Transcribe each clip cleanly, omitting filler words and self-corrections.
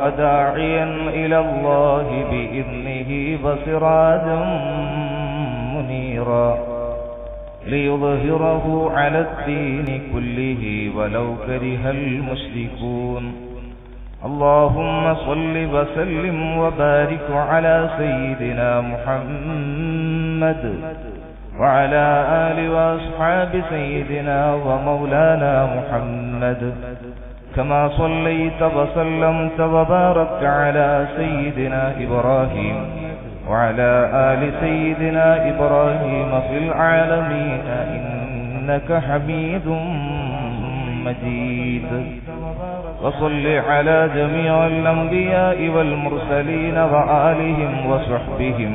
داعيا إلى الله بإذنه بصرادا منيرا ليظهره على الدين كله ولو كره المشركون. اللهم صل وسلم وبارك على سيدنا محمد وعلى آل وأصحاب سيدنا ومولانا محمد كما صليت وسلمت وباركت على سيدنا إبراهيم وعلى آل سيدنا إبراهيم في العالمين إنك حميد مجيد. وصل على جميع الأنبياء والمرسلين وآلهم وصحبهم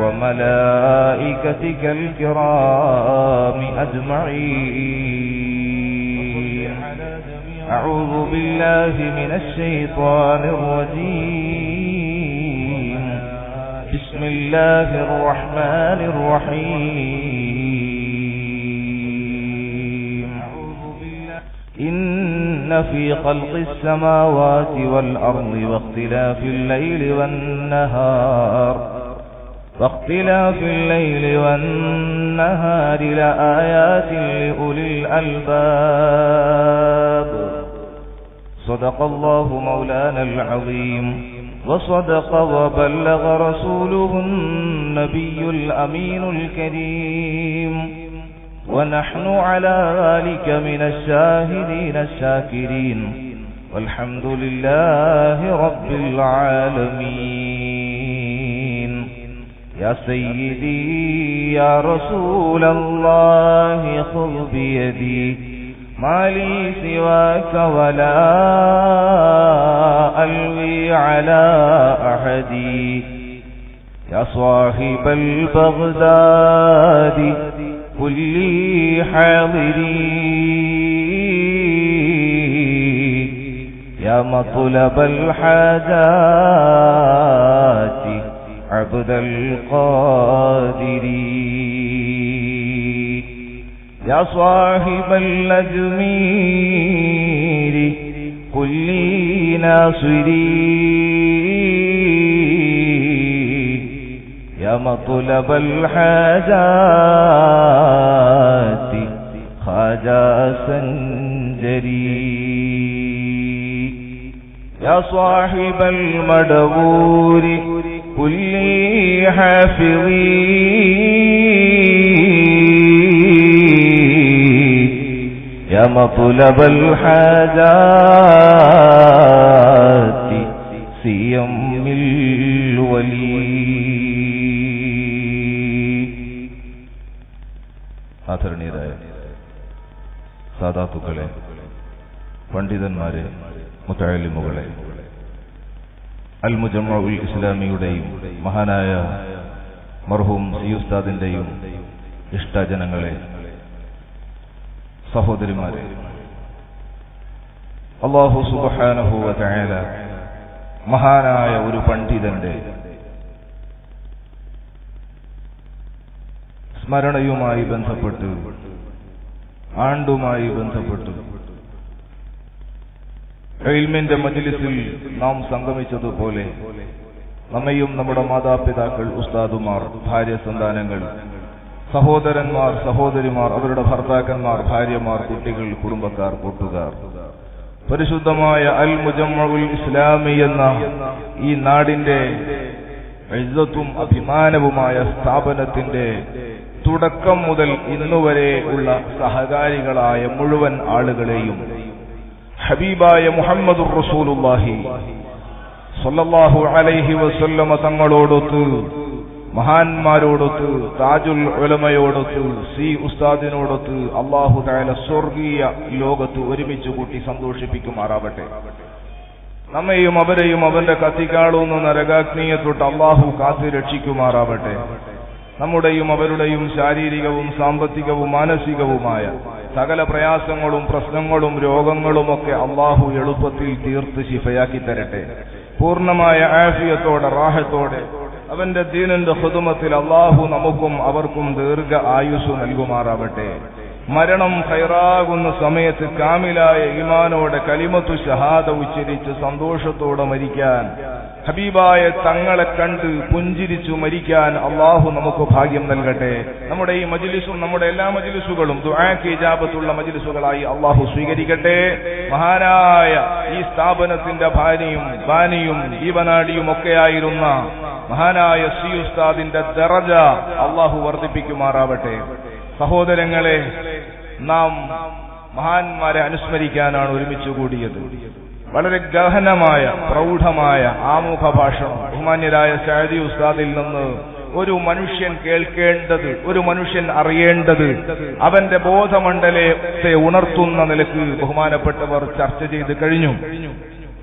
وملائكتك الكرام أجمعين. أعوذ بالله من الشيطان الرجيم. بسم الله الرحمن الرحيم. إن في خلق السماوات والأرض واختلاف الليل والنهار لآيات لأولي الألباب. صدق الله مولانا العظيم وصدق وبلغ رسوله النبي الأمين الكريم ونحن على ذلك من الشاهدين الشاكرين والحمد لله رب العالمين. يا سيدي يا رسول الله خذ بيدي ما لي سواك ولا ألوي على أحدي. يا صاحب البغداد قل لي حاضري. يا مطلب الحاجات عبد القادري. يا صاحب النجمير قل لي ناصري. يا مطلب الحاجات خواجة سنجري. يا صاحب المدبور قل لي حافظي. يا مطلب الحاجات سيم الولي. ஆதரணியரே, சாதாத்துக்களே, പണ്ഡിതന്മാരെ, മുതഅല്ലിമുകളെ, അൽ മുജമ്മഉൽ ഇസ്ലാമിയുടെയും മഹാനായ മർഹൂം സയ്യിദ് ഉസ്താദിന്റെയും ഇഷ്ടജനങ്ങളെ, സഹോദരിമാരെ, അല്ലാഹു സുബ്ഹാനഹു വ തആല മഹാനായ ഒരു പണ്ഡിതന്റെ സ്മരണയുമായി ബന്ധപ്പെട്ട്, ആണ്ടുമായി ബന്ധപ്പെട്ട് ഇൽമിന്റെ മജ്ലിസിൽ നാം സംഗമിച്ചതുപോലെ നമ്മയും നമ്മുടെ മാതാപിതാക്കൾ, ഉസ്താദുമാർ, ഭാര്യ സന്താനങ്ങൾ, സഹോദരന്മാർ, സഹോദരിമാർ, അവരുടെ ഭർത്താക്കന്മാർ, ഭാര്യമാർ, കുട്ടികൾ, കുടുംബക്കാർ, കൂട്ടുകാർ, പരിശുദ്ധമായ അൽ മുജമ്മഉൽ ഇസ്ലാമി എന്ന ഈ നാടിന്റെ ഇസ്സത്തും അഭിമാനവുമായ സ്ഥാപനത്തിന്റെ തുടക്കം മുതൽ ഇന്നുവരെ ഉള്ള സഹകാരികളായ മുഴുവൻ ആളുകളെയും ഹബീബായ മുഹമ്മദുർ റസൂലുള്ളാഹി സ്വല്ലല്ലാഹു അലൈഹി വസല്ലമ തങ്ങളോടൊത്ത്, മഹാന്മാരോടൊത്ത്, താജുൽ ഉലമയോടൊത്ത്, സി ഉസ്താദിനോടൊത്ത് അല്ലാഹു തആല സ്വർഗീയ ലോകത്ത് ഒരുമിച്ച് കൂട്ടി സന്തോഷിപ്പിക്കുമാറാവട്ടെ. നമ്മെയും അവരെയും അവന്റെ കത്തിക്കാളൂന്ന് നരകാഗ്നിയെ തൊട്ട് അല്ലാഹു കാത്തു രക്ഷിക്കുമാറാവട്ടെ. നമ്മുടെയും അവരുടെയും ശാരീരികവും സാമ്പത്തികവും മാനസികവുമായ സകല പ്രയാസങ്ങളും പ്രശ്നങ്ങളും രോഗങ്ങളുമൊക്കെ അല്ലാഹു എളുപ്പത്തിൽ തീർത്ത് ശിഫയാക്കി തരട്ടെ. പൂർണ്ണമായ ആഫിയത്തോടെ, റാഹത്തോടെ അവന്റെ ദീനിന്റെ ഖുദ്മത്തിൽ അല്ലാഹു നമുക്കും അവർക്കും ദീർഘ ആയുസ് നൽകുമാറാവട്ടെ. മരണം ഖൈറാകുന്ന സമയത്ത് കാമിലായ ഈമാനോടെ കലിമത്തു ഷഹാദ ഉച്ചരിച്ച് സന്തോഷത്തോടെ മരിക്കാൻ, ഹബീബായ തങ്ങളെ കണ്ട് പുഞ്ചിരിച്ചു മരിക്കാൻ അള്ളാഹു നമുക്ക് ഭാഗ്യം നൽകട്ടെ. നമ്മുടെ ഈ മജ്ലിസും നമ്മുടെ എല്ലാ മജ്ലിസുകളും ദുആക്ക് ഇജാബത്തുള്ള മജ്ലിസുകളായി അള്ളാഹു സ്വീകരിക്കട്ടെ. മഹാനായ ഈ സ്ഥാപനത്തിന്റെ ഭാര്യയും ബാനിയും ജീവനാടിയും ഒക്കെയായിരുന്ന മഹാനായ സി ഉസ്താദിന്റെ ദറജ അള്ളാഹു വർദ്ധിപ്പിക്കുമാറാവട്ടെ. സഹോദരങ്ങളെ, നാം മഹാന്മാരെ അനുസ്മരിക്കാനാണ് ഒരുമിച്ച് കൂടിയത്. വളരെ ഗഹനമായ പ്രൗഢമായ ആമുഖ ഭാഷണം ബഹുമാന്യരായ സഅദി ഉസ്താദിൽ നിന്ന് ഒരു മനുഷ്യൻ കേൾക്കേണ്ടത്, ഒരു മനുഷ്യൻ അറിയേണ്ടത്, അവന്റെ ബോധമണ്ഡലത്തെ ഉണർത്തുന്ന നിലക്ക് ബഹുമാനപ്പെട്ടവർ ചർച്ച ചെയ്ത് കഴിഞ്ഞു.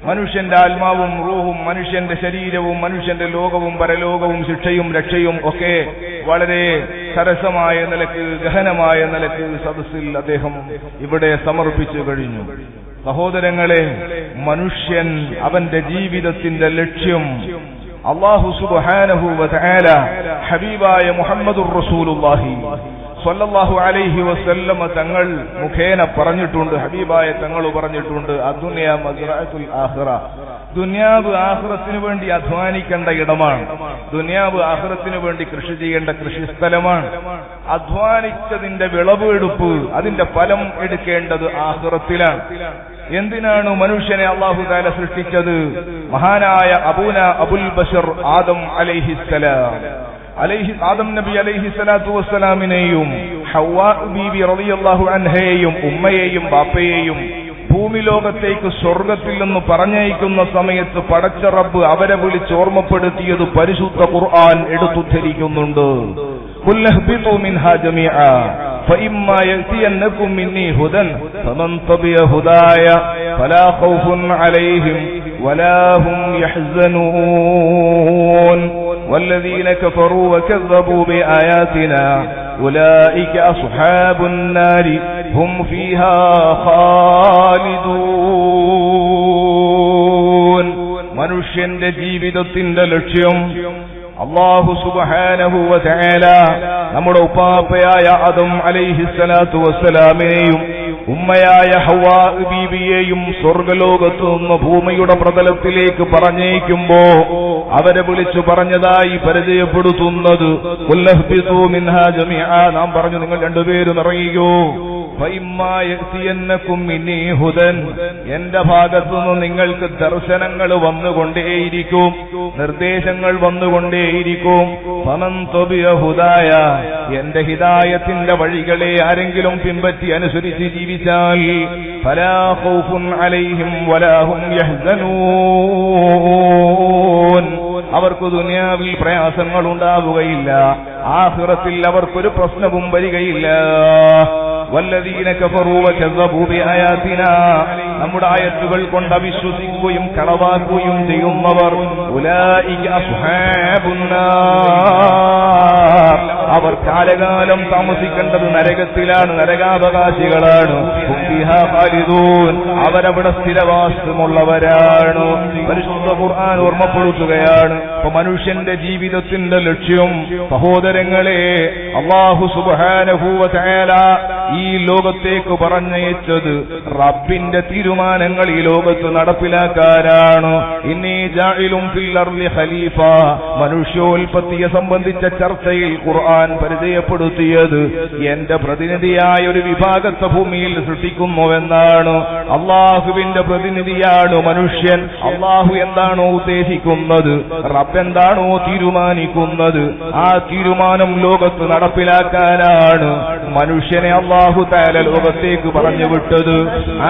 മനുഷ്യന്റെ ആത്മാവും റൂഹും മനുഷ്യന്റെ ശരീരവും മനുഷ്യന്റെ ലോകവും പരലോകവും ശിക്ഷയും രക്ഷയും ഒക്കെ വളരെ സരസമായ നിലക്ക്, ഗഹനമായ നിലക്ക് സദസ്സിൽ അദ്ദേഹം ഇവിടെ സമർപ്പിച്ചു കഴിഞ്ഞു. സഹോദരങ്ങളെ, മനുഷ്യൻ അവന്റെ ജീവിതത്തിന്റെ ലക്ഷ്യം അല്ലാഹു സുബ്ഹാനഹു വ തആല ഹബീബായ മുഹമ്മദുർ റസൂലുള്ളാഹി സ്വല്ലല്ലാഹു അലൈഹി വസല്ലമ തങ്ങൾ മുഖേന പറഞ്ഞിട്ടുണ്ട്, ഹബീബായ തങ്ങൾ പറഞ്ഞിട്ടുണ്ട്, അദ്ദുനിയ മസ്റഅത്തുൽ ആഖിറ, ദുനിയാവ് ആഖിറത്തിനു വേണ്ടി അധ്വാനിക്കേണ്ട ഇടമാണ്, ദുനിയാവ് ആഖിറത്തിനു വേണ്ടി കൃഷി ചെയ്യേണ്ട കൃഷിസ്ഥലമാണ്, അധ്വാനിച്ചതിന്റെ വിളവെടുപ്പ് അതിന്റെ ഫലം എടുക്കേണ്ടത് ആഖിറത്തിലാണ്. എന്തിനാണ് മനുഷ്യനെ അല്ലാഹു തആല സൃഷ്ടിച്ചത്? മഹാനായ അബൂന അബുൽ ബശർ ആദം അലൈഹിസ്സലാം ആദം നബി അലൈഹി സ്വലാത്തു വസ്സലാമിനെയും ഹവ്വാ ബീബി റളിയല്ലാഹു അൻഹയെയും ഉമ്മയെയും ബാപ്പയെയും ഭൂമി ലോകത്തേക്ക് സ്വർഗത്തിൽ നിന്ന് പറഞ്ഞയക്കുന്ന സമയത്ത് പടച്ച റബ്ബ് അവരെ വിളിച്ച് ഓർമ്മപ്പെടുത്തിയത് പരിശുദ്ധ ഖുർആൻ എടുത്തുദ്ധരിക്കുന്നുണ്ട്. ഖുൽഹ്ബിതു മിൻഹാ ജമീഅ ഫഇമ്മാ യഅ്തിയന്നകും മിന്നീ ഹുദൻ ഫമൻ തബിയ ഹുദായ ഫലാ ഖൗഫുൻ അലൈഹിം വലാ ഹും യഹ്സനൂൻ والذين كفروا وكذبوا بآياتنا أولئك أصحاب النار هم فيها خالدون. മനുഷ്യന്റെ ജീവിതത്തിന്റെ ലക്ഷ്യം അല്ലാഹു സുബ്ഹാനഹു വ തആല നമ്മുടെ ഉപ്പാപ്പയായ ആദം അലൈഹിസ്സലാത്തു വസ്സലാമിനെയും ഉമ്മയായ ഹവ്വാ ബീബിയെയും സ്വർഗലോകത്തു നിന്ന് ഭൂമിയുടെ പ്രതലത്തിലേക്ക് പറഞ്ഞേക്കുമ്പോ അവരെ വിളിച്ചു പറഞ്ഞതായി പരിചയപ്പെടുത്തുന്നത് ഉല്ലഹ്ബിതു മിൻഹാ ജമീഅ, നാം പറഞ്ഞു നിങ്ങൾ രണ്ടുപേരും ഇറങ്ങിയോ, ഫഇമ്മാ യഅ്തിയന്നകും മിന്നീ ഹുദൻ, എന്റെ ഭാഗത്തുനിന്ന് നിങ്ങൾക്ക് ദർശനങ്ങൾ വന്നുകൊണ്ടേയിരിക്കും, നിർദ്ദേശങ്ങൾ വന്നുകൊണ്ടേയിരിക്കും, ഫമൻ തബിയ ഹുദായ, എന്റെ ഹിദായത്തിന്റെ വഴികളെ ആരെങ്കിലും പിൻപറ്റി അനുസരിച്ച് ജീവിച്ചാൽ ഫലാ ഖൗഫുൻ അലൈഹിം വലാ ഹും യഹ്സനൂൻ, അവർക്ക് ദുനിയാവിൽ പ്രയാസങ്ങൾ ഉണ്ടാവുകയില്ല, ആഖിറത്തിൽ അവർക്കൊരു പ്രശ്നവും വരികയില്ല. വല്ലദീന കഫറൂ വകസ്സബൂ ബിആയാതിനാ, നമ്മുടെ ആയത്തുകൾ കൊണ്ട് അവിശ്വസിക്കുകയും കളവാക്കുകയും ചെയ്യുന്നവർ ഉലൈക അസ്ഹാബുന്നാർ, അവർ കാലകാലം താമസിക്കേണ്ടത് നരകത്തിലാണ്, നരകാവകാശികളാണ്, ഫിഹാ ഖാലിദൂൻ, അവരവിടെ സ്ഥിരവാസമുള്ളവരാണ്. പരിശുദ്ധ ഖുർആൻ ഓർമ്മപ്പെടുത്തുകയാണ്. അപ്പൊ മനുഷ്യന്റെ ജീവിതത്തിന്റെ ലക്ഷ്യം സഹോദരങ്ങളെ അല്ലാഹു സുബ്ഹാനഹു വ തആല ഈ ലോകത്തേക്ക് പറഞ്ഞയച്ചത് റബ്ബിന്റെ തീരുമാനങ്ങൾ ഈ ലോകത്ത് നടപ്പിലാക്കാനാണ്. ഇന്നി ജാഇലും ഫിൽ അർളി ഖലീഫ, മനുഷ്യോൽപത്തിയെ സംബന്ധിച്ച ചർച്ചയിൽ ഖുർആൻ പരിചയപ്പെടുത്തിയത് എന്റെ പ്രതിനിധിയായ ഒരു വിഭാഗത്തെ ഭൂമിയിൽ സൃഷ്ടിക്കുന്നുവെന്നാണ്. അള്ളാഹുവിന്റെ പ്രതിനിധിയാണ് മനുഷ്യൻ. അള്ളാഹു എന്താണോ ഉദ്ദേശിക്കുന്നത്, റബ്ബ് എന്താണോ തീരുമാനിക്കുന്നത്, ആ തീരുമാനം ലോകത്ത് നടപ്പിലാക്കാനാണ് മനുഷ്യനെ അല്ലാഹു തആല ലോകത്തേക്ക് പറഞ്ഞുവിട്ടത്.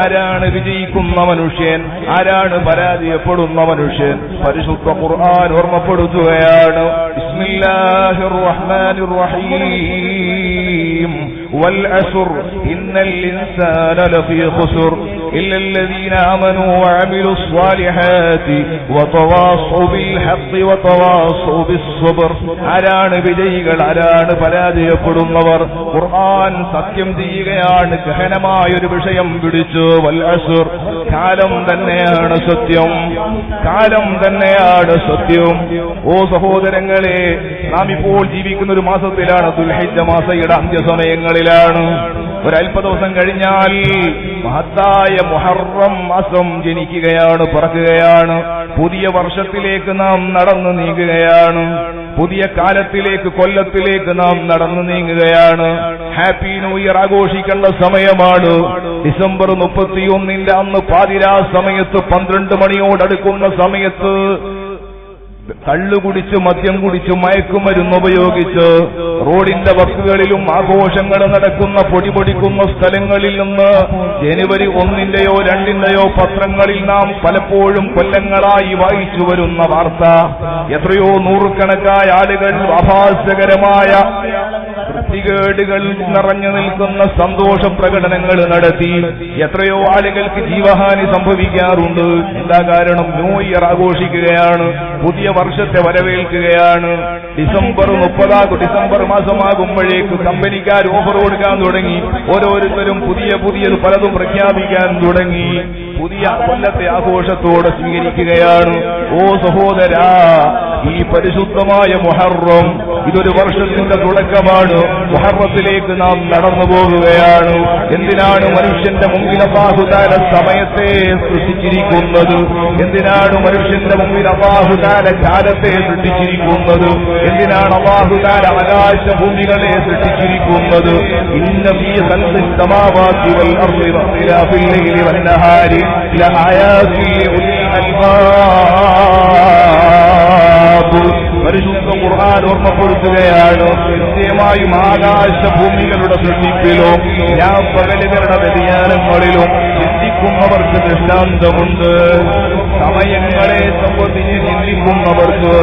ആരാണ് വിജയിക്കുന്ന മനുഷ്യൻ, ആരാണ് പരാജയപ്പെടുന്ന മനുഷ്യൻ? പരിശുദ്ധ ഖുർആൻ ഓർമ്മപ്പെടുത്തുകയാണ്. ബിസ്മില്ലാഹിർ റഹ്മാനിർ റഹീം വൽ അസ്ർ ഇന്നൽ ഇൻസാന ലഫീ ഖുസ്ർ إلا الذين آمنوا وعملوا الصالحات وتواصوا بالحق وتواصوا بالصبر. ആരാണ് വിജയികൾ, ആരാണ് പരാജയപ്പെടുന്നവർ? ഖുർആൻ സത്യം ചെയ്യുകയാണ് ഗഹനമായൊരു വിഷയം പിടിച്ചു. വൽ അസ്ർ, കാലം തന്നെയാണ് സത്യം, കാലം തന്നെയാണ് സത്യം. ഓ സഹോദരങ്ങളെ, നാം ഇപ്പോൾ ജീവിക്കുന്ന ഒരു മാസത്തിലാണ്, ദുൽഹിജ്ജ മാസയുടെ അന്ത്യസമയങ്ങളിലാണ്. ഒരൽപ്പദിവസം കഴിഞ്ഞാൽ മഹത്തായ മുഹറം മാസം ജനിക്കുകയാണ്, പറക്കുകയാണ്. പുതിയ വർഷത്തിലേക്ക് നാം നടന്നു നീങ്ങുകയാണ്, പുതിയ കാലത്തിലേക്ക്, കൊല്ലത്തിലേക്ക് നാം നടന്നു നീങ്ങുകയാണ്. ഹാപ്പി ന്യൂ ഇയർ ആഘോഷിക്കേണ്ട സമയമാണ്. ഡിസംബർ 31 അന്ന് പാതിരാ സമയത്ത്, 12 മണിയോടടുക്കുന്ന സമയത്ത്, കള്ളുകുടിച്ച് മദ്യം കുടിച്ച് മയക്കുമരുന്ന് ഉപയോഗിച്ച് റോഡിന്റെ വക്കുകളിലും ആഘോഷങ്ങൾ നടക്കുന്ന പൊടിപൊടിക്കുന്ന സ്ഥലങ്ങളിൽ നിന്ന് ജനുവരി 1-ന്റെയോ 2-ന്റെയോ പത്രങ്ങളിൽ നാം പലപ്പോഴും കൊല്ലങ്ങളായി വായിച്ചു വരുന്ന വാർത്ത, എത്രയോ നൂറുകണക്കായ ആളുകൾ അഭാസകരമായ വൃത്തികേടുകൾ നിറഞ്ഞു നിൽക്കുന്ന സന്തോഷ പ്രകടനങ്ങൾ നടത്തി, എത്രയോ ആളുകൾക്ക് ജീവഹാനി സംഭവിക്കാറുണ്ട്. എന്താ കാരണം? ന്യൂ ഇയർ ആഘോഷിക്കുകയാണ്, പുതിയ വർഷത്തെ വരവേൽക്കുകയാണ്. ഡിസംബർ മാസമാകുമ്പോഴേക്ക് കമ്പനിക്കാർ ഓഫർ കൊടുക്കാൻ തുടങ്ങി, ഓരോരുത്തരും പുതിയ പലതും പ്രഖ്യാപിക്കാൻ തുടങ്ങി, പുതിയ കൊല്ലത്തെ ആഘോഷത്തോടെ സ്വീകരിക്കുകയാണ്. ഓ സഹോദരാ, ഈ പരിശുദ്ധമായ മുഹറം ഇതൊരു വർഷത്തിന്റെ തുടക്കമാണ്. മുഹറത്തിലേക്ക് നാം നടന്നു പോകുകയാണ്. എന്തിനാണ് മനുഷ്യന്റെ മുമ്പിൽ അല്ലാഹു തആല സമയത്തെ സൃഷ്ടിച്ചിരിക്കുന്നത്? എന്തിനാണ് മനുഷ്യന്റെ മുമ്പിൽ അല്ലാഹു തആല കാലത്തെ സൃഷ്ടിച്ചിരിക്കുന്നത്? എന്തിനാണ് അല്ലാഹു തആല ആകാശഭൂമികളെ സൃഷ്ടിച്ചിരിക്കുന്നത്? ഇന്ന ഫീ ഖൽഖിസ് സമവാതി വൽ അർളി വഖ്തിലാഫിൽ ലൈലി വൻ നഹാരി ലആയാതി ലിഉലി അൽബാബ്. പരിശുദ്ധ ഖുർആൻ ഓർമ്മപ്പെടുത്തുകയാണ്, നിശ്ചയമായും ആകാശഭൂമികളുടെ സൃഷ്ടിപ്പിലോ രാപ്പകലുകളുടെ വ്യതിയാനങ്ങളിലും ചിന്തിക്കുന്നവർക്ക് ദൃഷ്ടാന്തമുണ്ട്. സമയങ്ങളെ സംബന്ധിച്ച് ചിന്തിക്കുന്നവർക്ക്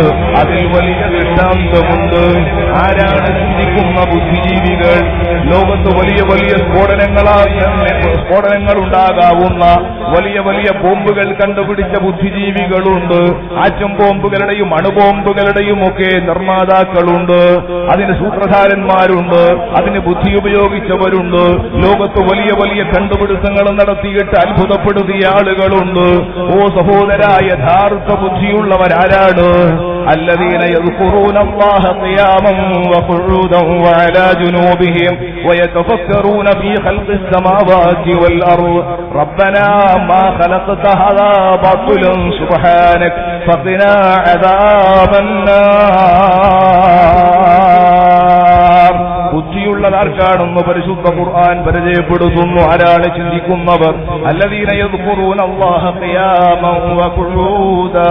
അതിൽ വലിയ ദൃഷ്ടാന്തമുണ്ട്. ആരാണ് ചിന്തിക്കുന്ന ബുദ്ധിജീവികൾ? ലോകത്ത് വലിയ വലിയ സ്ഫോടനങ്ങൾ ഉണ്ടാകാവുന്ന വലിയ ബോംബുകൾ കണ്ടുപിടിച്ച ബുദ്ധിജീവികളുണ്ട്. ആറ്റം ബോംബുകളുടെയും അണുബോംബുകളുടെയും ഒക്കെ നിർമ്മാതാക്കളുണ്ട്, അതിന് സൂത്രധാരന്മാരുണ്ട്, അതിന് ബുദ്ധി ഉപയോഗിച്ചവരുണ്ട്. ലോകത്ത് വലിയ കണ്ടുപിടുത്തങ്ങൾ നടത്തിയിട്ട് അത്ഭുതപ്പെടുത്തിയ ആളുകളുണ്ട്. ഓ സഹോദര, യഥാർത്ഥ ബുദ്ധിയുള്ളവരാരാണ്? الذين يذكرون الله قياما وقعودا وعلى جنوبهم ويتفكرون في خلق السماوات والأرض ربنا ما خلقت هذا باطلا سبحانك فقنا عذاب النار. ബുദ്ധിയുള്ളതാർക്കാണെന്ന് പരിശുദ്ധ ഖുർആൻ പരിചയപ്പെടുത്തുന്നു. ആരാണ് ചിന്തിക്കുന്നവർ? الذين يذكرون الله قياما وقعودا,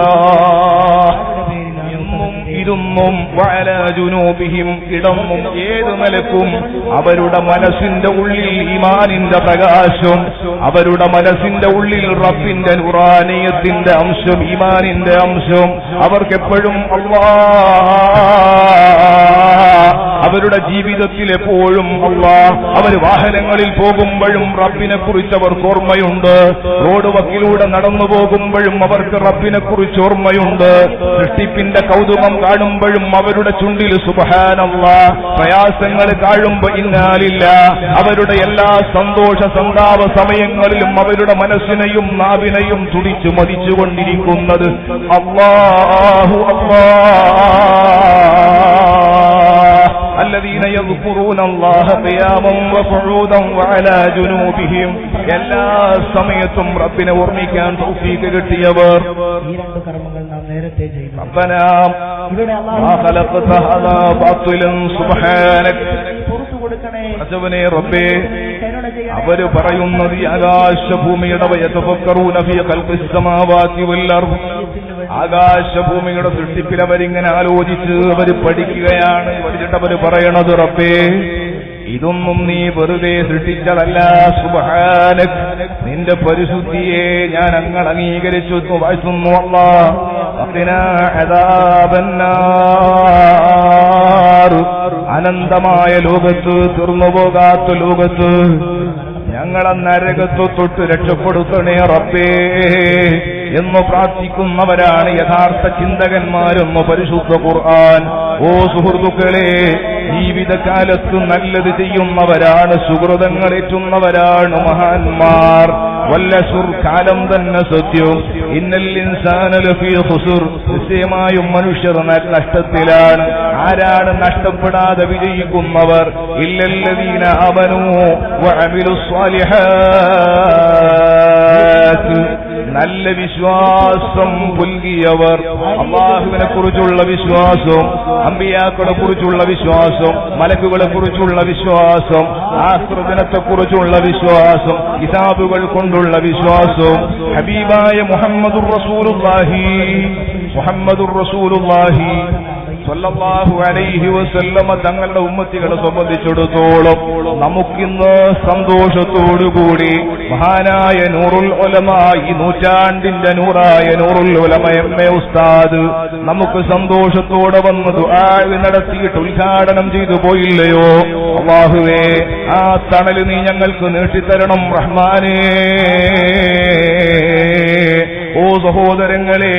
ഇരുന്നും വഅലാ ജുനൂബിഹിം, ഇടന്നും ഏത് നിലക്കും, അവരുടെ മനസ്സിന്റെ ഉള്ളിൽ ഈമാനിന്റെ പ്രകാശം, അവരുടെ മനസ്സിന്റെ ഉള്ളിൽ റബ്ബിന്റെ ഖുർആനിയത്തിന്റെ അംശം, ഈമാനിന്റെ അംശം, അവർക്കെപ്പോഴും അല്ലാഹ്, അവരുടെ ജീവിതത്തിൽ എപ്പോഴും അല്ലാഹ്. അവർ വാഹനങ്ങളിൽ പോകുമ്പോഴും റബ്ബിനെ കുറിച്ച് അവർക്ക് ഓർമ്മയുണ്ട്, റോഡ് വക്കിലൂടെ നടന്നു പോകുമ്പോഴും അവർക്ക് റബ്ബിനെ കുറിച്ച് ഓർമ്മയുണ്ട്. സൃഷ്ടിപ്പിന്റെ കൗതുകം കാണുമ്പോഴും അവരുടെ ചുണ്ടിൽ സുബ്ഹാനല്ലാഹ്, പ്രയാസങ്ങൾ കാണുമ്പോൾ ഇന്നാ ലില്ലാഹ്. അവരുടെ എല്ലാ സന്തോഷ സന്താപ സമയങ്ങളിലും അവരുടെ മനസ്സിനെയും നാവിനെയും തുടിച്ചു മതിച്ചുകൊണ്ടിരിക്കുന്നത് അല്ലാഹു അല്ലാഹ്. الذين يذكرون الله قياما وقعودا وعلى جنوبهم എല്ലാ സമയത്തും റബ്ബിനെ ഓർമ്മിക്കാൻ തൗഫീഖ് കിട്ടിയവർ. ഈ രണ്ട് കർമ്മങ്ങൾ നാം നേരത്തെ ചെയ്തു. റബ്ബനാ മാ ഖലഖത ഹദാ ബാതിലൻ സുബ്ഹാനക, പുറത്തു കൊടുക്കണേ റബ്ബേ, റബ്ബേ അവര് പറയുന്നത് ആകാശഭൂമിയുടെ വയതഫക്കറൂന ഫീ ഖൽഖിസ് സമാവാതി വൽ അർദ്, ആകാശഭൂമിയുടെ സൃഷ്ടിപ്പിൽ അവരിങ്ങനെ ആലോചിച്ച് അവർ പഠിക്കുകയാണ്. പഠിച്ചിട്ട് അവർ പറയണത്, റബ്ബേ ഇതൊന്നും നീ വെറുതെ സൃഷ്ടിച്ചതല്ല സുബ്ഹാനക, നിന്റെ പരിശുദ്ധിയെ ഞാൻ അങ്ങ് അംഗീകരിച്ചു വാഴ്ത്തുന്നു അല്ലാഹ്. ഖിനാ അദാബന്നാർ, അനന്തമായ ലോകത്ത്, തീർന്നുപോകാത്ത ലോകത്ത് ഞങ്ങളെ നരകത്ത് തൊട്ട് രക്ഷപ്പെടുത്തണേ റബ്ബേ. എന്ന് പ്രാർത്ഥിക്കുന്നവരാണ് യഥാർത്ഥ ചിന്തകന്മാരും പരിശുദ്ധ ഖുർആൻ. ഓ സുഹൃത്തുക്കളെ, ജീവിതകാലത്ത് നല്ലത് ചെയ്യുന്നവരാണ്, സുഹൃതങ്ങളേറ്റുന്നവരാണ് മഹാന്മാർ. വല്ലശുർ, കാലം തന്നെ സത്യം. ഇന്നൽ ഇൻസാന ലഫീ ഖുസ്ർ, നിശ്ചയമായും മനുഷ്യർ നഷ്ടത്തിലാണ്. ആരാണ് നഷ്ടപ്പെടാതെ വിജയിക്കുന്നവർ? ഇല്ലല്ലദീന ആമനൂ വഅമിലുസ്സാലിഹാത്ത്, നല്ല വിശ്വാസം പുൽകിയവർ. അള്ളാഹുവിനെ കുറിച്ചുള്ള വിശ്വാസം, അമ്പിയാക്കളെ കുറിച്ചുള്ള വിശ്വാസം, മലക്കുകളെ കുറിച്ചുള്ള വിശ്വാസം, ആഖിറത്തിനെക്കുറിച്ചുള്ള വിശ്വാസം, കിതാബുകൾ കൊണ്ടുള്ള വിശ്വാസം, ഹബീബായ മുഹമ്മദുർ റസൂലുള്ളാഹി സല്ലല്ലാഹു അലൈഹി വസല്ലമ തങ്ങളുടെ ഉമ്മത്തികളെ സംബന്ധിച്ചിടത്തോളം നമുക്കിന്ന് സന്തോഷത്തോടുകൂടി മഹാനായ നൂറുൽ ഉലമ, ഈ നൂറ്റാണ്ടിന്റെ നൂറായ നൂറുൽ ഉലമ എം എ ഉസ്താദ് നമുക്ക് സന്തോഷത്തോടെ വന്ന് ദുആ നടത്തിയിട്ട് ഉദ്ഘാടനം ചെയ്തു പോയില്ലയോ? അല്ലാഹുവേ, ആ തണല് നീ ഞങ്ങൾക്ക് നീട്ടിത്തരണം റഹ്മാനേ. ഓ സഹോദരങ്ങളെ,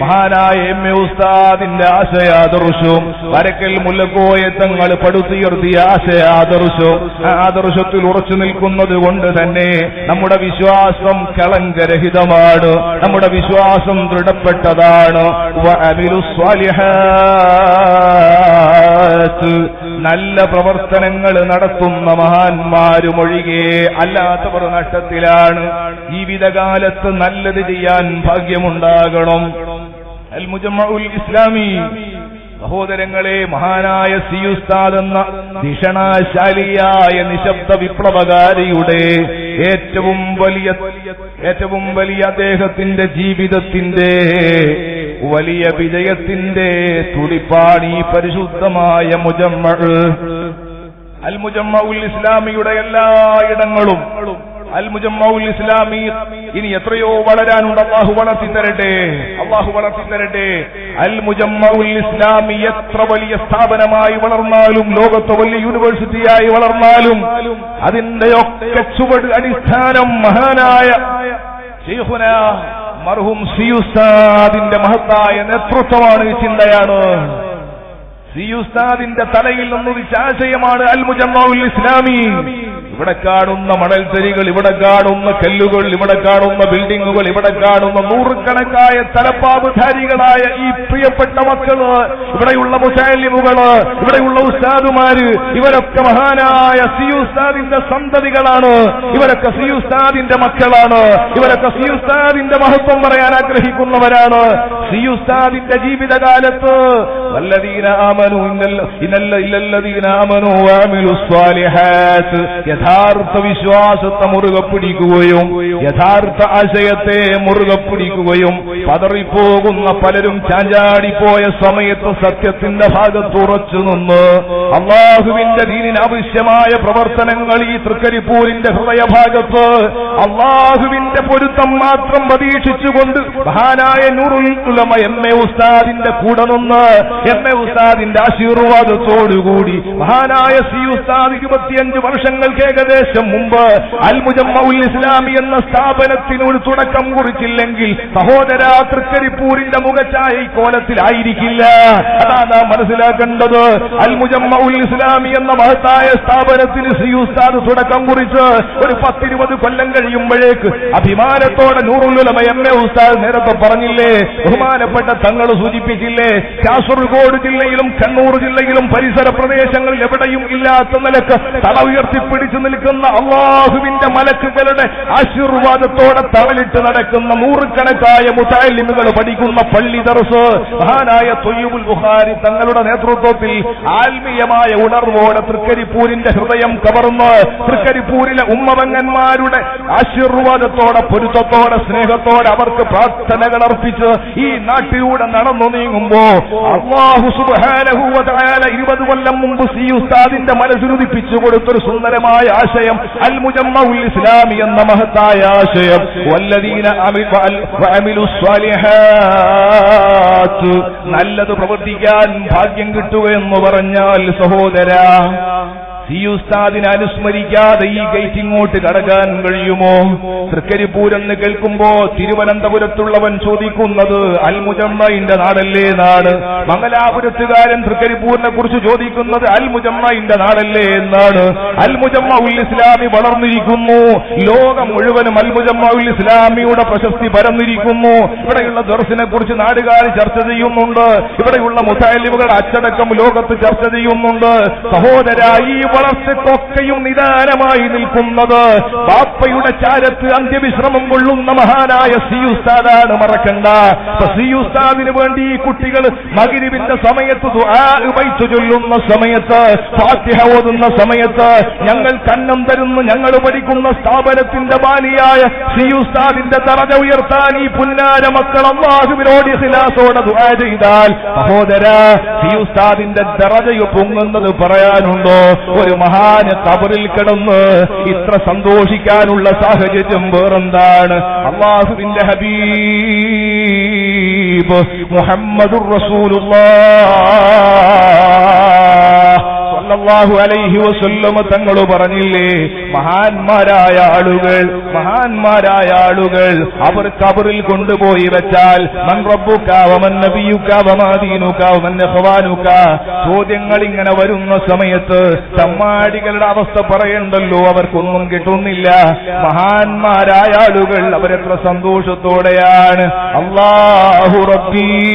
മഹാനായ എം എ ഉസ്താദിന്റെ ആശയാദർശവും വരക്കൽ മുല്ലക്കോയ തങ്ങൾ പടുത്തുയർത്തിയ ആശയാദർശവും, ആ ആദർശത്തിൽ ഉറച്ചു നിൽക്കുന്നത് കൊണ്ട് തന്നെ നമ്മുടെ വിശ്വാസം കളങ്കരഹിതമാണ്, നമ്മുടെ വിശ്വാസം ദൃഢപ്പെട്ടതാണ്. നല്ല പ്രവർത്തനങ്ങൾ നടത്തുന്ന മഹാന്മാരുമൊഴികെ അല്ലാത്തവർ നഷ്ടത്തിലാണ്. ജീവിതകാലത്ത് നല്ലത് ചെയ്യാൻ ഭാഗ്യമുണ്ടാകണം. അൽ മുജമ്മഉൽ ഇസ്ലാമി, സഹോദരങ്ങളെ, മഹാനായ സി ഉസ്താദ് എന്ന ധിഷണാശാലിയായ നിശബ്ദ വിപ്ലവകാരിയുടെ ഏറ്റവും വലിയ അദ്ദേഹത്തിന്റെ ജീവിതത്തിന്റെ വലിയ വിജയത്തിന്റെ തുടിപ്പാണ് ഈ പരിശുദ്ധമായ അൽ മുജമ്മഉൽ ഇസ്ലാമിയുടെ എല്ലാ ഇടങ്ങളും. അൽ മുജമ്മഉൽ ഇസ്ലാമി ഇനി എത്രയോ വളരാനുണ്ട്. അല്ലാഹു വളർത്തി തരട്ടെ. അൽ മുജമ്മഉൽ ഇസ്ലാമി എത്ര വലിയ സ്ഥാപനമായി വളർന്നാലും, ലോകത്ത് വലിയ യൂണിവേഴ്സിറ്റിയായി വളർന്നാലും, അതിന്റെയൊക്കെ ചുവട് അടിസ്ഥാനം മഹാനായ ശൈഖുനാ മർഹൂം സി ഉസ്താദിന്റെ മഹത്തായ നേതൃത്വമാണ്, ചിന്തയാണ്. സി ഉസ്താദിന്റെ തലയിൽ നിന്നൊരു ആശയമാണ് അൽ മുജമ്മഉൽ ഇസ്ലാമി. ഇവിടെ കാണുന്ന മണൽത്തരികൾ, ഇവിടെ കാണുന്ന കല്ലുകൾ, ഇവിടെ കാണുന്ന ബിൽഡിങ്ങുകൾ, ഇവിടെ കാണുന്ന നൂറുകണക്കായ തലപ്പാവുധാരികളായ ഈ പ്രിയപ്പെട്ട മക്കള്, ഇവിടെയുള്ള മുസല്ലിമുകള്, ഇവിടെയുള്ള ഉസ്താദുമാര്, ഇവരൊക്കെ മഹാനായ സി ഉസ്താദിന്റെ സന്തതികളാണ്, ഇവരൊക്കെ സി ഉസ്താദിന്റെ മക്കളാണ്, ഇവരൊക്കെ സി ഉസ്താദിന്റെ മഹത്വം പറയാൻ ആഗ്രഹിക്കുന്നവരാണ്. സി ഉസ്താദിന്റെ ജീവിതകാലത്ത് യഥാർത്ഥ വിശ്വാസത്തെ മുറുകെ പിടിക്കുകയും യഥാർത്ഥ ആശയത്തെ മുറുകെ പിടിക്കുകയും പതറിപ്പോകുന്ന പലരും ചാഞ്ചാടിപ്പോയ സമയത്ത് സത്യത്തിന്റെ ഭാഗത്തുറച്ചു നിന്ന് അള്ളാഹുവിന്റെ ദീനിന് ആവശ്യമായ പ്രവർത്തനങ്ങൾ ഈ തൃക്കരിപ്പൂരിന്റെ ഹൃദയഭാഗത്ത് അള്ളാഹുവിന്റെ പൊരുത്തം മാത്രം പ്രതീക്ഷിച്ചുകൊണ്ട് മഹാനായ നൂറുൽ ഉലമ എം എ ഉസ്താദിന്റെ കൂടെ നിന്ന്, എം എ ഉസ്താദിന്റെ ആശീർവാദത്തോടുകൂടി മഹാനായ സി ഉസ്താദ് 25 വർഷങ്ങൾക്ക് ഏകദേശം മുമ്പ് അൽ മുജമ്മഉൽ ഇസ്ലാമി എന്ന സ്ഥാപനത്തിനോട് തുടക്കം കുറിച്ചില്ലെങ്കിൽ സഹോദരാ തൃക്കരിപ്പൂരിന്റെ മുഖച്ഛായ കോലത്തിലായിരിക്കില്ല. അതാ നാം മനസ്സിലാക്കേണ്ടത്. അൽ മുജമ്മഉൽ ഇസ്ലാമി എന്ന മഹത്തായ സ്ഥാപനത്തിന് സി ഉസ്താദ് തുടക്കം കുറിച്ച് ഒരു 10-20 കൊല്ലം കഴിയുമ്പോഴേക്ക് അഭിമാനത്തോടെ നൂറുൽ ഉലമ എം എ ഉസ്താദ് നേരത്തെ പറഞ്ഞില്ലേ, ബഹുമാനപ്പെട്ട തങ്ങൾ സൂചിപ്പിച്ചില്ലേ, കാസർഗോഡ് ജില്ലയിലും കണ്ണൂർ ജില്ലയിലും പരിസര പ്രദേശങ്ങളിൽ എവിടെയും ഇല്ലാത്ത നിലക്ക് തല ഉയർത്തിപ്പിടിച്ചു നിൽക്കുന്ന അള്ളാഹുവിന്റെ മലക്കുകളുടെ ആശീർവാദത്തോടെ തവലിട്ട് നടക്കുന്ന നൂറുകണക്കായ മുതഅല്ലിമുകൾ പഠിക്കുന്ന പള്ളി ദർസ് മഹാനായ ത്വയ്യിബുൽ ബുഖാരി തങ്ങളുടെ നേതൃത്വത്തിൽ ആത്മീയമായ ഉണർവോടെ തൃക്കരിപ്പൂരിന്റെ ഹൃദയം കവർന്ന് തൃക്കരിപ്പൂരിലെ ഉമ്മവങ്ങന്മാരുടെ ആശീർവാദത്തോടെ, പൊരുത്തത്തോടെ, സ്നേഹത്തോടെ അവർക്ക് പ്രാർത്ഥനകൾ അർപ്പിച്ച് ഈ നാട്ടിലൂടെ നടന്നു നീങ്ങുമ്പോ അല്ലാഹു സുബ്ഹാനഹു വ തആല 20 കൊല്ലം മുമ്പ് സി ഉസ്താദിന്റെ മനസ്സുരുദിപ്പിച്ചു കൊടുത്തൊരു സുന്ദരമായ ആശയം അൽ മുജമ്മഉൽ ഇസ്ലാമി എന്ന മഹത്തായ ആശയം. വല്ലദീന അമിലുസ്സാലിഹാത്ത്, നല്ലത് പ്രവർത്തിക്കാൻ ഭാഗ്യം കിട്ടുക എന്ന് പറഞ്ഞാൽ സഹോദരാ, ഈ ഉസ്താദിനെ അനുസ്മരിക്കാതെ ഈ ഗേറ്റ് ഇങ്ങോട്ട് കടക്കാൻ കഴിയുമോ? തൃക്കരിപ്പൂരെന്ന് കേൾക്കുമ്പോൾ തിരുവനന്തപുരത്തുള്ളവൻ ചോദിക്കുന്നത് അൽമുജമ്മയിന്റെ നാടല്ലേ നാട്, മംഗലാപുരത്തുകാരൻ തൃക്കരിപ്പൂരിനെ കുറിച്ച് ചോദിക്കുന്നത് അൽമുജമ്മയിന്റെ നാടല്ലേ എന്നാണ്. അൽമുജമ്മ ഉൽ ഇസ്ലാമി വളർന്നിരിക്കുന്നു, ലോകം മുഴുവനും അൽമുജമ്മ ഉൽ ഇസ്ലാമിയുടെ പ്രശസ്തി പരന്നിരിക്കുന്നു. ഇവിടെയുള്ള ദർസിനെ കുറിച്ച് നാടുകാർ ചർച്ച ചെയ്യുന്നുണ്ട്, ഇവിടെയുള്ള മുതാലിമുകളുടെ അച്ചടക്കം ലോകത്ത് ചർച്ച ചെയ്യുന്നുണ്ട്. സഹോദര, ഈ വളർച്ചക്കൊക്കെയും നിദാനമായി നിൽക്കുന്നത് ബാപ്പയുടെ ചാരത്ത് അന്ത്യവിശ്രമം കൊള്ളുന്ന മഹാനായ സി ഉസ്താദാണ്, മറക്കണ്ട. സി ഉസ്താദിന് വേണ്ടി ഈ കുട്ടികൾ മഗ്‌രിബിന്റെ സമയത്ത് ദുആ ചൊല്ലുന്ന സമയത്ത്, ഫാത്തിഹ ഓതുന്ന സമയത്ത് ഞങ്ങൾ കന്നം തരുന്ന, ഞങ്ങൾ പഠിക്കുന്ന സ്ഥാപനത്തിന്റെ ബാലിയായ സി ഉസ്താദിന്റെ ദറജ ഉയർത്താൻ ഈ പുന്നാര മക്കൾ അല്ലാഹുവിനോട് ഇഖ്ലാസോടെ ദുആ ചെയ്താൽ സഹോദര, സി ഉസ്താദിന്റെ ദറജ പൊങ്ങുന്നത് പറയാനുണ്ടോ? ഒരു മഹാന് ഖബറിൽ കിടന്ന് ഇത്ര സന്തോഷിക്കാനുള്ള സാഹചര്യം വേറെന്താണ്? അല്ലാഹുവിന്റെ ഹബീബ് മുഹമ്മദുർ റസൂലുള്ളാഹ് സല്ലല്ലാഹു അലൈഹി വസല്ലം തങ്ങൾ പറഞ്ഞില്ലേ, മഹാന്മാരായ ആളുകൾ അവർ ഖബറിൽ കൊണ്ടുപോയി വെച്ചാൽ മൻ റബ്ബുക വമൻ നബിയുക വമാ ദീനുക വമൻ ഇഖ്വാനുക ചോദ്യങ്ങൾ ഇങ്ങനെ വരുന്ന സമയത്ത് തമ്മാടികളുടെ അവസ്ഥ പറയണ്ടല്ലോ, അവർക്കൊന്നും കിട്ടുന്നില്ല. മഹാന്മാരായ ആളുകൾ അവരെത്ര സന്തോഷത്തോടെയാണ് അല്ലാഹു റബ്ബീ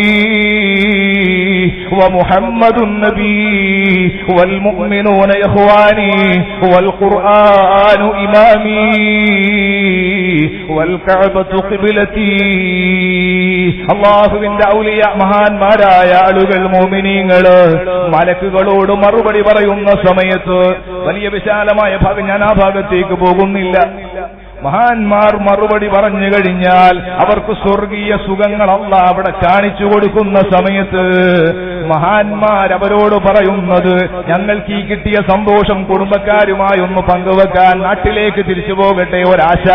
ومحمد النبي والمؤمنون إخواني والقرآن إمامي والكعبة قبلتي. അല്ലാഹുവിന്റെ ഔലിയ മഹാന്മാരായ ആളുകൾ മുഅ്മിനീങ്ങൾ മലക്കുകളോട് മറുപടി പറയുന്ന സമയത്ത് വലിയ വിശാലമായ ഭാഗം, ഞാൻ ആ ഭാഗത്തേക്ക് പോകുന്നില്ല. മഹാന്മാർ മറുപടി പറഞ്ഞു കഴിഞ്ഞാൽ അവർക്ക് സ്വർഗീയ സുഖങ്ങളല്ല അവിടെ കാണിച്ചു കൊടുക്കുന്ന സമയത്ത് മഹാന്മാരവരോട് പറയുന്നത്, ഞങ്ങൾക്ക് ഈ കിട്ടിയ സന്തോഷം കുടുംബക്കാരുമായി ഒന്ന് പങ്കുവെക്കാൻ നാട്ടിലേക്ക് തിരിച്ചു പോകട്ടെ, ഒരാശ.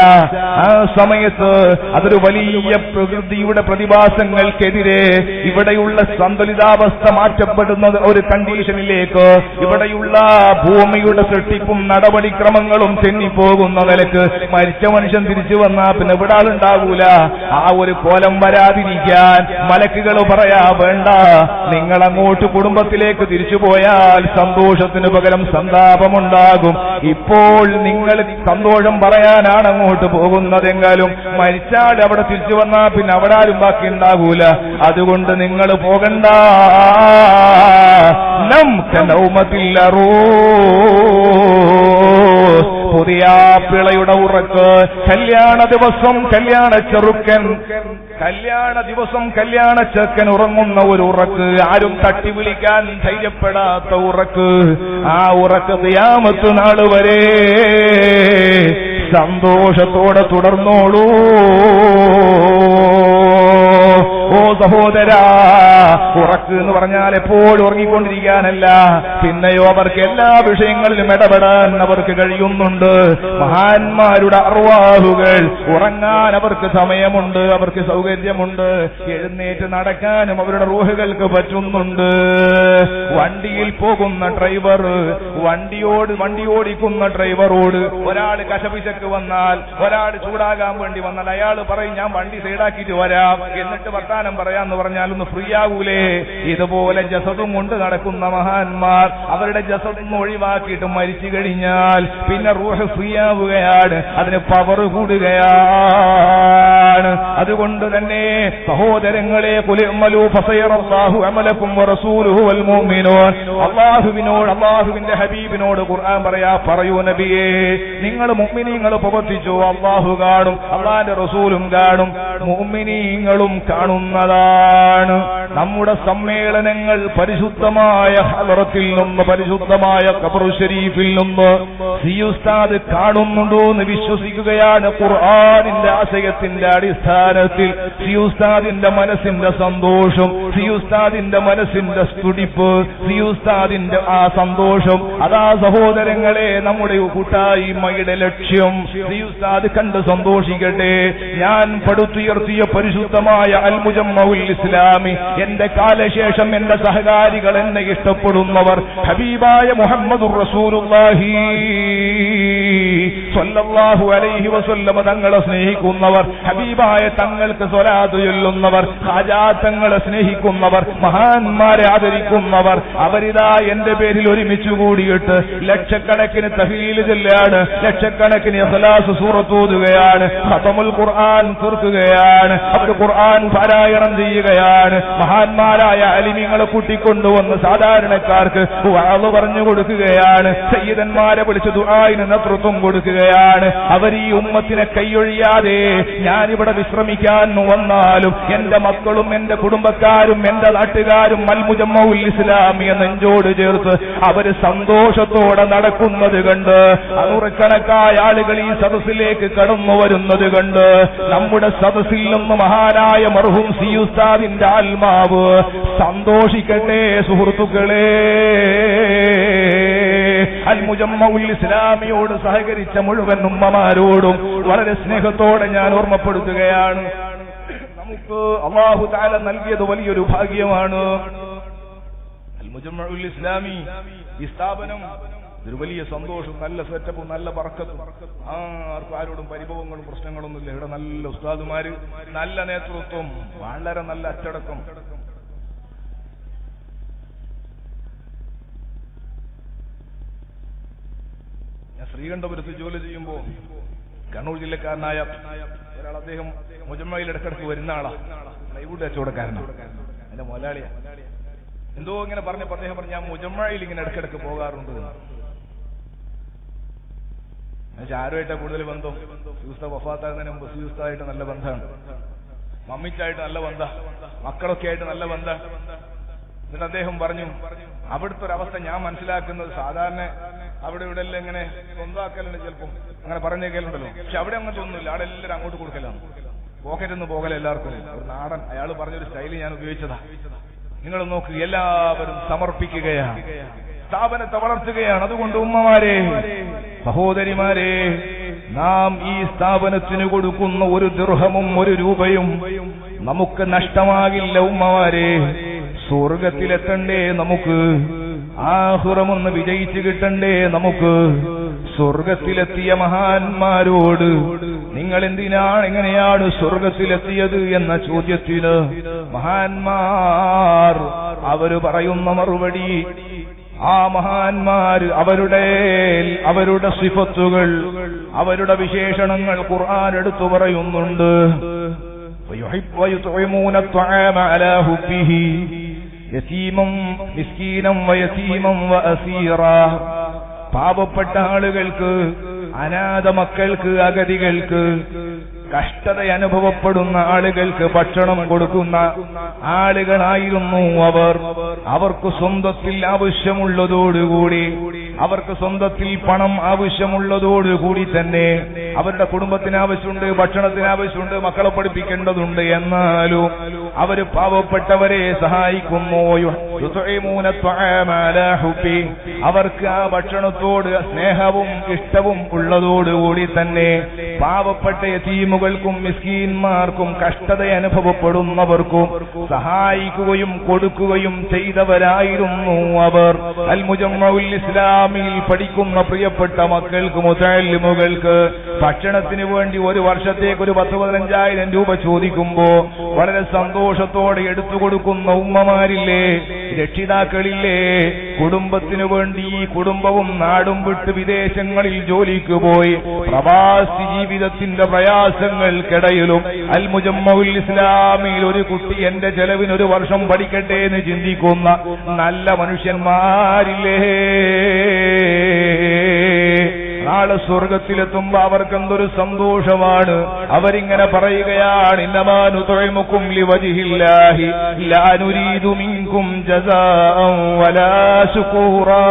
ആ സമയത്ത് അതൊരു വലിയ പ്രകൃതിയുടെ പ്രതിഭാസങ്ങൾക്കെതിരെ ഇവിടെയുള്ള സന്തുലിതാവസ്ഥ മാറ്റപ്പെടുന്നത് ഒരു കണ്ടീഷനിലേക്ക്, ഇവിടെയുള്ള ഭൂമിയുടെ സൃഷ്ടിപ്പും നടപടിക്രമങ്ങളും തെന്നിപ്പോകുന്ന നിലക്ക് മരിച്ച മനുഷ്യൻ തിരിച്ചു വന്നാൽ പിന്നെ ഇവിടെ ആളുണ്ടാവൂല. ആ ഒരു കോലം വരാതിരിക്കാൻ മലക്കുകൾ പറയാ, വേണ്ട, നിങ്ങളങ്ങോട്ട് കുടുംബത്തിലേക്ക് തിരിച്ചു പോയാൽ സന്തോഷത്തിന് പകരം സന്താപമുണ്ടാകും. ഇപ്പോൾ നിങ്ങൾ സന്തോഷം പറയാനാണ് അങ്ങോട്ട് പോകുന്നതെങ്കിലും മരിച്ചാൽ അവിടെ തിരിച്ചു വന്നാൽ പിന്നെ അവിടെ ആരും ബാക്കി ഉണ്ടാകൂല, അതുകൊണ്ട് നിങ്ങൾ പോകണ്ട. പുതിയാപ്പിളയുടെ ഉറക്ക്, കല്യാണ ദിവസം കല്യാണ ചെറുക്കൻ ഉറങ്ങുന്ന ഒരു ഉറക്ക്, ആരും തട്ടി വിളിക്കാൻ ധൈര്യപ്പെടാത്ത ഉറക്ക്. ആ ഉറക്ക് ഖിയാമത്ത് നാൾ വരെ സന്തോഷത്തോടെ തുടർന്നോളൂ. ഓ സഹോദരാ, ഉറക്ക് എന്ന് പറഞ്ഞാൽ എപ്പോഴും ഉറങ്ങിക്കൊണ്ടിരിക്കാനല്ല, പിന്നെയോ അവർക്ക് എല്ലാ വിഷയങ്ങളിലും ഇടപെടാൻ അവർക്ക് കഴിയുന്നുണ്ട്. മഹാന്മാരുടെ അർവാഹുകൾ ഉറങ്ങാൻ അവർക്ക് സമയമുണ്ട്, അവർക്ക് സൗകര്യമുണ്ട്, എഴുന്നേറ്റ് നടക്കാനും അവരുടെ റൂഹുകൾക്ക് പറ്റുന്നുണ്ട്. വണ്ടിയിൽ പോകുന്ന ഡ്രൈവർ, വണ്ടി ഓടിക്കുന്ന ഡ്രൈവറോട് ഒരാൾ കശപിശക്ക് വന്നാൽ, ഒരാൾ ചൂടാകാൻ വേണ്ടി വന്നാൽ അയാൾ പറയും, ഞാൻ വണ്ടി സൈഡാക്കിയിട്ട് വരാം, എന്നിട്ട് വർത്താനം പറയാന്ന് പറഞ്ഞാലൊന്ന് ഫ്രീ ആകൂലേ? ഇതുപോലെ ജസദും കൊണ്ട് നടക്കുന്ന മഹാന്മാർ അവരുടെ ജസദും ഒഴിവാക്കിയിട്ട് മരിച്ചു കഴിഞ്ഞാൽ പിന്നെ റൂഹ് ഫ്രീ ആവുകയാണ്, അതിന് പവർ കൂടുകയാണ്. അതുകൊണ്ട് തന്നെ സഹോദരങ്ങളെ, ഖുൽമലു ഫസയറല്ലാഹു അമലകും വറസൂലുഹു വൽ മുഅ്മിനൂൻ, അല്ലാഹുവിന്റെ ഹബീബിനോട് ഖുർആൻ പറയൂ നബിയേ, നിങ്ങൾ മുഅ്മിനീങ്ങൾ പ്രവർത്തിച്ചു, അല്ലാഹു കാണും, അല്ലാന്റെ റസൂലും കാണും, മുഅ്മിനീങ്ങളും കാണുന്നതാണ്. നമ്മുടെ സമ്മേളനങ്ങൾ പരിശുദ്ധമായ ഹലറത്തിൽ നിന്ന്, പരിശുദ്ധമായ ഖബറു ശരീഫിൽ നിന്ന് സി ഉസ്താദ് കാണുന്നുണ്ടോ എന്ന് വിശ്വസിക്കുകയാണ് ഖുർആനിന്റെ ആശയത്തിന്റെ അടിസ്ഥാനത്തിൽ. സി ഉസ്താദിന്റെ മനസ്സിന്റെ സന്തോഷം, സീയുസ്താദിന്റെ മനസ്സിന്റെ സ്തുടിപ്പ്, സീയുസ്താദിന്റെ ആ സന്തോഷം, അതാ സഹോദരങ്ങളെ നമ്മുടെ കൂട്ടായ്മയുടെ ലക്ഷ്യം. സീയുസ്താദ് കണ്ട് സന്തോഷിക്കട്ടെ. ഞാൻ പടുത്തുയർത്തിയ പരിശുദ്ധമായ അൽമുജമ്മഉൽ ഇസ്ലാമി, എന്റെ കാലശേഷം എന്റെ സഹകാരികൾ, എന്നെ ഇഷ്ടപ്പെടുന്നവർ, ഹബീബായ മുഹമ്മദുർ റസൂലുള്ളാഹി സ്വല്ലല്ലാഹു അലൈഹി വസല്ലമ തങ്ങളെ സ്നേഹിക്കുന്നവർ, ഹബീബായ തങ്ങൾക്ക് സ്വലാത്ത് ചൊല്ലുന്നവർ, ഹാജാ തങ്ങളെ സ്നേഹിക്കുന്നവർ, മഹാന്മാരെ ആദരിക്കുന്നവർ, അവരിതാ എന്റെ പേരിൽ ഒരുമിച്ചു കൂടിയിട്ട് ലക്ഷക്കണക്കിന് തഹ്ലീൽ ചൊല്ലുകയാണ്, ലക്ഷക്കണക്കിന് ഇഖ്ലാസ് സൂറത്തൂതുകയാണ്, ഖതമുൽ ഖുർആൻ തീർക്കുകയാണ്, അവർ ഖുർആൻ പാരായണം ചെയ്യുകയാണ്, മഹാന്മാരായ അലിമീങ്ങളെ കൂട്ടിക്കൊണ്ടുവന്ന് സാധാരണക്കാർക്ക് വഅദ് പറഞ്ഞു കൊടുക്കുകയാണ്, സയ്യിദന്മാരെ വിളിച്ച് ദുആഇന് നേതൃത്വം കൊടുക്കുകയാണ്. അവർ ഈ ഉമ്മത്തിനെ കൈയൊഴിയാതെ ഞാനിവിടെ വിശ്രമിക്കാൻ വന്നാലും എന്റെ മക്കളും എന്റെ കുടുംബക്കാരും എന്റെ നാട്ടുകാരും അൽമുജമ്മഉൽ ഇസ്ലാമിയെ നെഞ്ചോട് ചേർത്ത് അവര് സന്തോഷത്തോടെ നടക്കുന്നത് കണ്ട്, നൂറുകണക്കായ ആളുകൾ ഈ സദസ്സിലേക്ക് കടന്നു വരുന്നത് കണ്ട്, നമ്മുടെ സദസ്സിൽ നിന്ന് മഹാനായ മർഹൂം സീയുസ്താദിന്റെ ആത്മാവ് സന്തോഷിക്കട്ടെ. സുഹൃത്തുക്കളെ, അൽമുജമ്മഉൽ ഇസ്ലാമിയോട് സഹകരിച്ച മുഴുവൻ ഉമ്മമാരോടും വളരെ സ്നേഹത്തോടെ ഞാൻ ഓർമ്മപ്പെടുത്തുകയാണ്. നമുക്ക് അല്ലാഹു തആല നൽകിയത് വലിയൊരു ഭാഗ്യമാണ്. അൽമുജമ്മഉൽ ഇസ്ലാമി ഈ സ്ഥാപനം ഒരു വലിയ സന്തോഷവും നല്ല സെറ്റപ്പും നല്ല ബർക്കത്തും, ആർക്കാരോടും പരിഭവങ്ങളും പ്രശ്നങ്ങളൊന്നുമില്ല. ഇവിടെ നല്ല ഉസ്താദുമാര്, നല്ല നേതൃത്വം, വളരെ നല്ല അച്ചടക്കം. ഞാൻ ശ്രീകണ്ഠപുരത്ത് ജോലി ചെയ്യുമ്പോൾ കണ്ണൂർ ജില്ലക്കാരനായ ഒരാൾ, അദ്ദേഹം മുജമ്മയിൽ ഇടക്കിടക്ക് വരുന്ന ആളാണ്, പ്ലൈവുഡ് കച്ചവടക്കാരനാണ്, എന്റെ മുതലാളിയാണ്. എന്തോ ഇങ്ങനെ പറഞ്ഞപ്പോൾ അദ്ദേഹം പറഞ്ഞു, ഞാൻ മുജമ്മയിൽ ഇങ്ങനെ ഇടക്കിടക്ക് പോകാറുണ്ട്. എന്നുവെച്ചാൽ ആരുമായിട്ടാണ് കൂടുതൽ ബന്ധം? സീയുസ്ത വഫാത്താകുന്നതിന് മുമ്പ് സീയുസ്തായിട്ട് നല്ല ബന്ധമാണ്, മമ്മിക്കായിട്ട് നല്ല ബന്ധം, മക്കളൊക്കെ ആയിട്ട് നല്ല ബന്ധം. എന്നിട്ട് അദ്ദേഹം പറഞ്ഞു, അവിടുത്തെ ഒരവസ്ഥ ഞാൻ മനസ്സിലാക്കുന്നത്, സാധാരണ അവിടെ ഇവിടെ എല്ലാം ഇങ്ങനെ സ്വന്തമാക്കലുണ്ട്, ചിലപ്പം അങ്ങനെ പറഞ്ഞേക്കലുണ്ടല്ലോ, പക്ഷെ അവിടെ അങ്ങനത്തെ ഒന്നുമില്ല, അവിടെ എല്ലാവരും അങ്ങോട്ട് കൊടുക്കലാണ്, പോക്കറ്റ് നിന്ന് പോകല എല്ലാവർക്കും. ഒരു നാടൻ അയാൾ പറഞ്ഞൊരു സ്റ്റൈല് ഞാൻ ഉപയോഗിച്ചതാ, നിങ്ങൾ നോക്ക്, എല്ലാവരും സമർപ്പിക്കുകയാണ്, സ്ഥാപനത്തെ വളർത്തുകയാണ്. അതുകൊണ്ട് ഉമ്മമാരെ, സഹോദരിമാരെ, നാം ഈ സ്ഥാപനത്തിന് കൊടുക്കുന്ന ഒരു ദിർഹമും ഒരു രൂപയും നമുക്ക് നഷ്ടമാകില്ല. ഉമ്മമാരെ, സ്വർഗത്തിലെത്തണ്ടേ നമുക്ക്, ആഖിറമൊന്ന് വിജയിച്ചു കിട്ടണ്ടേ നമുക്ക്. സ്വർഗത്തിലെത്തിയ മഹാന്മാരോട് നിങ്ങൾ എന്തിനാണ്, എങ്ങനെയാണ് സ്വർഗത്തിലെത്തിയത് എന്ന ചോദ്യത്തിന് മഹാന്മാർ അവര് പറയുന്ന മറുപടി, ആ മഹാന്മാര് അവരുടെ സിഫത്തുകൾ, അവരുടെ വിശേഷണങ്ങൾ ഖുർആൻ എടുത്തു പറയുന്നുണ്ട്. പാവപ്പെട്ട ആളുകൾക്ക്, അനാഥ മക്കൾക്ക്, അഗതികൾക്ക്, കഷ്ടത അനുഭവപ്പെടുന്ന ആളുകൾക്ക് ഭക്ഷണം കൊടുക്കുന്ന ആളുകളായിരുന്നു അവർ. അവർക്ക് സ്വന്തത്തിൽ ആവശ്യമുള്ളതോടുകൂടി, അവർക്ക് സ്വന്തത്തിൽ പണം ആവശ്യമുള്ളതോടുകൂടി തന്നെ, അവരുടെ കുടുംബത്തിന് ആവശ്യമുണ്ട്, ഭക്ഷണത്തിന് ആവശ്യമുണ്ട്, മക്കളെ പഠിപ്പിക്കേണ്ടതുണ്ട്, എന്നാലും അവര് പാവപ്പെട്ടവരെ സഹായിക്കുന്നു. അവർക്ക് ആ ഭക്ഷണത്തോട് സ്നേഹവും ഇഷ്ടവും ഉള്ളതോടുകൂടി തന്നെ പാവപ്പെട്ട യതീമുകൾക്കും മിസ്കീന്മാർക്കും കഷ്ടത അനുഭവപ്പെടുന്നവർക്കും സഹായിക്കുകയും കൊടുക്കുകയും ചെയ്തവരായിരുന്നു അവർ. അൽമുജമ്മഉൽ ഇസ്ലാമിൽ പഠിക്കുന്ന പ്രിയപ്പെട്ട മക്കൾക്ക്, മുതല്ലിമുകൾക്ക് ഭക്ഷണത്തിന് വേണ്ടി ഒരു വർഷത്തേക്ക് ഒരു 10-15,000 രൂപ ചോദിക്കുമ്പോ വളരെ സന്തോഷത്തോടെ എടുത്തു കൊടുക്കുന്ന ഉമ്മമാരില്ലേ, രക്ഷിതാക്കളില്ലേ, കുടുംബത്തിനു വേണ്ടി ഈ കുടുംബവും നാടും വിട്ട് വിദേശങ്ങളിൽ ജോലിക്ക് പോയി പ്രവാസി ജീവിതത്തിന്റെ പ്രയാസങ്ങൾക്കിടയിലും അൽമുജമ്മഉൽ ഇസ്ലാമിൽ ഒരു കുട്ടി എന്റെ ചെലവിന് ഒരു വർഷം പഠിക്കട്ടെ എന്ന് ചിന്തിക്കുന്ന നല്ല മനുഷ്യന്മാരില്ലേ, നാളെ സ്വർഗത്തിലെത്തുമ്പോ അവർക്കെന്തൊരു സന്തോഷമാണ്. അവരിങ്ങനെ പറയുകയാണ്, ഇന്നമാ നുതഇമുകും ലിവജ്ഹില്ലാഹി ലാ നുരീദു മിൻകും ജസാഅൻ വലാ ശുകൂറാ.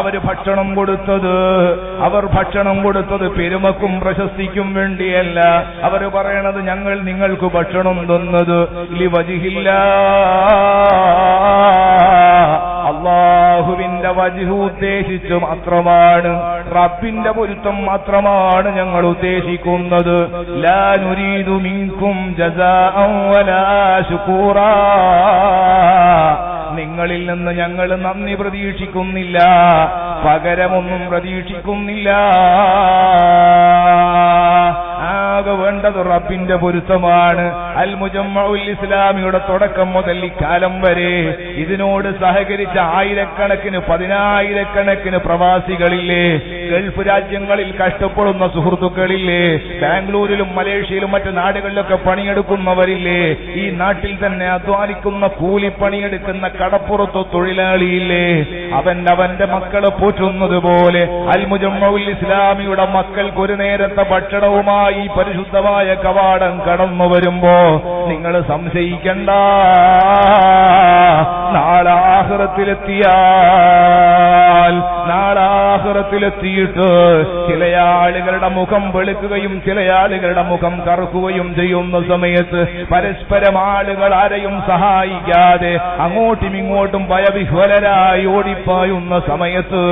അവർ അവര് ഭക്ഷണം കൊടുത്തത്, പെരുമക്കും പ്രശസ്തിക്കും വേണ്ടിയല്ല. അവർ പറയണത് ഞങ്ങൾ നിങ്ങൾക്ക് ഭക്ഷണം തന്നത് വജിഹില്ല, അള്ളാഹുവിന്റെ വജിഹു ഉദ്ദേശിച്ചു മാത്രമാണ്, റബ്ബിന്റെ പൊരുത്തം മാത്രമാണ് ഞങ്ങൾ ഉദ്ദേശിക്കുന്നത്. ലാ നുരീദു മിൻകും ജസാഅൻ വലാ ശുകൂറാ, നിങ്ങളിൽ നിന്ന് ഞങ്ങൾ നന്ദി പ്രതീക്ഷിക്കുന്നില്ല, പകരമൊന്നും പ്രതീക്ഷിക്കുന്നില്ല. ആകെ വേണ്ടത് റബ്ബിന്റെ പൊരുത്തമാണ്. അൽ മുജമ്മഉൽ ഇസ്ലാമിയുടെ തുടക്കം മുതൽ ഇക്കാലം വരെ ഇതിനോട് സഹകരിച്ച ആയിരക്കണക്കിന് പതിനായിരക്കണക്കിന് പ്രവാസികളില്ലേ, ഗൾഫ് രാജ്യങ്ങളിൽ കഷ്ടപ്പെടുന്ന സുഹൃത്തുക്കളില്ലേ, ബാംഗ്ലൂരിലും മലേഷ്യയിലും മറ്റ് നാടുകളിലൊക്കെ പണിയെടുക്കുന്നവരില്ലേ, ഈ നാട്ടിൽ തന്നെ അധ്വാനിക്കുന്ന കൂലിപ്പണിയെടുക്കുന്ന കടപ്പുറത്തു തൊഴിലാളിയില്ലേ, അവന്റെ മക്കളെ പോറ്റുന്നത് പോലെ അൽ മുജമ്മഉൽ ഇസ്ലാമിയുടെ മക്കൾക്ക് ഒരു നേരത്തെ ഭക്ഷണവുമായി പരിശുദ്ധമായ കവാടം കടന്നു വരുമ്പോ നിങ്ങൾ സംശയിക്കണ്ട, നാളാഹ്റത്തിലെത്തിയിട്ട് ചില ആളുകളുടെ മുഖം വെളുക്കുകയും ചില ആളുകളുടെ മുഖം കറുക്കുകയും ചെയ്യുന്ന സമയത്ത് പരസ്പരം ആളുകൾ ആരെയും സഹായിക്കാതെ അങ്ങോട്ടും ഇങ്ങോട്ടും ഭയവിഹ്വലരായി ഓടിപ്പായുന്ന സമയത്ത്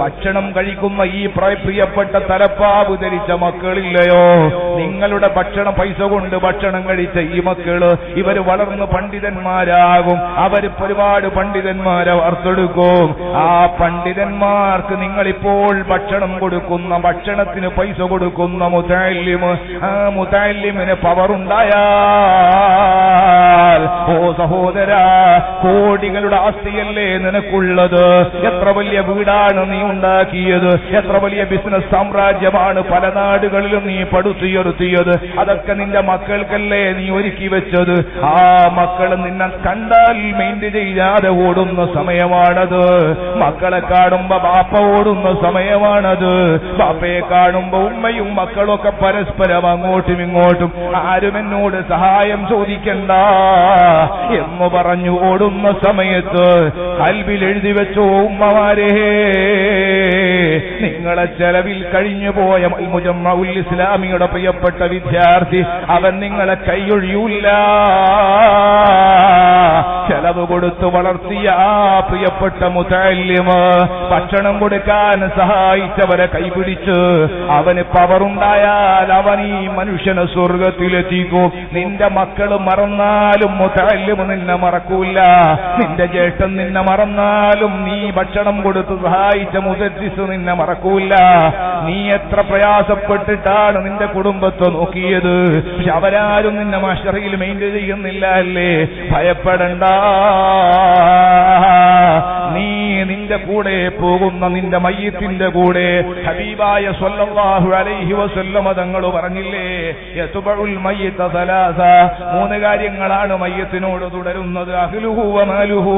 ഭക്ഷണം കഴിക്കുന്ന ഈ പ്രിയപ്പെട്ട തലപ്പാവ് ധരിച്ച മക്കളില്ലയോ, നിങ്ങളുടെ ഭക്ഷണ പൈസ കൊണ്ട് ഭക്ഷണം കഴിച്ച ഈ മക്കള് ഇവര് വളർന്ന് പണ്ഡിതന്മാരാകും, അവര് ഒരുപാട് പണ്ഡിതന്മാരെ വാർത്തെടുക്കും. ആ പണ്ഡിതന്മാർക്ക് നിങ്ങളിപ്പോൾ ഭക്ഷണം കൊടുക്കുന്ന, ഭക്ഷണത്തിന് പൈസ കൊടുക്കുന്ന മുതല്ലിമ്, ആ മുതല്ലിമിന് പവറുണ്ടായാൽ ഓ സഹോദരാ, കോടികളുടെ ആസ്തിയല്ലേ നിനക്കുള്ളത്, എത്ര വലിയ വീടാണ് നീ ഉണ്ടാക്കിയത്, എത്ര വലിയ ബിസിനസ് സാമ്രാജ്യമാണ് പല നാടുകളിലും നീ പടുത്തുയർത്തിയത്, അതൊക്കെ നിന്റെ മക്കൾക്കല്ലേ നീ ഒരുക്കി വെച്ചത്. ആ മക്കൾ നിന്നെ കണ്ടാൽ മെയിൻറ്റ് ചെയ്യാതെ ഓടുന്ന സമയമാണത്. മക്കളെ കാണുമ്പോ ബാപ്പ ഓടുന്ന സമയമാണത്, ബാപ്പയെ കാണുമ്പോ ഉമ്മയും മക്കളൊക്കെ പരസ്പരം അങ്ങോട്ടും ഇങ്ങോട്ടും ആരും എന്നോട് സഹായം ചോദിക്കണ്ട എന്ന് പറഞ്ഞു ഓടുന്ന സമയത്ത് കൽബിൽ എഴുതി വെച്ചോ ഉമ്മമാരേ, നിങ്ങളെ ചെലവിൽ കഴിഞ്ഞു പോയ മുജമ്മഉൽ ഇസ്ലാമിയുടെ പ്രിയപ്പെട്ട വിദ്യാർത്ഥി അവൻ നിങ്ങളെ കൈയൊഴിയൂല്ല. ചെലവ് കൊടുത്ത് വളർത്തിയ ആ പ്രിയപ്പെട്ട മുതല്ലിമ് ഭക്ഷണം കൊടുക്കാൻ സഹായിച്ചവരെ കൈപിടിച്ച് അവന് പവറുണ്ടായാൽ അവൻ ഈ മനുഷ്യനെ സ്വർഗത്തിലെത്തിക്കും. നിന്റെ മക്കൾ മറന്നാലും മുതല്ലിമ് നിന്നെ മറക്കൂല, നിന്റെ ജ്യേഷ്ഠൻ നിന്നെ മറന്നാലും നീ ഭക്ഷണം കൊടുത്ത് സഹായിച്ച മുദരിസ് നിന്നെ മറക്കൂല. നീ എത്ര പ്രയാസപ്പെട്ടിട്ടാണ് നിന്റെ കുടുംബത്തെ നോക്കിയത്, പക്ഷെ അവരാരും നിന്നെ മഹ്ശറിൽ മെയിൻറ്റെയിൻ ചെയ്യുന്നില്ല അല്ലേ, ഭയപ്പെടണ്ട, നീ നിന്റെ കൂടെ പോകുന്ന നിന്റെ മയ്യിത്തിന്റെ കൂടെ ഹബീബായ സ്വല്ലല്ലാഹു അലൈഹി വസല്ലമ തങ്ങൾ പറഞ്ഞില്ലേ, യത്ബഉൽ മയ്യിത സലാസ, മൂന്ന് കാര്യങ്ങളാണ് മയ്യിത്തിനോട് തുടരുന്നത്, അഹ്ലുഹു വമാലുഹു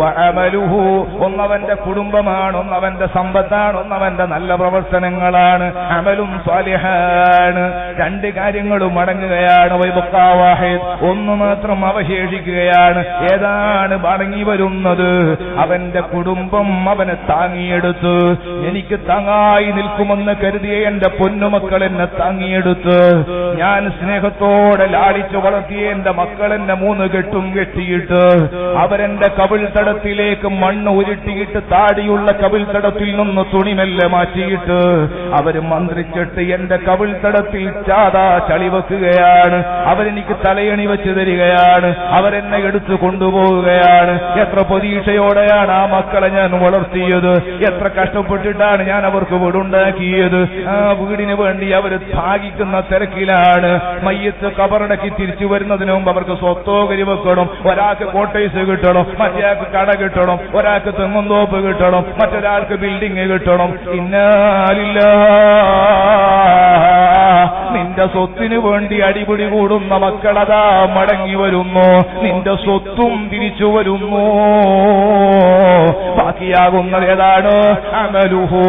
വഅമലുഹു, ഒന്നവന്റെ കുടുംബമാണ്, ഒന്നവന്റെ സമ്പത്താണ്, ഒന്നവന്റെ നല്ല പ്രവർത്തനങ്ങളാണ്, അമലും സാലിഹാണ്, രണ്ട് കാര്യങ്ങളും അടങ്ങുകയാണ്, വൈബഖാ വാഹിദ്, ഒന്ന് മാത്രം അവശേഷിക്കുകയാണ്. ഏതാണ് മടങ്ങി വരുന്നത്? അവന്റെ കുടുംബം അവനെ താങ്ങിയെടുത്ത്, എനിക്ക് താങ്ങായി നിൽക്കുമെന്ന് കരുതിയ എന്റെ പൊന്നുമക്കൾ എന്നെ താങ്ങിയെടുത്ത്, ഞാൻ സ്നേഹത്തോടെ ലാളിച്ചു വളർത്തിയ എന്റെ മക്കൾ എന്നെ മൂന്ന് കെട്ടും കെട്ടിയിട്ട് അവരെന്റെ കവിൾ തടത്തിലേക്ക് മണ്ണ് ഉരുട്ടിയിട്ട് താടിയുള്ള കവിൾ തടത്തിൽ നിന്ന് തുണിമെല്ലെ മാറ്റിയിട്ട് അവര് മന്ത്രിച്ചിട്ട് എന്റെ കവിൾ തടത്തിൽ ചാതാ ചളിവെക്കുകയാണ്, അവരെനിക്ക് തലയണി വെച്ച് തരികയാണ്, അവരെന്നെ എടുത്തു കൊണ്ടുപോവുകയാണ്. എത്ര പ്രതീക്ഷയോടെയാണ് ആ മക്കളെ ഞാൻ വളർത്തിയത്, എത്ര കഷ്ടപ്പെട്ടിട്ടാണ് ഞാൻ അവർക്ക് വീടുണ്ടാക്കിയത്. ആ വീടിന് വേണ്ടി അവർ ഭാഗിക്കുന്ന തിരക്കിലാണ്. മയ്യത്ത് കബറടക്കി തിരിച്ചു വരുന്നതിന് മുമ്പ് അവർക്ക് സ്വത്തോ കരി വെക്കണം, ഒരാൾക്ക് കോട്ടേഴ്സ് കിട്ടണം, മറ്റേയാൾക്ക് കട കിട്ടണം, ഒരാൾക്ക് തെങ്ങുന്തോപ്പ് കിട്ടണം, മറ്റൊരാൾക്ക് ബിൽഡിംഗ് കിട്ടണം. ഇന്നാലില്ലാഹ്, നിന്റെ സ്വത്തിനു വേണ്ടി അടിപിടി കൂടുന്ന മക്കളതാ മടങ്ങി വരുന്നു, നിന്റെ സ്വത്തും തിരിച്ചു വരുന്നു. ബാക്കിയാകുന്നത് ഏതാണ്? അമലുഹോ,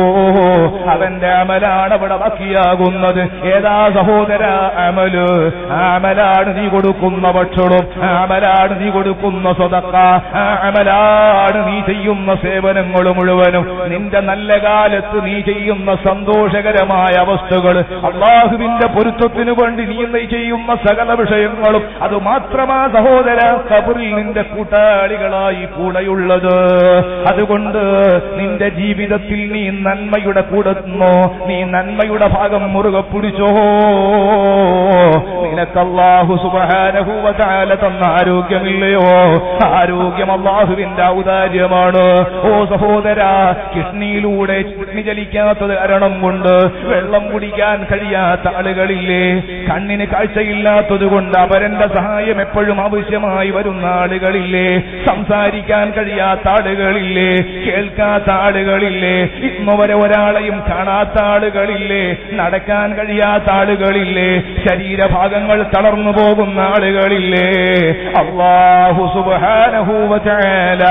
അവന്റെ അമലാണ് അവിടെ ബാക്കിയാകുന്നത്. ഏതാ സഹോദര? അമല്. അമലാണ് നീ കൊടുക്കുന്ന ഭക്ഷണം, അമലാണ് നീ കൊടുക്കുന്ന സദക്ക, അമലാണ് നീ ചെയ്യുന്ന സേവനങ്ങൾ മുഴുവനും. നിന്റെ നല്ല കാലത്ത് നീ ചെയ്യുന്ന സന്തോഷകരമായ അവസ്ഥകൾ, അള്ളാഹുവിന്റെ പൊരുത്തത്തിനു വേണ്ടി നീ ചെയ്യുന്ന സകല വിഷയങ്ങളും. അതുമാത്രമാ സഹോദര ഖബറിൽ നിന്റെ കൂട്ടാളികളായി കൂടെയുള്ളത്. അതുകൊണ്ട് നിന്റെ ജീവിതത്തിൽ നീ നന്മയുടെ കൂടെ നിന്നോ, നീ നന്മയുടെ ഭാഗം മുറുകെ പിടിച്ചോ. നിനക്ക് അല്ലാഹു സുബ്ഹാനഹു വ തആല തന്ന ആരോഗ്യമില്ലയോ? ആരോഗ്യം അല്ലാഹുവിന്റെ ഔദാര്യമാണ്. ഓ സഹോദര, കിഡ്നിയിലൂടെ കിഡ്നി ചലിക്കാത്തത് കാരണം കൊണ്ട് വെള്ളം കുടിക്കാൻ കഴിയാത്ത ആളുകളില്ലേ? കണ്ണിന് കാഴ്ചയില്ലാത്തത് കൊണ്ട് അവരന്റെ സഹായം എപ്പോഴും ആവശ്യമായി വരുന്ന ആളുകളില്ലേ? സംസാരിക്കാൻ കഴിയാത്ത ആളുകളില്ലേ? കേൾക്കാത്ത ആളുകളില്ലേ? ഇന്നുവരെ ഒരാളെയും കാണാത്ത ആളുകളില്ലേ? നടക്കാൻ കഴിയാത്ത ആളുകളില്ലേ? ശരീരഭാഗങ്ങൾ തളർന്നു പോകുന്ന ആളുകളില്ലേ? അല്ലാഹു സുബ്ഹാനഹു വ തആല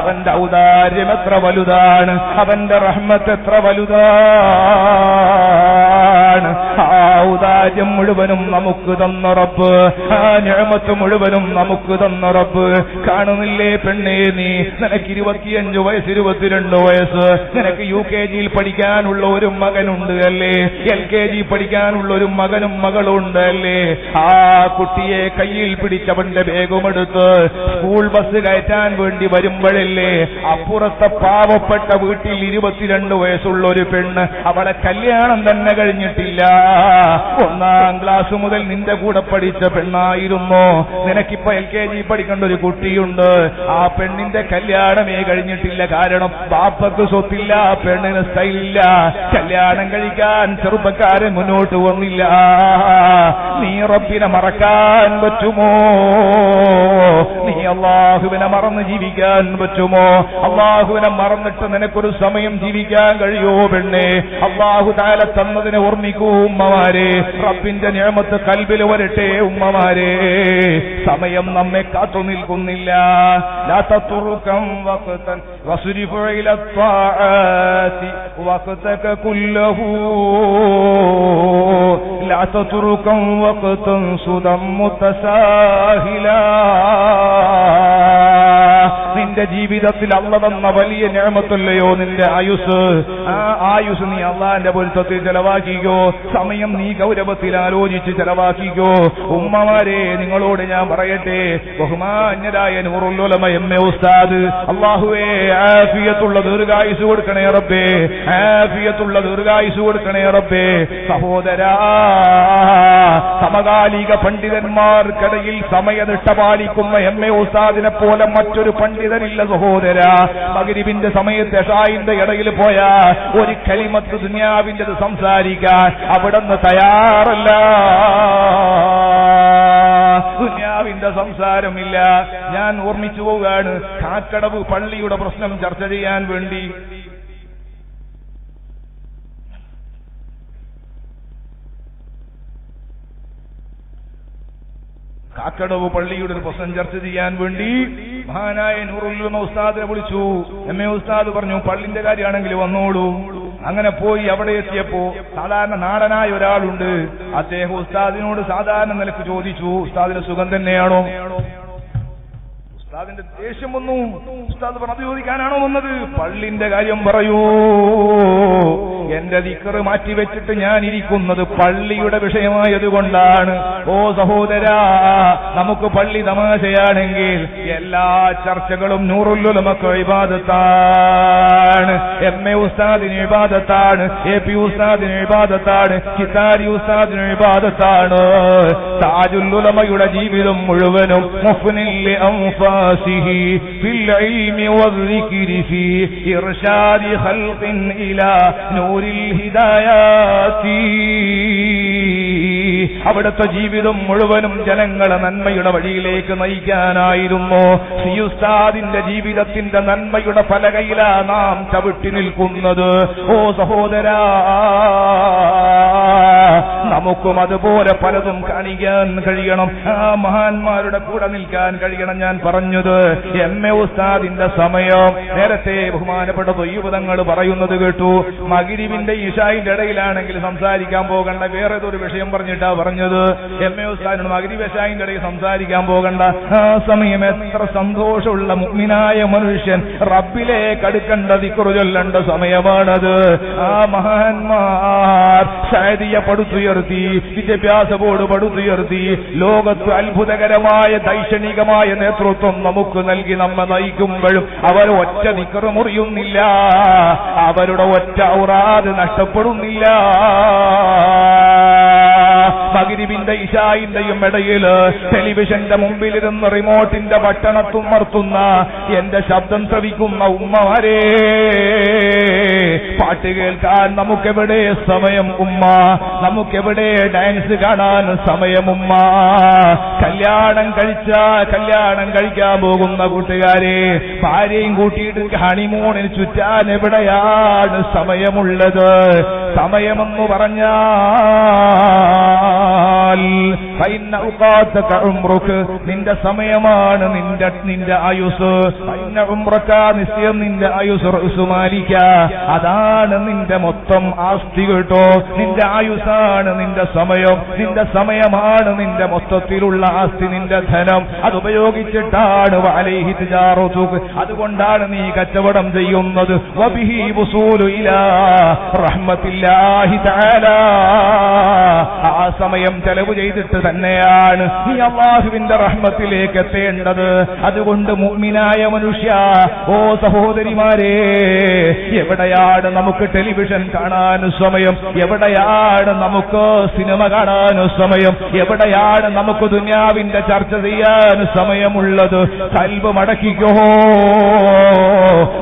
അവന്റെ ഔദാര്യം എത്ര വലുതാണ്, അവന്റെ റഹ്മത്ത് എത്ര വലുതാണ്. ആ ഔദാര്യം മുഴുവനും നമുക്ക് തന്ന റബ്ബ്, ആ നിഅമത്ത് മുഴുവനും നമുക്ക് തന്ന റബ്ബ്. കാണുന്നില്ലേ പെണ്ണേ, നീ നിനക്ക് 25 വയസ്സ്, 22 വയസ്സ്, നിനക്ക് UKG പഠിക്കാനുള്ള ഒരു മകനുണ്ട് അല്ലേ? LKG പഠിക്കാനുള്ള ഒരു മകനും മകളുണ്ട് അല്ലേ? ആ കുട്ടിയെ കയ്യിൽ പിടിച്ചവന്റെ ബേഗമെടുത്ത് സ്കൂൾ ബസ് കയറ്റാൻ വേണ്ടി വരുമ്പോഴല്ലേ അപ്പുറത്തെ പാവപ്പെട്ട വീട്ടിൽ 22 വയസ്സുള്ള ഒരു പെണ്ണ്, അവളെ കല്യാണം തന്നെ കഴിഞ്ഞിട്ടില്ല, 1ാം ക്ലാസ് മുതൽ നിന്റെ കൂടെ പഠിച്ച പെണ്ണായിരുന്നു, നിനക്കിപ്പോ LKG പഠിക്കേണ്ട ഒരു കുട്ടിയുണ്ട്, ആ പെണ്ണിന്റെ കല്യാണമേ കഴിഞ്ഞിട്ടില്ല. കാരണം ബാപ്പക്ക് സ്വത്തില്ല, പെണ്ണിന് സ്റ്റൈലില്ല, കല്യാണം കഴിക്കാൻ ചെറുപ്പക്കാരൻ മുന്നോട്ട് വന്നില്ല. നീ റബ്ബിനെ മറക്കാൻ പറ്റുമോ? നീ അല്ലാഹുവിനെ മറന്ന് ജീവിക്കാൻ പറ്റുമോ? അല്ലാഹുവിനെ മറന്നിട്ട് നിനക്കൊരു സമയം ജീവിക്കാൻ കഴിയോ പെണ്ണേ? അല്ലാഹു തആല തന്നതിനെ ഓർമ്മിക്കൂ ഉമ്മമാരെ. റബ്ബിന്റെ നിഅമത്ത് കൽബിൽ വരട്ടെ ഉമ്മമാരെ. സമയം നമ്മെ കാത്തു നിൽക്കുന്നില്ല. ലാ തതുർകം വഖതൻ വസ്രിഫു ഇല ത്വാഅതി വഖതക കുല്ലഹു ലാ തതുർകം വഖതൻ സുദം മുതസാഹിലാ. നിന്റെ ജീവിതത്തിൽ അല്ലാഹു തന്ന വലിയ നിഅമത്തല്ലയോ നിന്റെ ആയുസ്. ആ ആയുസ് നീ അല്ലാഹുവിന്റെ പൊരുത്തത്തിൽ ചെലവാക്കിക്കോ. സമയം നീ ഗൗരവത്തിൽ ആലോചിച്ച് ചെലവാക്കിക്കോ. ഉമ്മമാരെ, നിങ്ങളോട് ഞാൻ പറയട്ടെ, ബഹുമാന്യരായ നൂറുലുലമ എം എ ഉസ്താദ്, അല്ലാഹുവേ ആഫിയത്തുള്ള ദീർഘായുസ് കൊടുക്കണേ റബ്ബേ, ആഫിയത്തുള്ള ദീർഘായുസ് കൊടുക്കണേ റബ്ബേ. സഹോദരാ, സമകാലിക പണ്ഡിതന്മാർക്കിടയിൽ സമയനിഷ്ഠ പാലിക്കുന്ന എം എ ഉസ്താദിനെ പോലെ മറ്റൊരു പണ്ഡിതനില്ല സഹോദര. മഗ്‌രിബിന്റെ സമയത്ത് ഇശാഇന്റെ ഇടയിൽ പോയ ഒരു കലിമത്ത് ദുനിയാവിന്റേത് സംസാരിക്കാൻ അവിടുന്ന് തയ്യാറല്ല. ദുനിയാവിന്റെ സംസാരമില്ല. ഞാൻ ഓർമ്മിച്ചു പോവുകയാണ്, കാക്കടവ് പള്ളിയുടെ പ്രശ്നം ചർച്ച ചെയ്യാൻ വേണ്ടി കാക്കടവ് പള്ളിയുടെ ഒരു പ്രശ്നം ചർച്ച ചെയ്യാൻ വേണ്ടി മഹാനായ നൂറുലുമ ഉസ്താദിനെ വിളിച്ചു. എം എ ഉസ്താദ് പറഞ്ഞു, പള്ളിന്റെ കാര്യമാണെങ്കിൽ വന്നോളൂ. അങ്ങനെ പോയി അവിടെ എത്തിയപ്പോ സാധാരണ നാടനായ ഒരാളുണ്ട്. അദ്ദേഹം ഉസ്താദിനോട് സാധാരണ നിലക്ക് ചോദിച്ചു, ഉസ്താദിന്റെ സുഖം തന്നെയാണോ? ഉസ്താദിന്റെ ദേഷ്യം വന്നു. ഉസ്താദ് പ്രതിരോധിക്കാനാണോ വന്നത്? പള്ളിന്റെ കാര്യം പറയൂ. എന്റെ ദിക്റ് മാറ്റിവെച്ചിട്ട് ഞാൻ ഇരിക്കുന്നത് പള്ളിയുടെ വിഷയമായതുകൊണ്ടാണ്. ഓ സഹോദരാ, നമുക്ക് പള്ളി തമാശയാണെങ്കിൽ എല്ലാ ചർച്ചകളും നൂറുലുലമക്ക് ഇബാദത്താണ്, എം എ ഉസ്താദിന് ഇബാദത്താണ്, എ പി ഉസ്താദിന് ഇബാദത്താണ്, കിതാരി ഉസ്താദിന് ഇബാദത്താണ്. താജുലുലമയുടെ ജീവിതം മുഴുവനും മുഫ്നില്ലി അംഫാസിഹി ഫിൽ ഇൽമി വദ്ദിക്രി ഫീ ഇർശാദി ഖൽഖിൻ ഇലാ അവിടുത്തെ ജീവിതം മുഴുവനും ജനങ്ങളെ നന്മയുടെ വഴിയിലേക്ക് നയിക്കാനായിരുന്നു. സിയുസ്താദിന്റെ ജീവിതത്തിന്റെ നന്മയുടെ പലകയിലാ നാം ചവിട്ടി നിൽക്കുന്നത്. ഓ സഹോദരാ, നമുക്കും അതുപോലെ പലതും കാണിക്കാൻ കഴിയണം. ആ മഹാന്മാരുടെ കൂടെ നിൽക്കാൻ കഴിയണം. ഞാൻ പറഞ്ഞത് എം എ ഉസ്താദിന്റെ സമയം നേരത്തെ ബഹുമാനപ്പെട്ട തൊയ്യുപതങ്ങൾ പറയുന്നത് കേട്ടു. മഗ്‌രിബിന്റെ ഇശായിന്റെ ഇടയിലാണെങ്കിൽ സംസാരിക്കാൻ പോകണ്ട, വേറേതൊരു വിഷയം പറഞ്ഞിട്ടാ പറഞ്ഞത്. എം എ ഉസ്താദിനോട് മഗ്‌രിബ് ഇശായിന്റെ ഇടയിൽ സംസാരിക്കാൻ പോകണ്ട, ആ സമയം എത്ര സന്തോഷമുള്ള മുഅ്മിനായ മനുഷ്യൻ റബ്ബിലേക്ക് അടുക്കേണ്ട ദിക്ർ ചൊല്ലേണ്ട സമയമാണത്. ആ മഹാന്മാർ ശഅദിയ പടുത്തുയർത്തി, വിദ്യാഭ്യാസ ബോർഡ് പടുത്തുയർത്തി, ലോകത്ത് അത്ഭുതകരമായ ദൈക്ഷണികമായ നേതൃത്വം നമുക്ക് നൽകി നമ്മെ നയിക്കുമ്പോഴും അവർ ഒറ്റ ദിക്റ് മുറിയുന്നില്ല, അവരുടെ ഒറ്റ ഔറാദ് നഷ്ടപ്പെടുന്നില്ല. മഗ്‌രിബിന്റെ ഇശാഇന്റെയും ഇടയിൽ ടെലിവിഷന്റെ മുമ്പിലിരുന്ന് റിമോട്ടിന്റെ ബട്ടണത്തുമർത്തുന്ന എന്റെ ശബ്ദം ശ്രവിക്കുന്ന ഉമ്മമാരെ, പാട്ട് കേൾക്കാൻ നമുക്കെവിടെ സമയം ഉമ്മ, നമുക്കെവിടെ ഡാൻസ് കാണാൻ സമയം ഉമ്മ. കല്യാണം കഴിക്കാൻ പോകുന്ന കൂട്ടുകാരെ, ഭാര്യയും കൂട്ടിയിട്ട് ഹണിമൂണിന് ചുറ്റാൻ എവിടെയാണ് സമയമുള്ളത്? സമയമെന്ന് പറഞ്ഞാൽ നിന്റെ സമയമാണ് നിന്റെ ആയുസ്, നിശ്ചയം നിന്റെ ആയുസ് മാലിക്ക, അതാണ് നിന്റെ മൊത്തം ആസ്തി കേട്ടോ. നിന്റെ ആയുസാണ് നിന്റെ സമയം, നിന്റെ സമയമാണ് നിന്റെ മൊത്തത്തിലുള്ള ആസ്തി, നിന്റെ ധനം. അതുപയോഗിച്ചിട്ടാണ് അതുകൊണ്ടാണ് നീ കച്ചവടം ചെയ്യുന്നത്. ആ സമയം ചെലവ് ചെയ്തിട്ട് തന്നെയാണ് നീ അല്ലാഹുവിന്റെ റഹ്മത്തിലേക്ക് എത്തേണ്ടത്. അതുകൊണ്ട് മുഅ്മിനായ മനുഷ്യ, ഓ സഹോദരിമാരെ, എവിടെയാണ് നമുക്ക് ടെലിവിഷൻ കാണാൻ സമയം? എവിടെയാണ് നമുക്ക് സിനിമ കാണാൻ സമയം? എവിടെയാണ് നമുക്ക് ദുനിയാവിന്റെ ചർച്ച ചെയ്യാൻ സമയമുള്ളത്? കൽബ് മടക്കിക്കോ,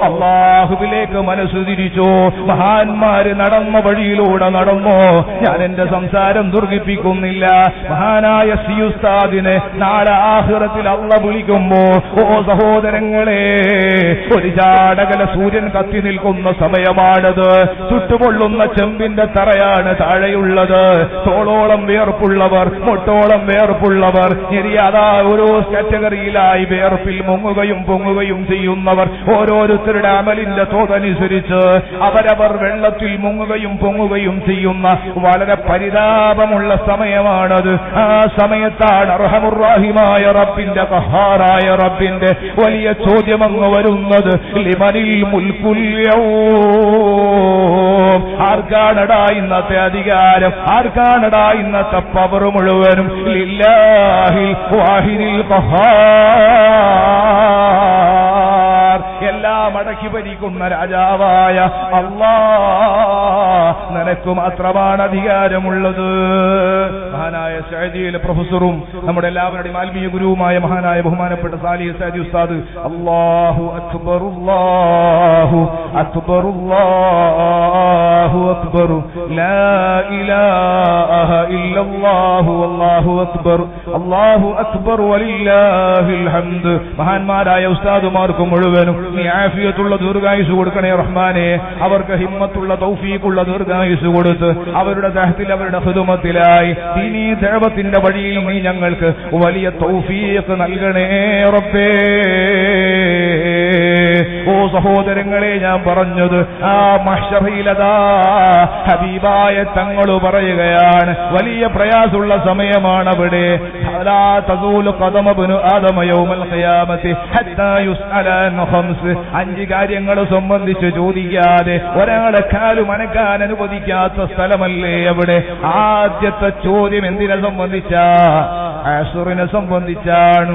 അല്ലാഹുവിലേക്ക് മനസ്സ് തിരിച്ചോ, മഹാന്മാര് നടന്ന വഴിയിലൂടെ നടന്നോ. ഞാൻ എന്റെ സംസാരം ദുർഘിപ്പിക്കുന്നില്ല. മഹാനായ സി ഉസ്താദിനെ നാളെ ആഖിറത്തിൽ അള്ള വിളിക്കുമ്പോ, ഓ സഹോദരങ്ങളെ, ഒരു ചാടകല സൂര്യൻ കത്തി നിൽക്കുന്ന സമയമാണത്. ചുട്ടുപൊള്ളുന്ന ചെമ്പിന്റെ തറയാണ് താഴെയുള്ളത്. തോളോളം വേർപ്പുള്ളവർ, മുട്ടോളം വേർപ്പുള്ളവർ, ശരിയാതാ ഓരോ കാറ്റഗറിയിലായി വേർപ്പിൽ മുങ്ങുകയും പൊങ്ങുകയും ചെയ്യുന്നവർ, ഓരോരുത്തരുടെ അമലിന്റെ തോതനുസരിച്ച് അവരവർ വെള്ളത്തിൽ മുങ്ങുകയും പൊങ്ങുകയും ചെയ്യുന്ന വളരെ പരിതാപമുള്ള സമയമാണത്. ആ സമയത്താണ് അർഹമുർ റഹീമായ റബ്ബിന്റെ ഖഹാറായ റബ്ബിന്റെ വലിയ ചോദ്യമങ്ങ് വരുന്നത്. ലിമനിൽ മുൽകുൽ യൗം, ആർക്കാണടാ ഇന്നത്തെ അധികാരം, ആർക്കാണടാ ഇന്നത്തെ പവർ മുഴുവനും? ലില്ലാഹിൽ വാഹിദിൽ ഖഹാർ, എല്ലാം അടക്കി ഭരിക്കുന്ന രാജാവായ അല്ലാഹ്, നിനക്ക് മാത്രമാണ് അധികാരമുള്ളത്. മഹാനായ സഅദിയിലെ പ്രൊഫസറും നമ്മുടെ എല്ലാവരുടെയും ആത്മീയ ഗുരുവുമായ മഹാനായ ബഹുമാനപ്പെട്ട സാലിഹ് സഅദി ഉസ്താദ് അല്ലാഹു അക്ബർ അല്ലാഹു അക്ബർ അല്ലാഹു അക്ബർ ലാ ഇലാഹ ഇല്ലല്ലാഹു അല്ലാഹു അക്ബർ വലില്ലാഹിൽ ഹംദ്. മഹാന്മാരായ ഉസ്താദുമാർക്ക് മുഴുവനും നീ ആഫിയത്തുള്ള ദീർഘായുസ് കൊടുക്കണേ റഹ്മാനെ. അവർക്ക് ഹിമ്മത്തുള്ള തൗഫീഖുള്ള ദീർഘായുസ് കൊടുത്ത് അവരുടെ ദഹത്തിൽ അവരുടെ ഖിദ്മത്തിലായി ദീനീ ദഅവത്തിന്റെ വഴിയിൽ നീ ഞങ്ങൾക്ക് വലിയ തൗഫീഖ് നൽകണേ റബ്ബേ. ഓ സഹോദരങ്ങളെ, ഞാൻ പറഞ്ഞത് ആ മഹ്ശറയിലതാ ഹബീബായ തങ്ങൾ പറയുകയാണ്, വലിയ പ്രയാസമുള്ള സമയമാണ് അവിടെ. അഞ്ച് കാര്യങ്ങൾ സംബന്ധിച്ച് ചോദിക്കാതെ ഒരാളെ കാലും അനക്കാൻ അനുവദിക്കാത്ത സ്ഥലമല്ലേ അവിടെ? ആദ്യത്തെ ചോദ്യം എന്തിനെ സംബന്ധിച്ചാ? അസുറിനെ സംബന്ധിച്ചാണ്,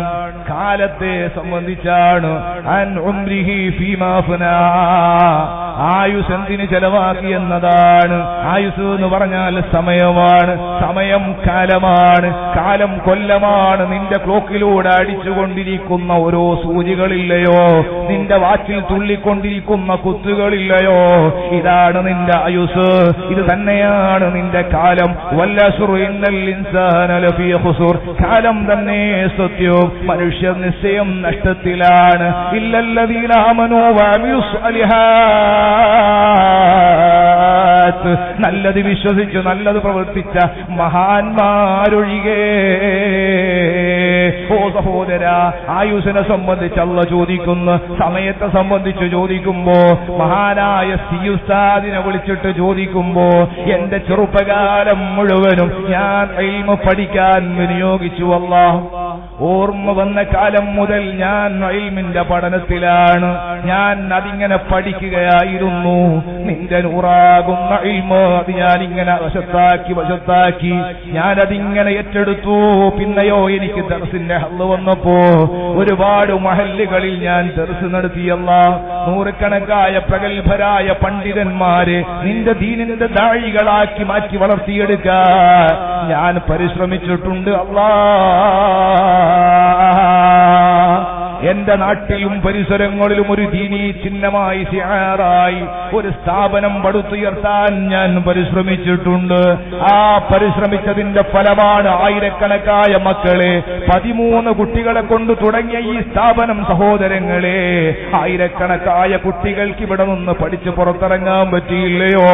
കാലത്തെ സംബന്ധിച്ചാണ്. ആയുസ് എന്തിന് ചെലവാക്കി എന്നതാണ്. ആയുസ് എന്ന് പറഞ്ഞാൽ സമയമാണ്, സമയം കാലമാണ്, കാലം കൊല്ലമാണ്. നിന്റെ ക്ലോക്കിലൂടെ അടിച്ചുകൊണ്ടിരിക്കുന്ന ഓരോ സൂചികളില്ലയോ, നിന്റെ വാച്ചിൽ തുള്ളിക്കൊണ്ടിരിക്കുന്ന കുത്തുകളില്ലയോ, ഇതാണ് നിന്റെ ആയുസ്, ഇത് തന്നെയാണ് നിന്റെ കാലം. വല്ലസുറി ഇന്നൽ ഇൻസാന ലഫീ ഖുസുർ, കാലം തന്നെ സത്യവും. മനുഷ്യർ നിശ്ചയം നഷ്ടത്തിലാണ്. ഇല്ലല്ലദീന ആമനൂ വഅമിലു സ്വാലിഹാത്ത് കാത്ത് നല്ലത് വിശ്വസിച്ചു നല്ലത് പ്രവർത്തിച്ച മഹാന്മാരൊഴികെ. ഓ സഹോദര, ആയുസിനെ സംബന്ധിച്ച് അള്ള ചോദിക്കുന്നു, സമയത്തെ സംബന്ധിച്ച് ചോദിക്കുമ്പോ, മഹാനായ സിയുസ്താദിനെ വിളിച്ചിട്ട് ചോദിക്കുമ്പോ, എന്റെ ചെറുപ്പകാലം മുഴുവനും ഞാൻ ഇൽമു പഠിക്കാൻ വിനിയോഗിച്ചു അല്ലാ, ഓർമ്മ വന്ന കാലം മുതൽ ഞാൻ ഇൽമിന്റെ പഠനത്തിലാണ്, ഞാൻ അതിങ്ങനെ പഠിക്കുകയായിരുന്നു. നിന്റെ നൂറാകുന്ന ഇൽമ് അത് ഞാനിങ്ങനെ വശത്താക്കി ഞാനതിങ്ങനെ ഏറ്റെടുത്തു. പിന്നെയോ എനിക്ക് ദർസിന്റെ ഹല്ല് വന്നപ്പോ ഒരുപാട് മഹല്ലുകളിൽ ഞാൻ ദർസ് നടത്തിയല്ല. നൂറുകണക്കായ പ്രഗത്ഭരായ പണ്ഡിതന്മാരെ നിന്റെ ദീനിന്റെ ദാഴികളാക്കി മാറ്റി വളർത്തിയെടുക്കാൻ ഞാൻ പരിശ്രമിച്ചിട്ടുണ്ട് അല്ലാ. എന്റെ നാട്ടിലും പരിസരങ്ങളിലും ഒരു ദീനീ ചിഹ്നമായി സിആറായി ഒരു സ്ഥാപനം പടുത്തുയർത്താൻ ഞാൻ പരിശ്രമിച്ചിട്ടുണ്ട്. ആ പരിശ്രമിച്ചതിന്റെ ഫലമാണ് ആയിരക്കണക്കായ മക്കളെ, 13 കുട്ടികളെ കൊണ്ട് തുടങ്ങിയ ഈ സ്ഥാപനം. സഹോദരങ്ങളെ, ആയിരക്കണക്കായ കുട്ടികൾക്ക് ഇവിടെ നിന്ന് പഠിച്ച് പുറത്തിറങ്ങാൻ പറ്റിയില്ലയോ?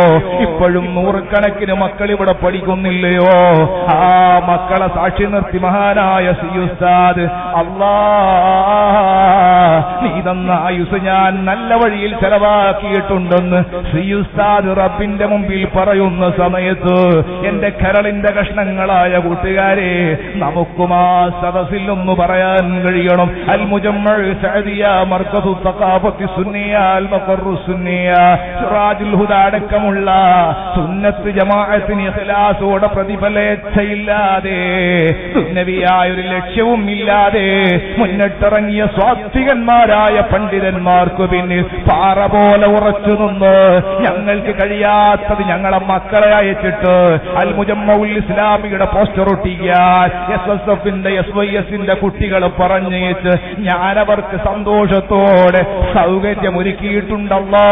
ഇപ്പോഴും നൂറുകണക്കിന് മക്കൾ ഇവിടെ പഠിക്കുന്നില്ലയോ? ആ മക്കളെ സാക്ഷി നിർത്തി മഹാനായ സിയുസ്താദ്, അല്ലാ, നീ തന്ന ആയുസ് ഞാൻ നല്ല വഴിയിൽ ചെലവാക്കിയിട്ടുണ്ടെന്ന് സിയുസ്താദ് റബ്ബിന്റെ മുമ്പിൽ പറയുന്ന സമയത്ത് എന്റെ കരളിന്റെ കഷ്ണങ്ങളായ കൂട്ടുകാരെ, നമുക്കും ആ സദസ്സിൽ ഒന്ന് പറയാൻ കഴിയണം. അൽ മുജമ്മഅ് സഅദിയ മർകസു സഖാഫത്തി സുന്നിയ അൽ മഖറു സുന്നിയ സിറാജുൽ ഹുദ അടക്കമുള്ള സുന്നത്ത് ജമാഅത്തിന് ഇഖ്ലാസോടെ പ്രതിഫലേച്ഛയില്ലാതെ ദുന്യവിയായ ഒരു ലക്ഷ്യവും ഇല്ലാതെ മുന്നിട്ടിറങ്ങിയ സ്വാത്വികന്മാരായ പണ്ഡിതന്മാർക്ക് പിന്നെ പാറ പോലെ ഉറച്ചു നിന്ന് ഞങ്ങൾക്ക് കഴിയാത്തത് ഞങ്ങളെ മക്കളെ അയച്ചിട്ട് അൽ മുജമ്മഉൽ ഇസ്ലാമിയുടെ പോസ്റ്റർ ഒട്ടിക്കാൻ SSF SYS കുട്ടികൾ പറഞ്ഞയച്ച് ഞാനവർക്ക് സന്തോഷത്തോടെ സൗകര്യമൊരുക്കിയിട്ടുണ്ടല്ലോ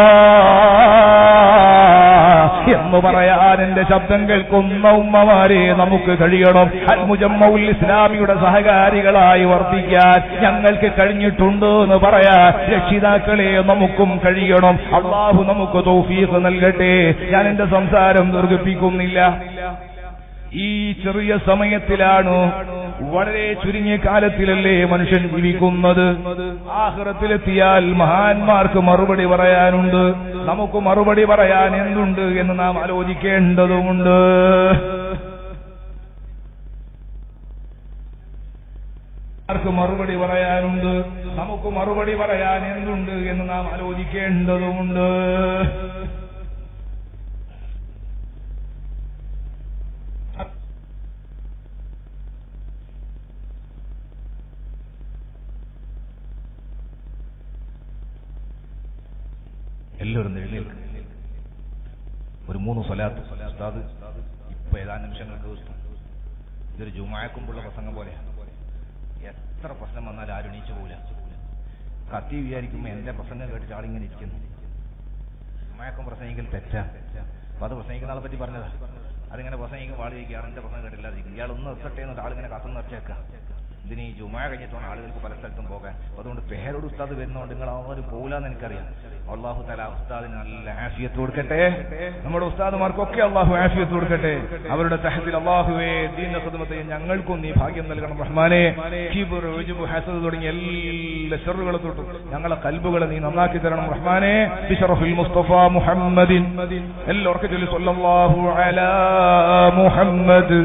എന്ന് പറയാൻ എന്റെ ശബ്ദം കേൾക്കുന്ന ഉമ്മമാരെ നമുക്ക് കഴിയണം. അൽ മുജമ്മഉൽ ഇസ്ലാമിയുടെ സഹകാരികളായി വർത്തിക്കാൻ ഞങ്ങൾക്ക് കഴിഞ്ഞിട്ടുണ്ട് എന്ന് പറയാ രക്ഷിതാക്കളെ നമുക്കും കഴിയണം. അല്ലാഹു നമുക്ക് തൗഫീഖ് നൽകട്ടെ. ഞാൻ എന്റെ സംസാരം ദീർഘിപ്പിക്കുന്നില്ല. ഈ ചെറിയ സമയത്തിലാണ്, വളരെ ചുരുങ്ങിയ കാലത്തിലല്ലേ മനുഷ്യൻ ജീവിക്കുന്നത്. ആഖിറത്തിലെത്തിയാൽ മഹാന്മാർക്ക് മറുപടി പറയാനുണ്ട്. നമുക്ക് മറുപടി പറയാൻ എന്തുണ്ട് എന്ന് നാം ആലോചിക്കേണ്ടതുണ്ട്. എല്ലാവരും എഴുന്നേൽക്കും. ഒരു 3 സ്വലാത്ത് ഉസ്താദ് ഇപ്പൊ ഏതാനും നിമിഷങ്ങൾക്ക് ഇതൊരു ജുമുഅക്കുള്ള പ്രസംഗം പോലെയാണ്. എത്ര പ്രശ്നം വന്നാലും ആരും എണീച്ചു പോകില്ല. കത്തി വിചാരിക്കുമ്പോൾ എന്റെ പ്രസംഗം കേട്ടിട്ട് ആളിങ്ങനെ ഇരിക്കുന്നു. ജുമുഅക്കും പ്രസംഗിക്കൽ തെറ്റാ. അപ്പൊ അത് പ്രസംഗിക്കുന്ന ആളെ പറ്റി പറഞ്ഞതാ. അതിങ്ങനെ പ്രസംഗിക്കുമ്പോൾ ആളിരിക്കുകയാണ്, എന്റെ പ്രസംഗം കേട്ടില്ലാതിരിക്കും. ഇയാൾ ഒന്ന് നിർത്തട്ടെ എന്നിട്ട് ആളിങ്ങനെ കത്തും നിർത്തിയേക്കാം. ഇതിന് ഈ ജുമുഅ കഴിഞ്ഞിട്ടാണ് ആളുകൾക്ക് പല സ്ഥലത്തും പോകാൻ. അതുകൊണ്ട് പേരോട് ഉസ്താദ് വരുന്നതുകൊണ്ട് നിങ്ങൾ അവരും പോകില്ലെന്ന് എനിക്കറിയാം. അള്ളാഹു തആല ഉസ്താദിന് നല്ല ആഫിയത്ത് കൊടുക്കട്ടെ. നമ്മുടെ ഉസ്താദുമാർക്കൊക്കെ അള്ളാഹു ആഫിയത്ത് കൊടുക്കട്ടെ. അവരുടെ തഹത്തിൽ അള്ളാഹുവേ ദീനിന്റെ ഖിദ്മത്ത് ഞങ്ങൾക്കും നീ ഭാഗ്യം നൽകണം റഹ്മാനേ. കിബ്ർ, ഉജ്ബ്, ഹസദ് തുടങ്ങിയ എല്ലാ ശറുകളെ തൊട്ടും ഞങ്ങളെ ഖൽബുകളെ നീ നന്നാക്കി തരണം റഹ്മാനേ. ബിശറഫിൽ മുസ്തഫ മുഹമ്മദിൻ എല്ലാവർക്കും ചൊല്ലി സ്വല്ലല്ലാഹു അലാ മുഹമ്മദ്.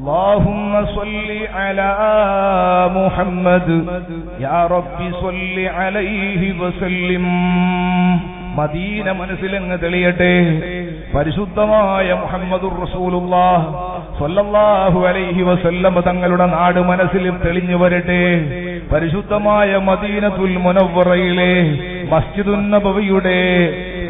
اللهم صل على محمد يا رب صل عليه وسلم. മദീന മനസ്സിലങ്ങ് തെളിയട്ടെ. പരിശുദ്ധമായ മുഹമ്മദുർ റസൂലുള്ളാഹി സ്വല്ലല്ലാഹു അലൈഹി വസല്ലം തങ്ങളുടെ നാട് മനസ്സിൽ തെളിഞ്ഞു വരട്ടെ. പരിശുദ്ധമായ മദീനത്തുൽ മുനവ്വറയിലെ മസ്ജിദുൻ നബവിയുടെ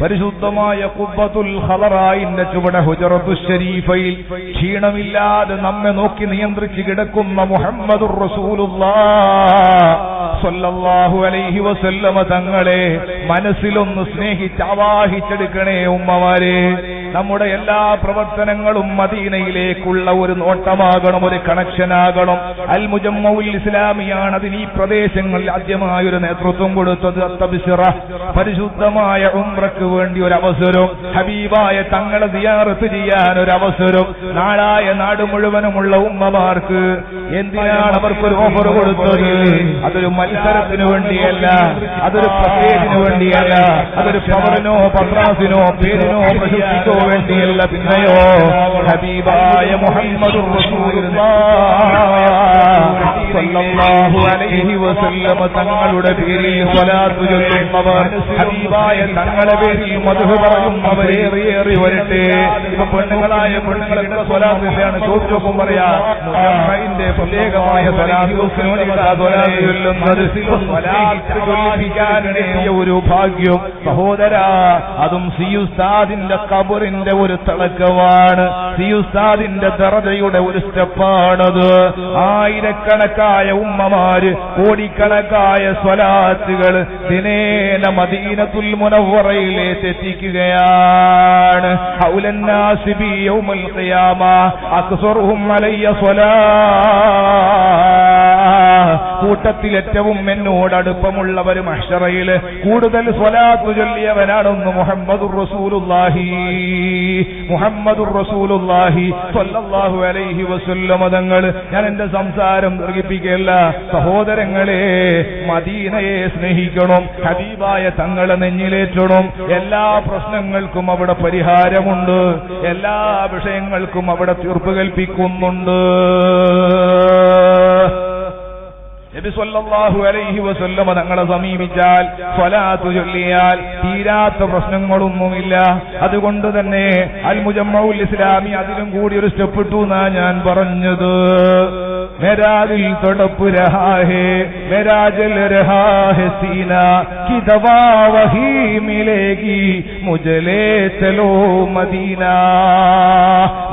പരിശുദ്ധമായ ഖുബ്ബത്തുൽ ഖലറായിന്റെ ചുവടെ ഹുജറത്തുൽ ശരീഫയിൽ ക്ഷീണമില്ലാതെ നമ്മെ നോക്കി നിയന്ത്രിച്ച് കിടക്കുന്ന മുഹമ്മദുർ റസൂലുള്ളാഹി സ്വല്ലല്ലാഹു അലൈഹി വസല്ലം തങ്ങളെ മനസ്സിലൊന്ന് സ്നേഹിച്ച് ആവാഹിച്ചെടുക്കണേ ഉമ്മമാരെ. നമ്മുടെ എല്ലാ പ്രവർത്തനങ്ങളും മദീനയിലേക്കുള്ള ഒരു നോട്ടമാകണം, ഒരു കണക്ഷനാകണം. അൽ മുജമ്മഉൽ ഇസ്ലാമിയാണ് അതിന് ഈ പ്രദേശങ്ങളിൽ ആദ്യമായൊരു നേതൃത്വം കൊടുത്തത്. പരിശുദ്ധമായ ഉംറക്ക് വേണ്ടി ഒരു അവസരം, ഹബീബായ തങ്ങളെ സിയാറത്ത് ചെയ്യാൻ ഒരു അവസരം, നാടായ നാട് മുഴുവനുമുള്ള ഉമ്മമാർക്ക് എന്തിനാണ് അവർക്കൊരു ഓഫർ കൊടുത്തത്? അതൊരു മത്സരത്തിന് വേണ്ടിയല്ല, അതൊരു പ്രത്യേകത്തിന് വേണ്ടിയല്ല, അതൊരു പവറിനോ പത്രാസിനോ പേരിനോ പ്രശസ്തിക്കോ വേണ്ടിയല്ല, പിന്നെയോ ഹബീബായ മുഹമ്മദുർ റസൂലുള്ളാഹി സല്ലല്ലാഹു അലൈഹി വസല്ലം തങ്ങളുടെ പേരിൽ സ്വലാത്ത് ചൊല്ലുന്നവർ, ഹബീബായ തങ്ങളുടെ പേരിൽ മദ്ഹ് പറയുന്നവർ ഏറി വരട്ടെ. ഇപ്പൊ പെണ്ണുങ്ങളായ പെണ്ണുങ്ങളെ സ്വലാത്തിലാണ് ചോദിച്ചൊപ്പം പറയാ ന്റെ പ്രത്യേകമായ ഒരു ഭാഗ്യം സഹോദര. അതും സിയുസ്താദിന്റെ ഖബറിന്റെ ഒരു തിളക്കമാണ്, സിയുസ്താദിന്റെ ദർജയുടെ ഒരു സ്റ്റെപ്പാണത്. ആയിരക്കണക്കായ ഉമ്മമാര്, കോടിക്കണക്കായ സ്വലാത്തുകൾ ദിനേന മദീനത്തുൽ മുനവ്വറയിലേക്ക് എത്തിക്കുകയാണ്. ഔലന്നാസിബി യൗമൽ ഖിയാമ അക്സറുഹും അലയ്യ കൂട്ടത്തിലേറ്റവും എന്നോട് അടുപ്പമുള്ളവരും മഹ്ശറയില് കൂടുതൽ സ്വലാത്ത് ചൊല്ലിയവനാണെന്ന് മുഹമ്മദുർ റസൂലുള്ളാഹി സ്വല്ലല്ലാഹു അലൈഹി വസല്ലം തങ്ങൾ. ഞാൻ എന്റെ സംസാരം ദീർഘിപ്പിക്കല്ല സഹോദരങ്ങളെ, മദീനയെ സ്നേഹിക്കണം, ഹബീബായ തങ്ങളെ നെഞ്ഞിലേറ്റണം. എല്ലാ പ്രശ്നങ്ങൾക്കും അവിടെ പരിഹാരമുണ്ട്, എല്ലാ വിഷയങ്ങൾക്കും അവിടെ തീർപ്പ് കൽപ്പിക്കുന്നുണ്ട്. നബി സല്ലല്ലാഹു അലൈഹി വസല്ലം തങ്ങളെ സമീപിച്ചാൽ, സ്വലാത്ത് ചൊല്ലിയാൽ തീരാത്ത പ്രശ്നങ്ങളൊന്നുമില്ല. അതുകൊണ്ട് തന്നെ അൽ മുജമ്മഉൽ ഇസ്ലാമി അതിലും കൂടി ഒരു സ്റ്റെപ്പ് ഇട്ടു എന്നാ ഞാൻ പറഞ്ഞത്. മേരാജിൽ തടപ്പ് രഹാഹേ മേരാജിൽ രഹാഹേ സീന കി ദവാ വഹീ മിലേഗി മുജലേ ചലോ മദീന.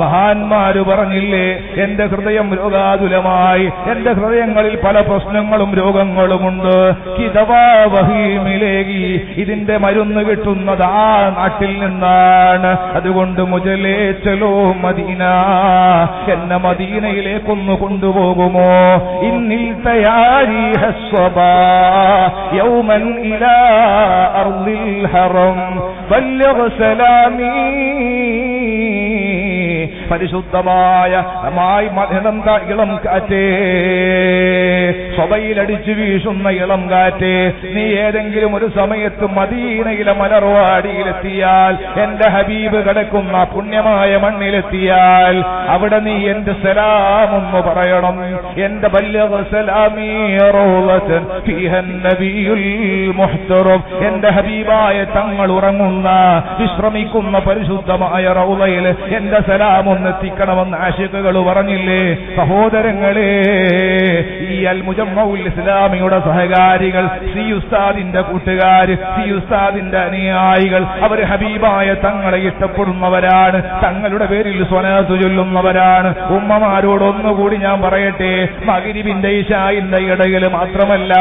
മഹാന്മാര് പറഞ്ഞില്ലേ, എന്റെ ഹൃദയം രോഗാതുലമായി, എന്റെ ഹൃദയങ്ങളിൽ പല പ്രശ്നങ്ങളും രോഗങ്ങളുമുണ്ട്. കിതവാ വഹീമിലേഗി, ഇതിന്റെ മരുന്ന് കിട്ടുന്നത് ആ നാട്ടിൽ നിന്നാണ്. അതുകൊണ്ട് മുജലേ ചലോ മദീന, എന്ന മദീനയിലേക്കൊന്ന് കൊണ്ടുപോകുമോ? ഇന്നിൽ തയാരി ഹസ്വബ യൗമൻ ഇലാ അർളിൽ ഹറം ബല്ലഗ സലാമി. പരിശുദ്ധമായ ഇളം കാറ്റേ, സ്വബയിലടിച്ചു വീശുന്ന ഇളം കാറ്റേ, നീ ഏതെങ്കിലും ഒരു സമയത്ത് മദീനയിലെ മലർവാടിയിലെത്തിയാൽ, എന്റെ ഹബീബ് കിടക്കുന്ന പുണ്യമായ മണ്ണിലെത്തിയാൽ, അവിടെ നീ എന്റെ സലാമെന്ന് പറയണം. എന്റെ എന്റെ ഹബീബായ തങ്ങൾ ഉറങ്ങുന്ന വിശ്രമിക്കുന്ന പരിശുദ്ധമായ റൗളയിൽ എന്റെ സലാമ െത്തിക്കണമെന്ന് ആശിഖുകൾ പറഞ്ഞില്ലേ സഹോദരങ്ങളെ. ഈ അൽ മുജമ്മഉൽ ഇസ്ലാമിയുടെ സഹകാരികൾ, സി ഉസ്താദിന്റെ കൂട്ടുകാർ, സി ഉസ്താദിന്റെ അനുയായികൾ, അവർ ഹബീബായ തങ്ങളെ ഇഷ്ടപ്പെടുന്നവരാണ്, തങ്ങളുടെ പേരിൽ സ്വലാത്ത് ചൊല്ലുന്നവരാണ്. ഉമ്മമാരോടൊന്നുകൂടി ഞാൻ പറയട്ടെ, മഗ്‌രിബിന്റെ ഇശാഇന്റെ ഇടയിൽ മാത്രമല്ല,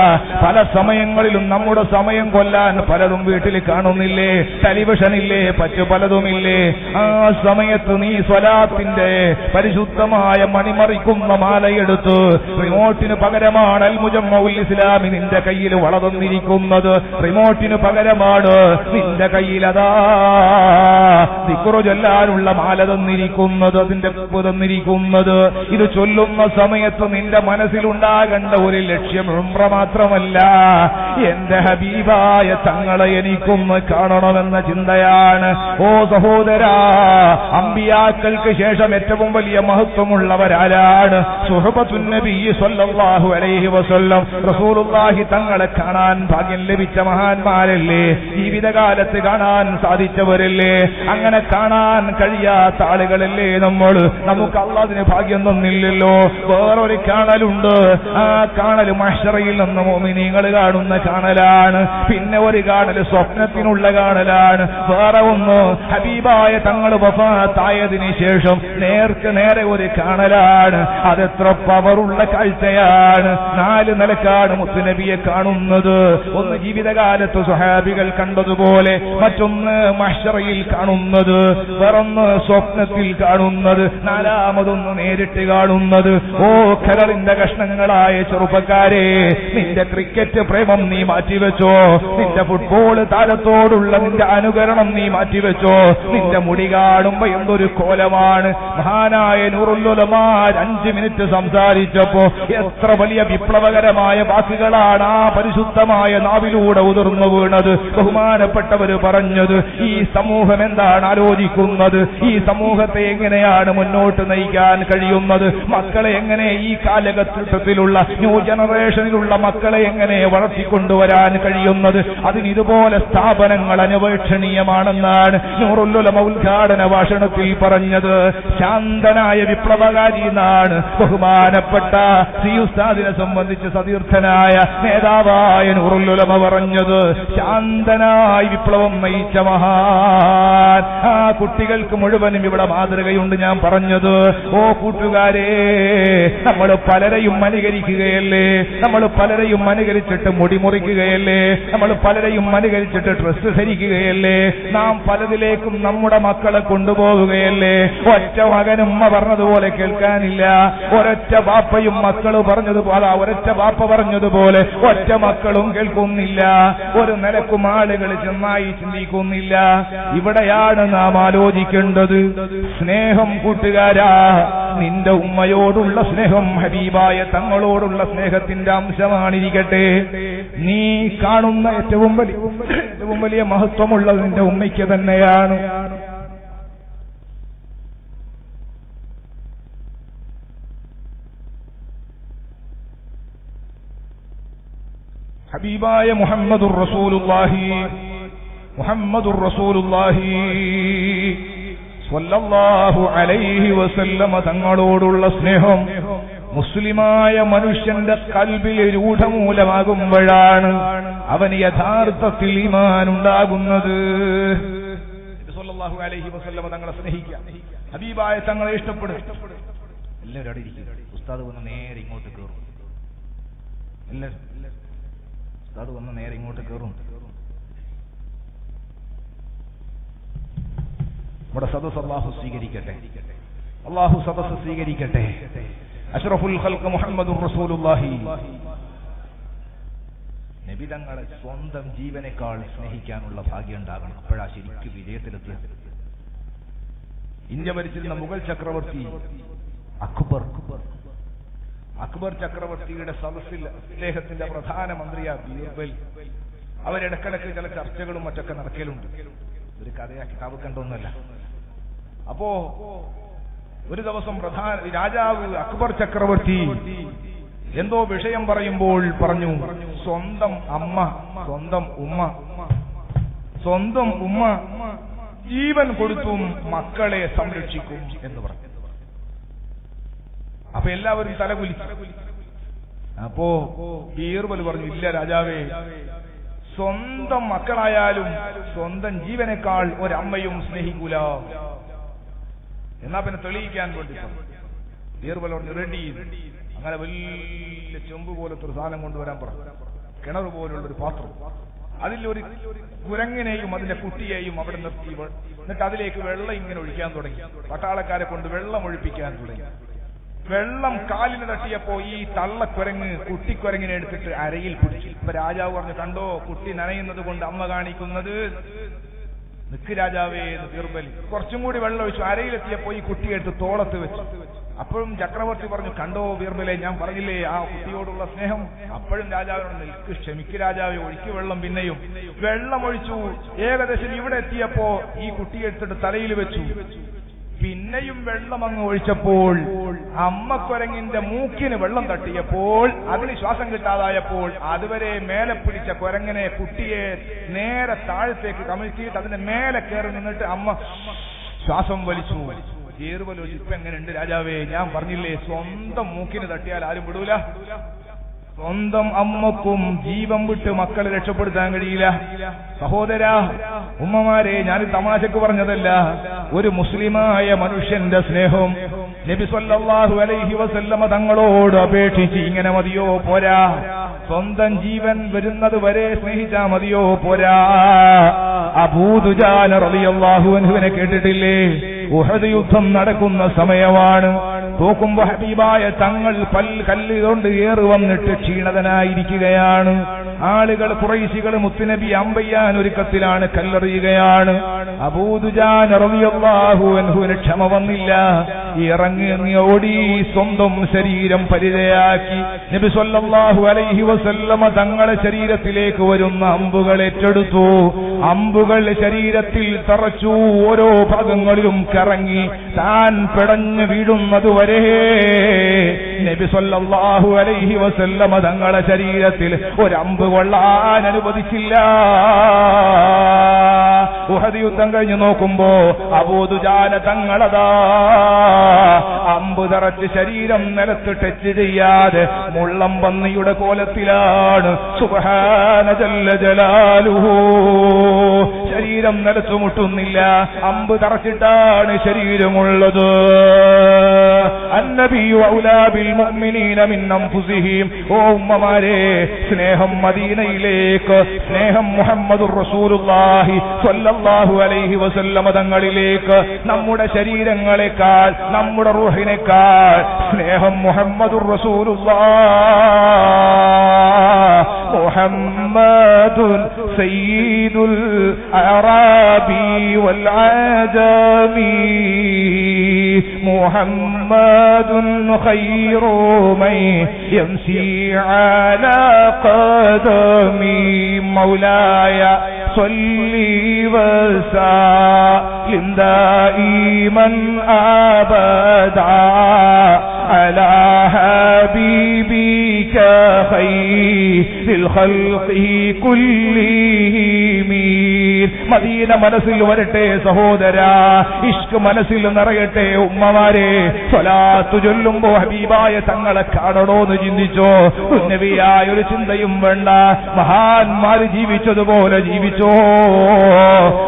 പല സമയങ്ങളിലും നമ്മുടെ സമയം കൊല്ലാൻ പലതും വീട്ടിൽ കാണുന്നില്ലേ, ടെലിവിഷനില്ലേ, പറ്റു പലതുമില്ലേ. ആ സമയത്ത് നീ സ്വലാത്തിന്റെ പരിശുദ്ധമായ മണിമറിക്കുന്ന മാലയെടുത്ത്, റിമോട്ടിന് പകരമാണ് അൽ മുജമ്മഉൽ ഇസ്ലാമി നിന്റെ കയ്യിൽ വളർന്നിരിക്കുന്നത്, റിമോട്ടിന് പകരമാണ് നിന്റെ കയ്യിൽ അതാ ദിക്റു ചൊല്ലാനുള്ള മാല തന്നിരിക്കുന്നത്, അതിന്റെ തന്നിരിക്കുന്നത്. ഇത് ചൊല്ലുന്ന സമയത്ത് നിന്റെ മനസ്സിലുണ്ടാകേണ്ട ഒരു ലക്ഷ്യം ഉംറ മാത്രമല്ല, എന്റെ ഹബീബായ തങ്ങളെ എനിക്കൊന്ന് കാണണമെന്ന ചിന്തയാണ്. ഓ സഹോദരാ, അമ്പിയാക്കൾക്ക് ശേഷം ഏറ്റവും വലിയ മഹത്വമുള്ളവരാരാണ്? സുഹബത്തുൻ നബി സല്ലല്ലാഹു അലൈഹി വസല്ലം, റസൂലുള്ളാഹി തങ്ങളെ കാണാൻ ഭാഗ്യം ലഭിച്ച മഹാന്മാരല്ലേ, ജീവിതകാലത്ത് കാണാൻ സാധിച്ചവരല്ലേ, അങ്ങനെ കാണാൻ കഴിയാത്ത ആളുകളല്ലേ നമ്മൾ. നമുക്ക് അല്ലാഹുവിന് ഭാഗ്യം തന്നില്ലല്ലോ, വേറൊരു കാണലുണ്ട്. ആ കാണൽ മഹ്ശറയിൽ നിന്ന് മുഅ്മിനീങ്ങൾ കാണുന്ന കാണലാണ്, പിന്നെ ഒരു കാണൽ സ്വപ്നത്തിനുള്ള കാണലാണ്, വേറെ ഒന്ന് ഹബീബായ തങ്ങൾ വഫാത്തായതിനു ശേഷം വീഴും. നേർക്ക് നേരെ ഒരു കാണലാണ്, അതെത്ര പവറുള്ള കാഴ്ചയാണ്. നാല് നിലക്കാണ് മുത്തുനബിയെ കാണുന്നത്. ഒന്ന് ജീവിതകാലത്ത് സ്വഹാബികൾ കണ്ടതുപോലെ, മറ്റൊന്ന് മഹ്ശറയിൽ കാണുന്നത്, വേറൊന്ന് സ്വപ്നത്തിൽ കാണുന്നത്, നാലാമതൊന്ന് നേരിട്ട് കാണുന്നത്. ഓ ഖലറിന്റെ കഷ്ണങ്ങളായ ചെറുപ്പക്കാരെ, നിന്റെ ക്രിക്കറ്റ് പ്രേമം നീ മാറ്റിവെച്ചോ, നിന്റെ ഫുട്ബോൾ താരത്തോടുള്ള നിന്റെ അനുകരണം നീ മാറ്റിവെച്ചോ. നിന്റെ മുടി കാണുമ്പോ എന്തൊരു കോലമാണ്. മഹാനായ നൂറുൽ ഉലമാ 5 മിനിറ്റ് സംസാരിച്ചപ്പോ എത്ര വലിയ വിപ്ലവകരമായ വാക്കുകളാണ് ആ പരിശുദ്ധമായ നാവിലൂടെ ഉതിർന്നു വീണത്. ബഹുമാനപ്പെട്ടവര് പറഞ്ഞത്, ഈ സമൂഹം എന്താണ് ആലോചിക്കുന്നത്, ഈ സമൂഹത്തെ എങ്ങനെയാണ് മുന്നോട്ട് നയിക്കാൻ കഴിയുന്നത്, മക്കളെ എങ്ങനെ ഈ കാലഘട്ടത്തിലുള്ള ന്യൂ ജനറേഷനിലുള്ള മക്കളെ എങ്ങനെ വളർത്തിക്കൊണ്ടുവരാൻ കഴിയുന്നത്. അതിന് ഇതുപോലെ സ്ഥാപനങ്ങൾ അനുപേക്ഷണീയമാണെന്നാണ് നൂറുൽ ഉലമ ഉദ്ഘാടന ഭാഷണത്തിൽ പറഞ്ഞത്. ശാന്തനായ വിപ്ലവകാരി എന്നാണ് ബഹുമാനപ്പെട്ട സി ഉസ്താദിനെ സംബന്ധിച്ച് സതീർത്ഥനായ നേതാവായ നൂറുൽ ഉലമ പറഞ്ഞത്. ശാന്തനായി വിപ്ലവം നയിച്ച മഹാൻ. ആ കുട്ടികൾക്ക് മുഴുവനും ഇവിടെ മാതൃകയുണ്ട്. ഞാൻ പറഞ്ഞത്, ഓ കൂട്ടുകാരെ, നമ്മൾ പലരെയും അനുകരിക്കുകയല്ലേ, നമ്മൾ പലരെയും അനുകരിച്ചിട്ട് മുടിമുറിക്കുകയല്ലേ, നമ്മൾ പലരെയും അനുകരിച്ചിട്ട് ഡ്രസ്സ് ധരിക്കുകയല്ലേ, നാം പലതിലേക്കും നമ്മുടെ മക്കളെ കൊണ്ടുപോവുകയല്ലേ. ഒറ്റ മകനുമ്മ പറഞ്ഞതുപോലെ കേൾക്കാനില്ല, ഒരൊറ്റ ബാപ്പയും മക്കള് പറഞ്ഞതുപോലെ ഒരൊറ്റ ബാപ്പ പറഞ്ഞതുപോലെ ഒറ്റ മക്കളും കേൾക്കുന്നില്ല. ഒരു നിലക്കും ആളുകൾ ചെന്നായി ചിന്തിക്കുന്നില്ല. ഇവിടെയാണ് നാം ആലോചിക്കേണ്ടത്. സ്നേഹം കൂട്ടുകാരാ, നിന്റെ ഉമ്മയോടുള്ള സ്നേഹം ഹബീബായ തങ്ങളോടുള്ള സ്നേഹത്തിന്റെ അംശമാണിരിക്കട്ടെ. നീ കാണുന്ന ഏറ്റവും വലിയ മഹത്വമുള്ളത് നിന്റെ ഉമ്മയ്ക്ക് തന്നെയാണ്. ഹബീബായ മുഹമ്മദുർ റസൂലുള്ളാഹി സ്വല്ലല്ലാഹു അലൈഹി വസല്ലമ തങ്ങളോടുള്ള സ്നേഹം മുസ്ലിമായ മനുഷ്യന്റെ കൽബിൽ രൂഢമൂലമാകുമ്പോഴാണ് അവന് യഥാർത്ഥത്തിൽ ഈമാൻ ഉണ്ടാകുന്നത്. സ്വല്ലല്ലാഹു അലൈഹി വസല്ലമ തങ്ങളെ സ്നേഹിക്കുക, ഹബീബായ തങ്ങളെ ഇഷ്ടപ്പെടുക. എല്ലാവരും അവിടെ ഇരിക്കുക. ഉസ്താദ് വന്ന് നേരെ ഇങ്ങോട്ട് കയറും. നമ്മുടെ സദസ് അല്ലാഹു സ്വീകരിക്കട്ടെ, അല്ലാഹു സദസ് സ്വീകരിക്കട്ടെ. അഷ്റഫുൽ ഖൽഖ് മുഹമ്മദുർ റസൂലുള്ളാഹി. നബി തങ്ങളെ സ്വന്തം ജീവനേക്കാൾ സ്നേഹിക്കാനുള്ള ഭാഗ്യം ഉണ്ടാകണം. അപ്പോഴാ ശരിക്കും വിജയത്തിലെത്തുക. ഇന്ത്യ ഭരിച്ചിരുന്ന മുഗൾ ചക്രവർത്തി അക്ബർ ചക്രവർത്തിയുടെ സദസ്സിൽ അദ്ദേഹത്തിന്റെ പ്രധാനമന്ത്രിയായ ബീർബൽ, അവരിടക്കിടക്ക് ചില ചർച്ചകളും മറ്റൊക്കെ നടക്കലുണ്ട്. ഒരു കഥയാ, കിതാബ് കണ്ടൊന്നുമല്ല. അപ്പോ ഒരു ദിവസം രാജാവ് അക്ബർ ചക്രവർത്തി എന്തോ വിഷയം പറയുമ്പോൾ പറഞ്ഞു, സ്വന്തം ഉമ്മ ജീവൻ കൊടുത്തും മക്കളെ സംരക്ഷിക്കും എന്ന് പറഞ്ഞു. അപ്പൊ എല്ലാവരും തലകുലിച്ചു. അപ്പോ ബീർബൽ പറഞ്ഞു, ഇല്ല രാജാവേ, സ്വന്തം മക്കളായാലും സ്വന്തം ജീവനേക്കാൾ ഒരമ്മയും സ്നേഹിക്കൂല. എന്നാ പിന്നെ തെളിയിക്കാൻ വേണ്ടി ബീർബൽ പറഞ്ഞു, റെഡി. അങ്ങനെ വലിയ ചെമ്പ് പോലത്തെ ഒരു സാധനം കൊണ്ടുവരാൻ പറഞ്ഞു. കിണർ പോലുള്ള ഒരു പാത്രം, അതിലൊരു കുരങ്ങിനെയും അതിന്റെ കുട്ടിയെയും അവിടെ നിർത്തി, എന്നിട്ട് അതിലേക്ക് വെള്ളം ഇങ്ങനെ ഒഴിക്കാൻ തുടങ്ങി. പട്ടാളക്കാരെ കൊണ്ട് വെള്ളം ഒഴിപ്പിക്കാൻ തുടങ്ങി. വെള്ളം കാലിന് തട്ടിയപ്പോ ഈ തള്ളക്കുരങ്ങ് കുട്ടിക്കുരങ്ങിനെ എടുത്തിട്ട് അരയിൽ പിടിച്ചു. ഇപ്പൊ രാജാവ് പറഞ്ഞു, കണ്ടോ കുട്ടി നനയുന്നത് കൊണ്ട് അമ്മ കാണിക്കുന്നത്. നിക്ക് രാജാവേ എന്ന് ബീർബൽ കുറച്ചും കൂടി വെള്ളം ഒഴിച്ചു. അരയിലെത്തിയപ്പോ ഈ കുട്ടിയെടുത്ത് തോളത്ത് വെച്ചു. അപ്പോഴും ചക്രവർത്തി പറഞ്ഞു, കണ്ടോ ബീർബലെ, ഞാൻ പറഞ്ഞില്ലേ ആ കുട്ടിയോടുള്ള സ്നേഹം. അപ്പോഴും രാജാവിനോട് നിൽക്ക്, ക്ഷമിക്ക് രാജാവേ, ഒഴിക്ക് വെള്ളം. പിന്നെയും വെള്ളം ഒഴിച്ചു. ഏകദേശം ഇവിടെ എത്തിയപ്പോ ഈ കുട്ടിയെടുത്തിട്ട് തലയിൽ വെച്ചു. പിന്നെയും വെള്ളം അങ്ങ് ഒഴിച്ചപ്പോൾ അമ്മക്കൊരങ്ങിന്റെ മൂക്കിന് വെള്ളം തട്ടിയപ്പോൾ അതിന് ശ്വാസം കിട്ടാതായപ്പോൾ അതുവരെ മേലെ പിടിച്ച കൊരങ്ങനെ കുട്ടിയെ നേരെ താഴത്തേക്ക് കമിഴ്ത്തിയിട്ട് അതിന്റെ മേലെ കയറി നിന്നിട്ട് അമ്മ ശ്വാസം വലിച്ചു. ചേർവലൊഴിച്ച് ഇപ്പൊ എങ്ങനെയുണ്ട് രാജാവേ, ഞാൻ പറഞ്ഞില്ലേ സ്വന്തം മൂക്കിന് തട്ടിയാൽ ആരും വിടൂല. സ്വന്തം അമ്മക്കും ജീവൻ വിട്ട് മക്കളെ രക്ഷപ്പെടുത്താൻ കഴിയില്ല. സഹോദര ഉമ്മമാരെ, ഞാൻ തമാശക്ക് പറഞ്ഞതല്ല. ഒരു മുസ്ലിമായ മനുഷ്യന്റെ സ്നേഹം നബി സല്ലല്ലാഹു അലൈഹി വസല്ലമ തങ്ങളോട് അപേക്ഷിച്ച് ഇങ്ങനെ മതിയോ പോരാ? സ്വന്തം ജീവൻ വരുന്നത് വരെ സ്നേഹിച്ചാ മതിയോ പോരാ? അബൂദുജാൽ റളിയല്ലാഹു അൻഹുവിനെ കേട്ടിട്ടില്ലേ? ഉഹദ് യുദ്ധം നടക്കുന്ന സമയമാണ്. തോക്കുമ്പോ ഹബീബായ തങ്ങൾ കല്ലുകൊണ്ട് ഏറ് വന്നിട്ട് ക്ഷീണതനായിരിക്കുകയാണ്. ആളുകൾ ഖുറൈശികൾ മുത്തുനബി അമ്പയ്യാൻ ഒരുക്കത്തിലാണ്, കല്ലെറിയുകയാണ്. അബൂദുജാൽ റളിയല്ലാഹു അൻഹുവിന് ക്ഷമ വന്നില്ല. ഇറങ്ങി ഓടി സ്വന്തം ശരീരം പരിചയാക്കി നബി സല്ലല്ലാഹു അലൈഹി വസല്ലമ തങ്ങളെ ശരീരത്തിലേക്ക് വരുന്ന അമ്പുകൾ ഏറ്റെടുത്തു. അമ്പുകൾ ശരീരത്തിൽ തറച്ചു, ഓരോ ഭാഗങ്ങളിലും കറങ്ങി. താൻ പിടഞ്ഞു വീഴുന്നതുവരെ നബി സല്ലല്ലാഹു അലൈഹി വസല്ലമ തങ്ങളെ ശരീരത്തിൽ ഒരമ്പ് കൊള്ളാൻ അനുവദിച്ചില്ല. ഉഹദ് യുദ്ധം കഴിഞ്ഞു നോക്കുമ്പോ അബൂദുജാല തങ്ങളതാ അമ്പ് തറച്ച് ശരീരം നിലത്ത് ടച്ച് ചെയ്യാതെ മുള്ളം പന്നിയുടെ കോലത്തിലാണ്. സുബ്ഹാന ജല്ല ജലാലുഹു. ശരീരം നിലത്തുമുട്ടുന്നില്ല, അമ്പ് തറച്ചിട്ടാണ് ശരീരമുള്ളത്. അന്നബിയു ഔലാ ബിൽ മുഅ്മിനീന മിൻ അൻഫുസിഹിം. ഓ ഉമ്മമാരെ, സ്നേഹം മദീനയിലേക്ക്, സ്നേഹം മുഹമ്മദുർ റസൂലുള്ളാഹി സ്വല്ലല്ലാഹു അലൈഹി വസല്ലമ തങ്ങളിലേക്ക്, നമ്മുടെ ശരീരങ്ങളെക്കാൾ, നമ്മുടെ റൂഹിനേക്കാൾ സ്നേഹം മുഹമ്മദുർ റസൂലുള്ളാഹി. മുഹമ്മദുൻ സയ്യിദുൽ അറാബി വൽ ആജമി മുഹമ്മദുൻ ഖൈറു മൻ യംസി അലാ ഖദമി. മൗലായ സ്വല്ലി വസല്ലിം ദായിമൻ അബദാ അലാ ഹബീബിക ഖൈറിൽ ഖൽഖി കുല്ലിഹിം. മദീന മനസ്സിൽ വരട്ടെ സഹോദരാ, ഇഷ്ക് മനസ്സിൽ നിറയട്ടെ ഉമ്മമാരെ. സ്വലാത്ത് ചൊല്ലുമ്പോ ഹബീബായ തങ്ങളെ കാണണോന്ന് ചിന്തിച്ചോ? ഉന്നവിയായ ഒരു ചിന്തയും വേണ്ട. മഹാന്മാര് ജീവിച്ചതുപോലെ ജീവിച്ചോ,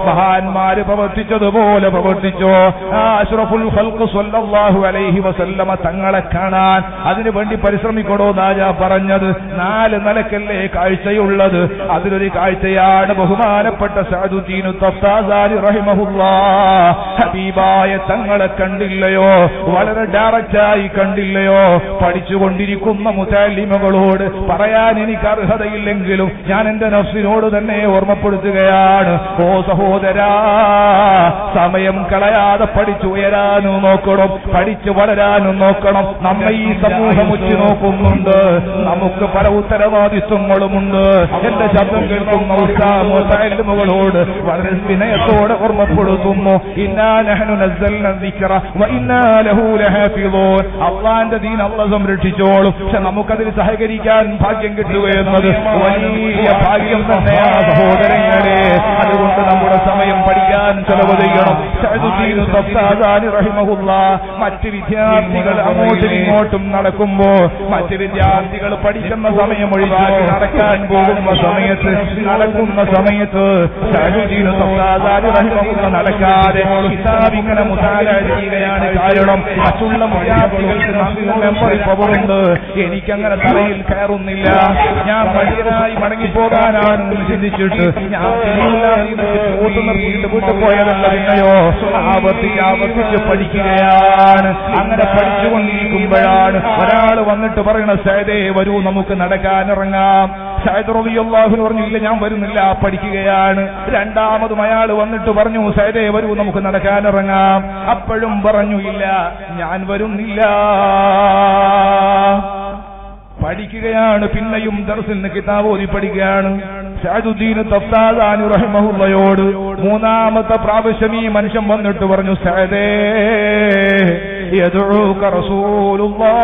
മഹാന്മാര് പ്രവർത്തിച്ചതുപോലെ പ്രവർത്തിച്ചോ. അഷ്റഫുൽ ഖൽഖ് സ്വല്ലല്ലാഹു അലൈഹി വസല്ലമ തങ്ങളെ കാണാൻ അതിനുവേണ്ടി പരിശ്രമിക്കണോ? നാജ പറഞ്ഞത് 4 നിലക്കല്ലേ കാഴ്ചയുള്ളത്, അതിലൊരു കാഴ്ചയാണ് ബഹുമാനപ്പെട്ട സഅദുദ്ദീനു തഫ്താസാരി റഹിമഹുല്ലാഹ് ഹബീബായ തങ്ങളെ കണ്ടില്ലയോ? വളരെ ഡയറക്റ്റായി കണ്ടില്ലയോ? പഠിച്ചുകൊണ്ടിരിക്കുന്ന മുതല്ലിമകളോട് പറയാൻ എനിക്ക് അർഹതയില്ലെങ്കിലും ഞാൻ എന്റെ നഫ്സിനോട് തന്നെ ഓർമ്മപ്പെടുത്തുകയാണ്. ഓ സഹോദരാ, സമയം കളയാതെ പഠിച്ചുയരാനും നോക്കണം, പഠിച്ചു വളരാനും നോക്കണം. നമ്മെ ഈ സമൂഹം ഉച്ചു നോക്കുന്നുണ്ട്, നമുക്ക് പല ഉത്തരവാദിത്വങ്ങളുമുണ്ട്. എന്റെ ശബ്ദം കേൾക്കുന്ന ഉസ്താദുകളോട് വളരെ വിനയത്തോടെ ഓർമ്മപ്പെടുത്തുന്നു, ഇന്നാ നഹ്നു നസ്സൽനാ ദിക്റ വ ഇന്നാ ലഹു ലഹാഫിളൂൻ. അല്ലാഹുവിന്റെ ദീൻ അല്ലാഹു സംരക്ഷിച്ചോളും. പക്ഷെ നമുക്കതിൽ സഹകരിക്കാൻ ഭാഗ്യം കിട്ടുകയെന്നത് വലിയ ഭാഗ്യം തന്നെയാണ് സഹോദരങ്ങളെ. അതുകൊണ്ട് നമ്മുടെ സമയം പഠിക്കാൻ ചെലവ് ചെയ്യണം. സഅദുദ്ദീനു തഫ്താസാനി റഹിമഹുല്ലാഹ് മറ്റ് വിദ്യാർത്ഥികൾ അങ്ങോട്ടും ഇങ്ങോട്ടും നടക്കുമ്പോ, മറ്റ് വിദ്യാർത്ഥികൾ പഠിക്കുന്ന സമയം ഒഴിവാക്കി നടക്കാൻ പോകുന്ന സമയത്ത്, നടക്കുന്ന സമയത്ത് സഅദുദ്ദീനു തഫ്താസാനി റഹിമഹുല്ലാഹ് നടക്കാതെ കിതാബിങ്ങനെ മുതാല ചെയ്യുകയാണ്. കാരണം മറ്റുള്ള വിദ്യാർത്ഥികൾക്ക് നല്ല മെമ്മറി പവറുണ്ട്, എനിക്കങ്ങനെ തലയിൽ കയറുന്നില്ല. ഞാൻ പഴയതായി മടങ്ങിപ്പോകാനാണ് ചിന്തിച്ചിട്ട് ഞാൻ പോയതല്ല. പിന്നെയോ ആവർത്തിച്ച് പഠിക്കുകയാണ്. അങ്ങനെ പഠിച്ചുകൊണ്ടിരിക്കുമ്പോഴാണ് ഒരാൾ വന്നിട്ട് പറയണ, സൈദേ വരൂ നമുക്ക് നടക്കാനിറങ്ങാം. സൈദ് റളിയല്ലാഹു അൻഹു പറഞ്ഞില്ല, ഞാൻ വരുന്നില്ല, പഠിക്കുകയാണ്. രണ്ടാമതും അയാൾ വന്നിട്ട് പറഞ്ഞു, സൈദേ വരൂ നമുക്ക് നടക്കാനിറങ്ങാം. അപ്പോഴും പറഞ്ഞു, ഇല്ല ഞാൻ വരുന്നില്ല, പഠിക്കുകയാണ്. പിന്നെയും ദർസിൽ നിന്ന് കിതാബ് ഓതി പഠിക്കുകയാണ്. സഅദുദ്ദീനു തഫ്താസാനി റഹിമഹുള്ളയോട് മൂന്നാമത്തെ പ്രാവശ്യം ഈ മനുഷ്യൻ വന്നിട്ട് പറഞ്ഞു, സഅദേ യദഊക റസൂലുള്ളാഹ്,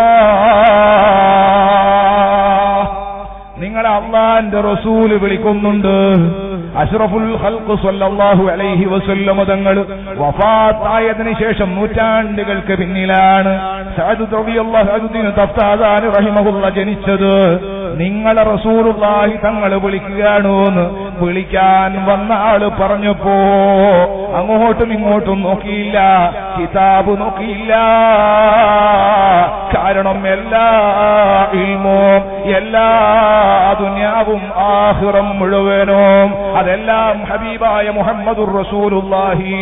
നിങ്ങളെ അല്ലാഹുവിന്റെ റസൂല് വിളിക്കുന്നുണ്ട്. അഷ്റഫുൽ ഖൽഖ് സ്വല്ലല്ലാഹു അലൈഹി വസല്ലമ തങ്ങൾ വഫാത്തായതിനു ശേഷം നൂറ്റാണ്ടുകൾക്ക് പിന്നിലാണ് സഅദ് റളിയല്ലാഹു അൻഹു തഫ്താസാനി റഹിമഹുല്ലാഹ് ജനിച്ചത്. നിങ്ങളെ റസൂലുള്ളാഹി തങ്ങൾ വിളിക്കുകയാണോന്ന്. വിളിക്കാൻ വന്ന ആള് പറഞ്ഞപ്പോ അങ്ങോട്ടും ഇങ്ങോട്ടും നോക്കിയില്ല, കിതാബ് നോക്കിയില്ല. കാരണം എല്ലാ ഇൽമും എല്ലാ ദുനിയാവും ആഖിറം മുഴുവനും അതെല്ലാം ഹബീബായ മുഹമ്മദുർ റസൂലുള്ളാഹി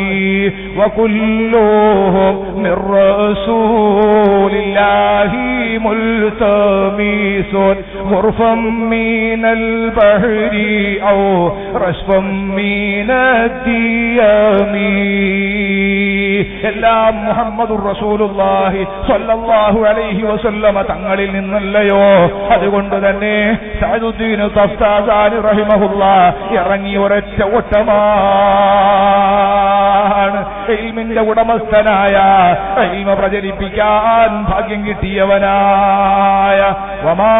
വകുല്ലുഹും മിർ റസൂലില്ലാഹി ملتمسون غرفا من البحر أو رشفا من الديام إلا محمد رسول الله صلى الله عليه وسلم تنقل من الليو هذا قلت ذنه سعد الدين طفتازان رحمه الله يرني ورد وتمان علمين ഉടമസ്ഥനായ علم പ്രചരിപ്പിക്കാൻ ഭാഗ്യം കിട്ടിയവനായ വമാ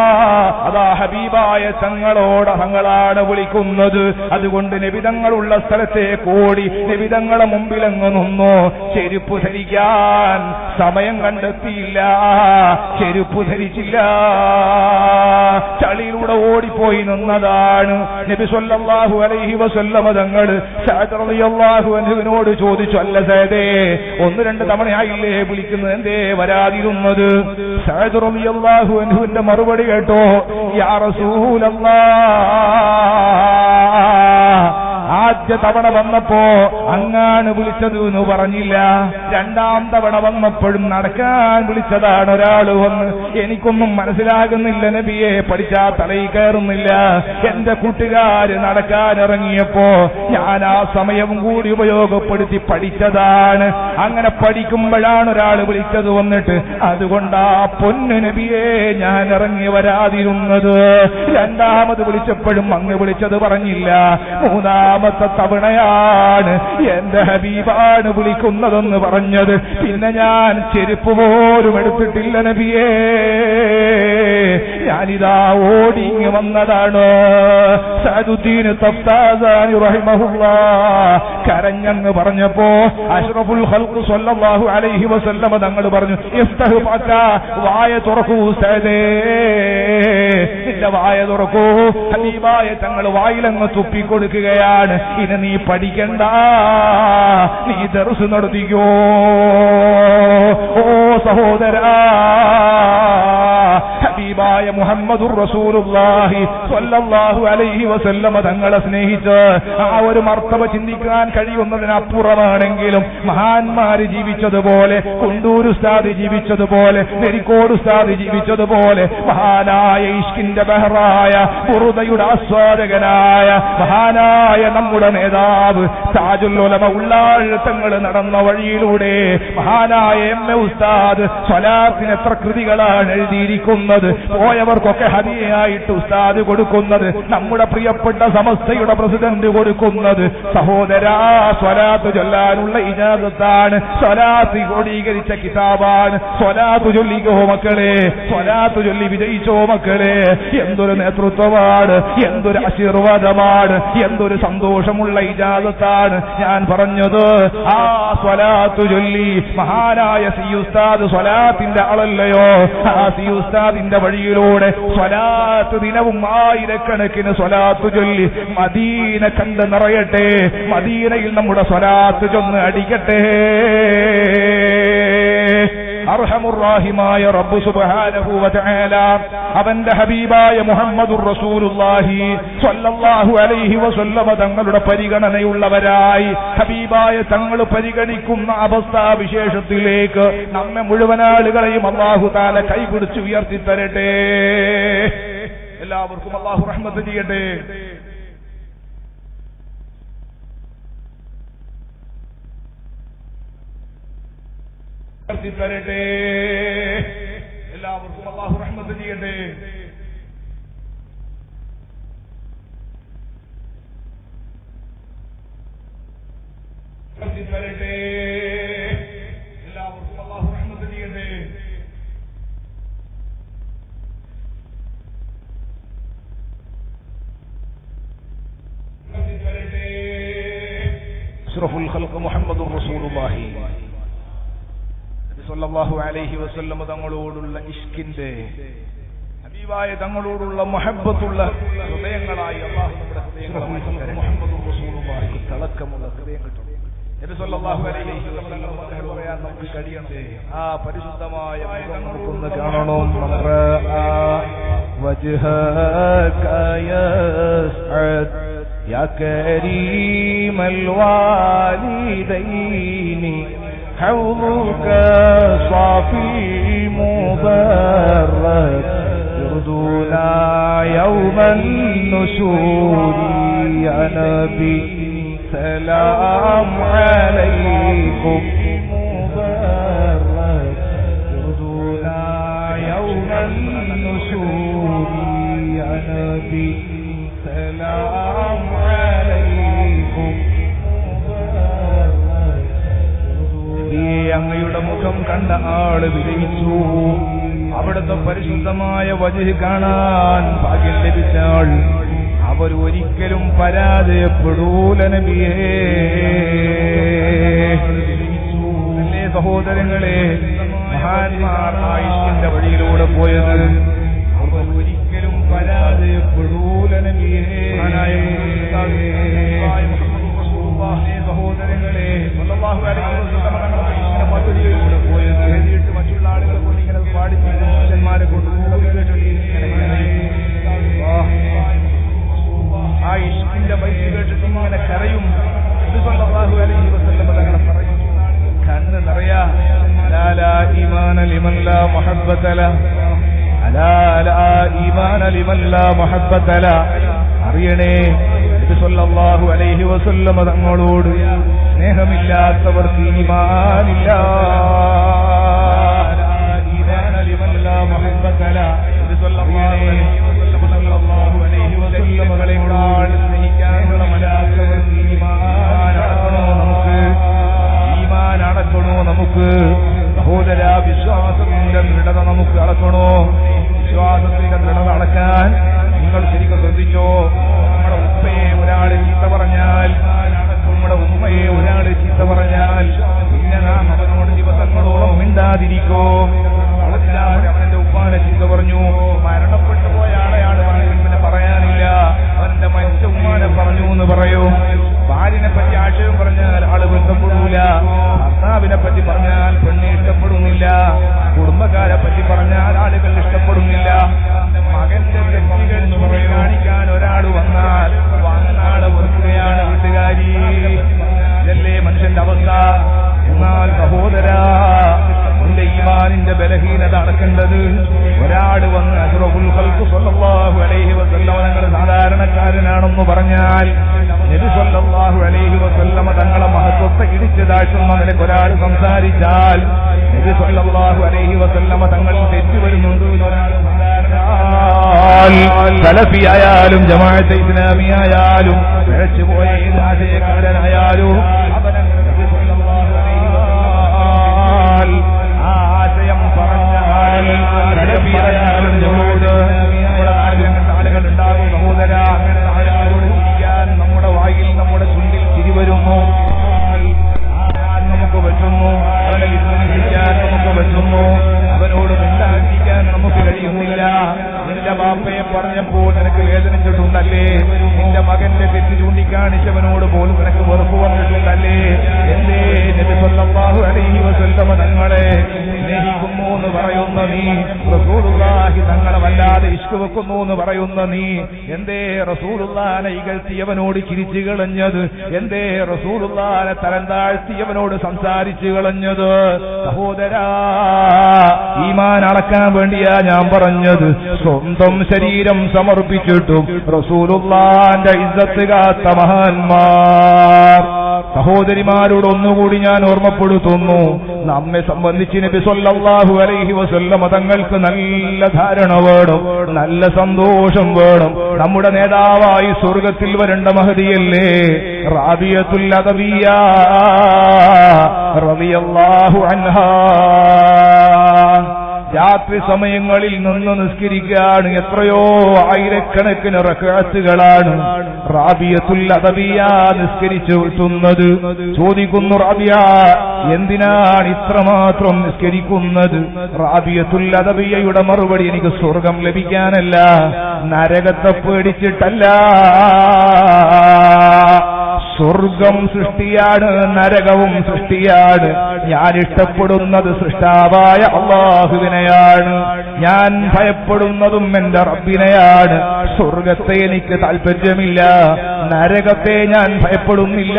അതാ ഹബീബായ തങ്ങളോട് തങ്ങളാണ് വിളിക്കുന്നത്. അതുകൊണ്ട് നിബിധങ്ങളുള്ള സ്ഥലത്തെ കൂടി നിബിധങ്ങളെ മുമ്പിലങ്ങ് നിന്നു. ചെരുപ്പ് ധരിക്കാൻ സമയം കണ്ടെത്തിയില്ല, ചെരുപ്പ് ധരിച്ചില്ല, ചളിയിലൂടെ ഓടിപ്പോയി നിന്നതാണ്. നബി സല്ലല്ലാഹു അലൈഹി വസല്ലമ തങ്ങൾ സഅദ് റളിയല്ലാഹു അൻഹുവിനോട് ചോദിച്ചു, അല്ല സഅദേ, ഒന്ന് രണ്ട് തവണയായില്ലേ വിളിക്കുന്നത്, എന്തേ വരാതിരുന്നത്? സഅദ് റളിയല്ലാഹു അൻഹുവിന്റെ മറുപടി കേട്ടോ, യാ റസൂലല്ലാഹ്, ആദ്യ തവണ വന്നപ്പോ അങ്ങാണ് വിളിച്ചത് എന്ന് പറഞ്ഞില്ല, രണ്ടാം തവണ വന്നപ്പോഴും നടക്കാൻ വിളിച്ചതാണ് ഒരാള് വന്ന്. എനിക്കൊന്നും മനസ്സിലാകുന്നില്ല നബിയെ, പഠിച്ചാ തലയിൽ കയറുന്നില്ല. എന്റെ കൂട്ടുകാര് നടക്കാനിറങ്ങിയപ്പോ ഞാൻ ആ സമയവും കൂടി ഉപയോഗപ്പെടുത്തി പഠിച്ചതാണ്. അങ്ങനെ പഠിക്കുമ്പോഴാണ് ഒരാൾ വിളിച്ചത് വന്നിട്ട്, അതുകൊണ്ടാ പൊന്നു നബിയെ ഞാൻ ഇറങ്ങി വരാതിരുന്നത്. രണ്ടാമത് വിളിച്ചപ്പോഴും അങ്ങ് വിളിച്ചത് പറഞ്ഞില്ല, മൂന്നാം തവണയാണ് എന്റെ ഹബീബാണ് വിളിക്കുന്നതെന്ന് പറഞ്ഞത്. പിന്നെ ഞാൻ ചെരുപ്പ് പോലും എടുത്തിട്ടില്ല നബിയേ, ഞാനിതാ ഓടിങ്ങി വന്നതാണ്. സഅദുദ്ദീൻ തഫ്താസാനി റഹിമഹുല്ലാഹ് കരഞ്ഞെന്ന് പറഞ്ഞപ്പോ അഷ്റഫുൽ ഖൽഖ് സ്വല്ലല്ലാഹു അലൈഹി വസല്ലമ തങ്ങൾ പറഞ്ഞു, ഇഫ്തഹ് ഫഅത, വായ തുറക്കൂ സഅദേ, നിന്റെ വായ തുറക്കൂ. ഹബീബായ തങ്ങൾ വായിലങ്ങ് തുപ്പിക്കൊടുക്കുകയാണ്, ഇനി നീ പഠിക്കണ്ട, നീ ദർസ് നടത്തിക്കോ. ഓ സഹോദരാ, ഹബീബായ മുഹമ്മദുർ റസൂലുള്ളാഹി സ്വല്ലല്ലാഹു അലൈഹി വസല്ലമ തങ്ങളെ സ്നേഹിച്ച് ആ ഒരു മർത്തബ ചിന്തിക്കാൻ കഴിയുന്നതിനപ്പുറമാണെങ്കിലും മഹാന്മാര് ജീവിച്ചതുപോലെ, കുണ്ടൂർ ഉസ്താദ് ജീവിച്ചതുപോലെ, നെരിക്കോട് ഉസ്താദ് ജീവിച്ചതുപോലെ, മഹാനായ ഇഷ്കിന്റെ ബഹറായ ബുറുദയുടെ ആസ്വാദകനായ മഹാനായ നമ്മുടെ നേതാവ് താജുൽ ഉലമ ഉള്ളാൾ തങ്ങൾ നടന്ന വഴിയിലൂടെ മഹാനായ എം എ ഉസ്താദ് സ്വലാത്തിന് എത്ര കൃതികളാണ് എഴുതിയിരിക്കുന്നത്. പോയവർക്കൊക്കെ ഹദിയയായിട്ട് ഉസ്താദ് കൊടുക്കുന്നത്, നമ്മുടെ പ്രിയപ്പെട്ട സമസ്തയുടെ പ്രസിഡന്റ് കൊടുക്കുന്നത്. സഹോദരാ, സ്വലാത്ത് ചൊല്ലാനുള്ള ഇജാസത്താണ്, സ്വലാത്ത് ക്രോഡീകരിച്ച കിതാബാണ്. സ്വലാത്ത് ചൊല്ലിക്കോ മക്കളെ, സ്വലാത്ത് ചൊല്ലി വിജയിച്ചോ മക്കളെ. എന്തൊരു നേതൃത്വമാണ്, എന്തൊരു ആശീർവാദമാണ്, എന്തൊരു സന്തോഷമുള്ള ഇജാസത്താണ്. ഞാൻ പറഞ്ഞത് ആ സ്വലാത്ത് ചൊല്ലി മഹാനായ സി ഉസ്താദ് സ്വലാത്തിന്റെ ആളല്ലയോ, ആ സി ഉസ്താദിന്റെ വഴിയിലൂടെ സ്വലാത്ത് ദിനവും ആയിരക്കണക്കിന് സ്വലാത്ത് ചൊല്ലി മദീന കണ്ട് നിറയട്ടെ. മദീനയിൽ നമ്മുടെ സ്വലാത്ത് ചൊന്ന് അടിക്കട്ടെ. അർഹമുർറാഹിമായ റബ്ബ് സുബ്ഹാനഹു വതആല അവന്റെ ഹബീബായ മുഹമ്മദുർ റസൂലുള്ളാഹി സ്വല്ലല്ലാഹു അലൈഹി വസല്ലമ തങ്ങളുടെ പരിഗണനയുള്ളവരായി ഹബീബായ തങ്ങൾ പരിഗണിക്കുന്ന അവസ്ഥാ വിശേഷത്തിലേക്ക് നമ്മെ മുഴുവൻ ആളുകളെയും അല്ലാഹു തആല കൈപിടിച്ച് ഉയർത്തി തരട്ടെ. എല്ലാവർക്കും അല്ലാഹു റഹ്മത്ത് ചെയ്യട്ടെ. എല്ലാവർക്കും അല്ലാഹു റഹ്മത്ത് ചെയ്യട്ടെ. എല്ലാവർക്കും അല്ലാഹു റഹ്മത്ത് ചെയ്യട്ടെ. അഷ്റഫുൽ ഖൽഖ് മുഹമ്മദുർ റസൂലുള്ളാഹി സല്ലല്ലാഹു അലൈഹി വസല്ലം തങ്ങളോടുള്ള ഇഷ്കിന്റെ, ദൈവായ തങ്ങളോടുള്ള മുഹബ്ബത്തുള്ള ഹൃദയങ്ങളായി അല്ലാഹു നമ്മുടെ ഹൃദയങ്ങളെ മുഹമ്മദ് റസൂലുള്ളാഹിക്ക് തളക്കമുള്ള ഹൃദയങ്ങൾ നബി സല്ലല്ലാഹു അലൈഹി വസല്ലം തങ്ങൾ പറയാൻ നമുക്ക് കഴിയണ്ടേ? ആ പരിശുദ്ധമായ മുഖം കാണണം. വജ്ഹക യസ്അദ് യാ കരീമൽ വാലിദൈനി حوضك صافي مبارك يردونا يوم النشور يا نبي سلام عليكم مبارك يردونا يوم النشور يا نبي سلام عليكم. അങ്ങയുടെ മുഖം കണ്ട ആള് വിജയിച്ചു. അവിടുത്തെ പരിശുദ്ധമായ വജഹ് കാണാൻ ഭാഗ്യം ലഭിച്ചാൽ അവരൊരിക്കലും പരാജയപ്പെടൂല നബിയേ. അല്ലേ സഹോദരങ്ങളെ, മഹാന്മാർ ആയിഷിന്റെ വഴിയിലൂടെ പോയത് അവരൊരിക്കലും പരാജയപ്പെടൂല നബിയേ. സഹോദരങ്ങളെ, പദ്ധതിയിലൂടെ പോയത് നേരിട്ട് മറ്റുള്ള ആളുകളെ കൊണ്ട് ഇങ്ങനെ പാടിപ്പിക്കുന്ന മനുഷ്യന്മാരെ കൊണ്ട് ആ ഇഷ്കിന്റെ വൈദ്യ കേട്ടിട്ട് ഇങ്ങനെ കരയും. സല്ലല്ലാഹു അലൈഹി വസല്ലം തങ്ങളെ പറയും, കണ്ണ് നിറയാ ലാ ലാ ഈമാന ലിമൻ ലാ മുഹബ്ബത ലഹു, അലാ ലാ ഈമാന ലിമൻ ലാ മുഹബ്ബത ലഹു. അറിയണേ, നബി സല്ലല്ലാഹു അലൈഹി വസല്ലം തങ്ങളോട് സ്നേഹമില്ലാത്തവർക്ക് ഈമാനില്ല. ഈമാൻ അടക്കണോ നമുക്ക്? സഹോദര, വിശ്വാസത്തിന്റെ ദൃഢത നമുക്ക് അടക്കണോ? വിശ്വാസത്തിന്റെ ദൃഢത അടക്കാൻ നിങ്ങൾ ശരിക്കും ശ്രദ്ധിച്ചോ? നമ്മുടെ ഉപ്പയെ ഒരാൾ ചീത്ത പറഞ്ഞാൽ, നമ്മുടെ ഉമ്മയെ ഒരാൾ ചീത്ത പറഞ്ഞാൽ പിന്നെ നാം അവനോട് ദിവസങ്ങളോളം മിണ്ടാതിരിക്കോ? അവന്റെ ഉപ്പാനെ ചീത്ത പറഞ്ഞു, മരണപ്പെട്ടു പോയ ആളെയാണ് പിന്നെ പറയാനില്ല. അവന്റെ മറ്റു ഉമ്മാനെ പറഞ്ഞു എന്ന് പറയൂ. ഭാര്യനെ പറ്റി ആശയം പറഞ്ഞാൽ ആള് ബന്ധപ്പെടൂല. ഭർത്താവിനെ പറ്റി പറഞ്ഞാൽ പെണ്ണ് ഇഷ്ടപ്പെടുന്നില്ല. കുടുംബക്കാരെ പറ്റി പറഞ്ഞാൽ ആളുകൾ ഇഷ്ടപ്പെടുന്നില്ല. മകന്റെ വ്യക്തികൾ എന്ന് പറയും, കാണിക്കാൻ ഒരാൾ വന്നാൽ വന്നാളെ വെറുക്കുകയാണ് വീട്ടുകാരി. ഇതല്ലേ മനുഷ്യന്റെ അവസ്ഥ? എന്നാൽ സഹോദര, നിന്റെ ഈമാനിന്റെ ബലഹീനത അടക്കേണ്ടത് ഒരാള് വന്ന് അശ്റഫുൽ ഖൽഖ് സല്ലല്ലാഹു അലൈഹി വസല്ലം തങ്ങൾ സാധാരണക്കാരനാണെന്ന് പറഞ്ഞാൽ നബി സല്ലല്ലാഹു അലൈഹി വസല്ലം തങ്ങളെ മഹത്വത്തെ ഇടിച്ചു താഴ്ത്തുന്ന നിലയ്ക്ക് ഒരാൾ സംസാരിച്ചാൽ നബി സല്ലല്ലാഹു അലൈഹി വസല്ലം തങ്ങൾ തെറ്റുവരുന്നുണ്ട്. ഒരാൾ സലഫി ആയാലും ജമാഅത്തെ ഇസ്ലാമി ആയാലും പിഴച്ചുപോയ ഏത് ആശയക്കാരനായാലും ആ ആശയം പറഞ്ഞാൽ സലഫി ആയാലും ജമാഅത്തെ ആളുകൾ ഉണ്ടാകും. സഹോദര, ആയാലും നമ്മുടെ വായിൽ നമ്മുടെ ചുണ്ടിൽ തിരിവരുന്നു. നമുക്ക് പറ്റുന്നു അവനെ വിശ്വസിക്കാൻ, നമുക്ക് പറ്റുന്നു അവനോട് മിണ്ടാതിരിക്കാൻ നമുക്ക് കഴിയുന്നില്ല. നിന്റെ ബാപ്പയെ പറഞ്ഞപ്പോൾ നിനക്ക് വേദനിച്ചിട്ടുണ്ടല്ലേ? നിന്റെ മകന്റെ തെറ്റ് ചൂണ്ടിക്കാണിച്ചവനോട് പോലും നിനക്ക് വെറുപ്പ് വന്നിട്ടുണ്ടല്ലേ? എന്തേ നബി സല്ലല്ലാഹു അലൈഹി വസല്ലം തങ്ങളെ സ്നേഹിക്കുന്നു എന്ന് പറയുന്ന നീ, റസൂലുള്ളാഹി തങ്ങളെ വല്ലാതെ ഇഷ്ക് വെക്കുന്നു എന്ന് പറയുന്ന നീ, എന്തേ റസൂലുള്ളാഹിനെ ഇകഴ്ത്തിയവനോട് ചിരിച്ചു കളഞ്ഞത്? എന്തേ റസൂലുള്ളാഹിനെ തരം താഴ്ത്തിയവനോട് സംസാരിച്ചു കളഞ്ഞത്? സഹോദരാ, ഈമാൻ അളക്കാൻ വേണ്ടിയാ ഞാൻ പറഞ്ഞത്. സ്വന്തം ശരീരം സമർപ്പിച്ചിട്ടും റസൂലുള്ളാന്റെ ഇസ്സത്ത് കാത്ത മഹാന്മാർ. സഹോദരിമാരോട് ഒന്നുകൂടി ഞാൻ ഓർമ്മപ്പെടുത്തുന്നു, നമ്മെ സംബന്ധിച്ച് നബി സല്ലല്ലാഹു അലൈഹി വസല്ലം തങ്ങൾക്ക് നല്ല ധാരണ വേണം, നല്ല സന്തോഷം വേണം. നമ്മുടെ നേതാവായി സ്വർഗത്തിൽ വരേണ്ട മഹദിയല്ലേ റാബിയത്തുൽ അദവിയ റളിയല്ലാഹു അൻഹാ രാത്രി സമയങ്ങളിൽ നിന്ന് നിസ്കരിക്കുകയാണ്. എത്രയോ ആയിരക്കണക്കിന് റക്അത്തുകളാണ് റാബിയത്തുൽ അദബിയ നിസ്കരിച്ചു എത്തുന്നത്. ചോദിക്കുന്നു റാബിയ, എന്തിനാണ് ഇത്രമാത്രം നിസ്കരിക്കുന്നത്? റാബിയത്തുൽ അദബിയയുടെ മറുപടി, എനിക്ക് സ്വർഗം ലഭിക്കാനല്ല, നരകത്തെ പേടിച്ചിട്ടല്ല. സ്വർഗം സൃഷ്ടിയാണ്, നരകവും സൃഷ്ടിയാണ്. ഞാൻ ഇഷ്ടപ്പെടുന്നത് സൃഷ്ടാവായ അല്ലാഹുവിനെയാണ്, ഞാൻ ഭയപ്പെടുന്നതും എന്റെ റബ്ബിനെയാണ്. സ്വർഗത്തെ എനിക്ക് താൽപര്യമില്ല, നരകത്തെ ഞാൻ ഭയപ്പെടുന്നില്ല,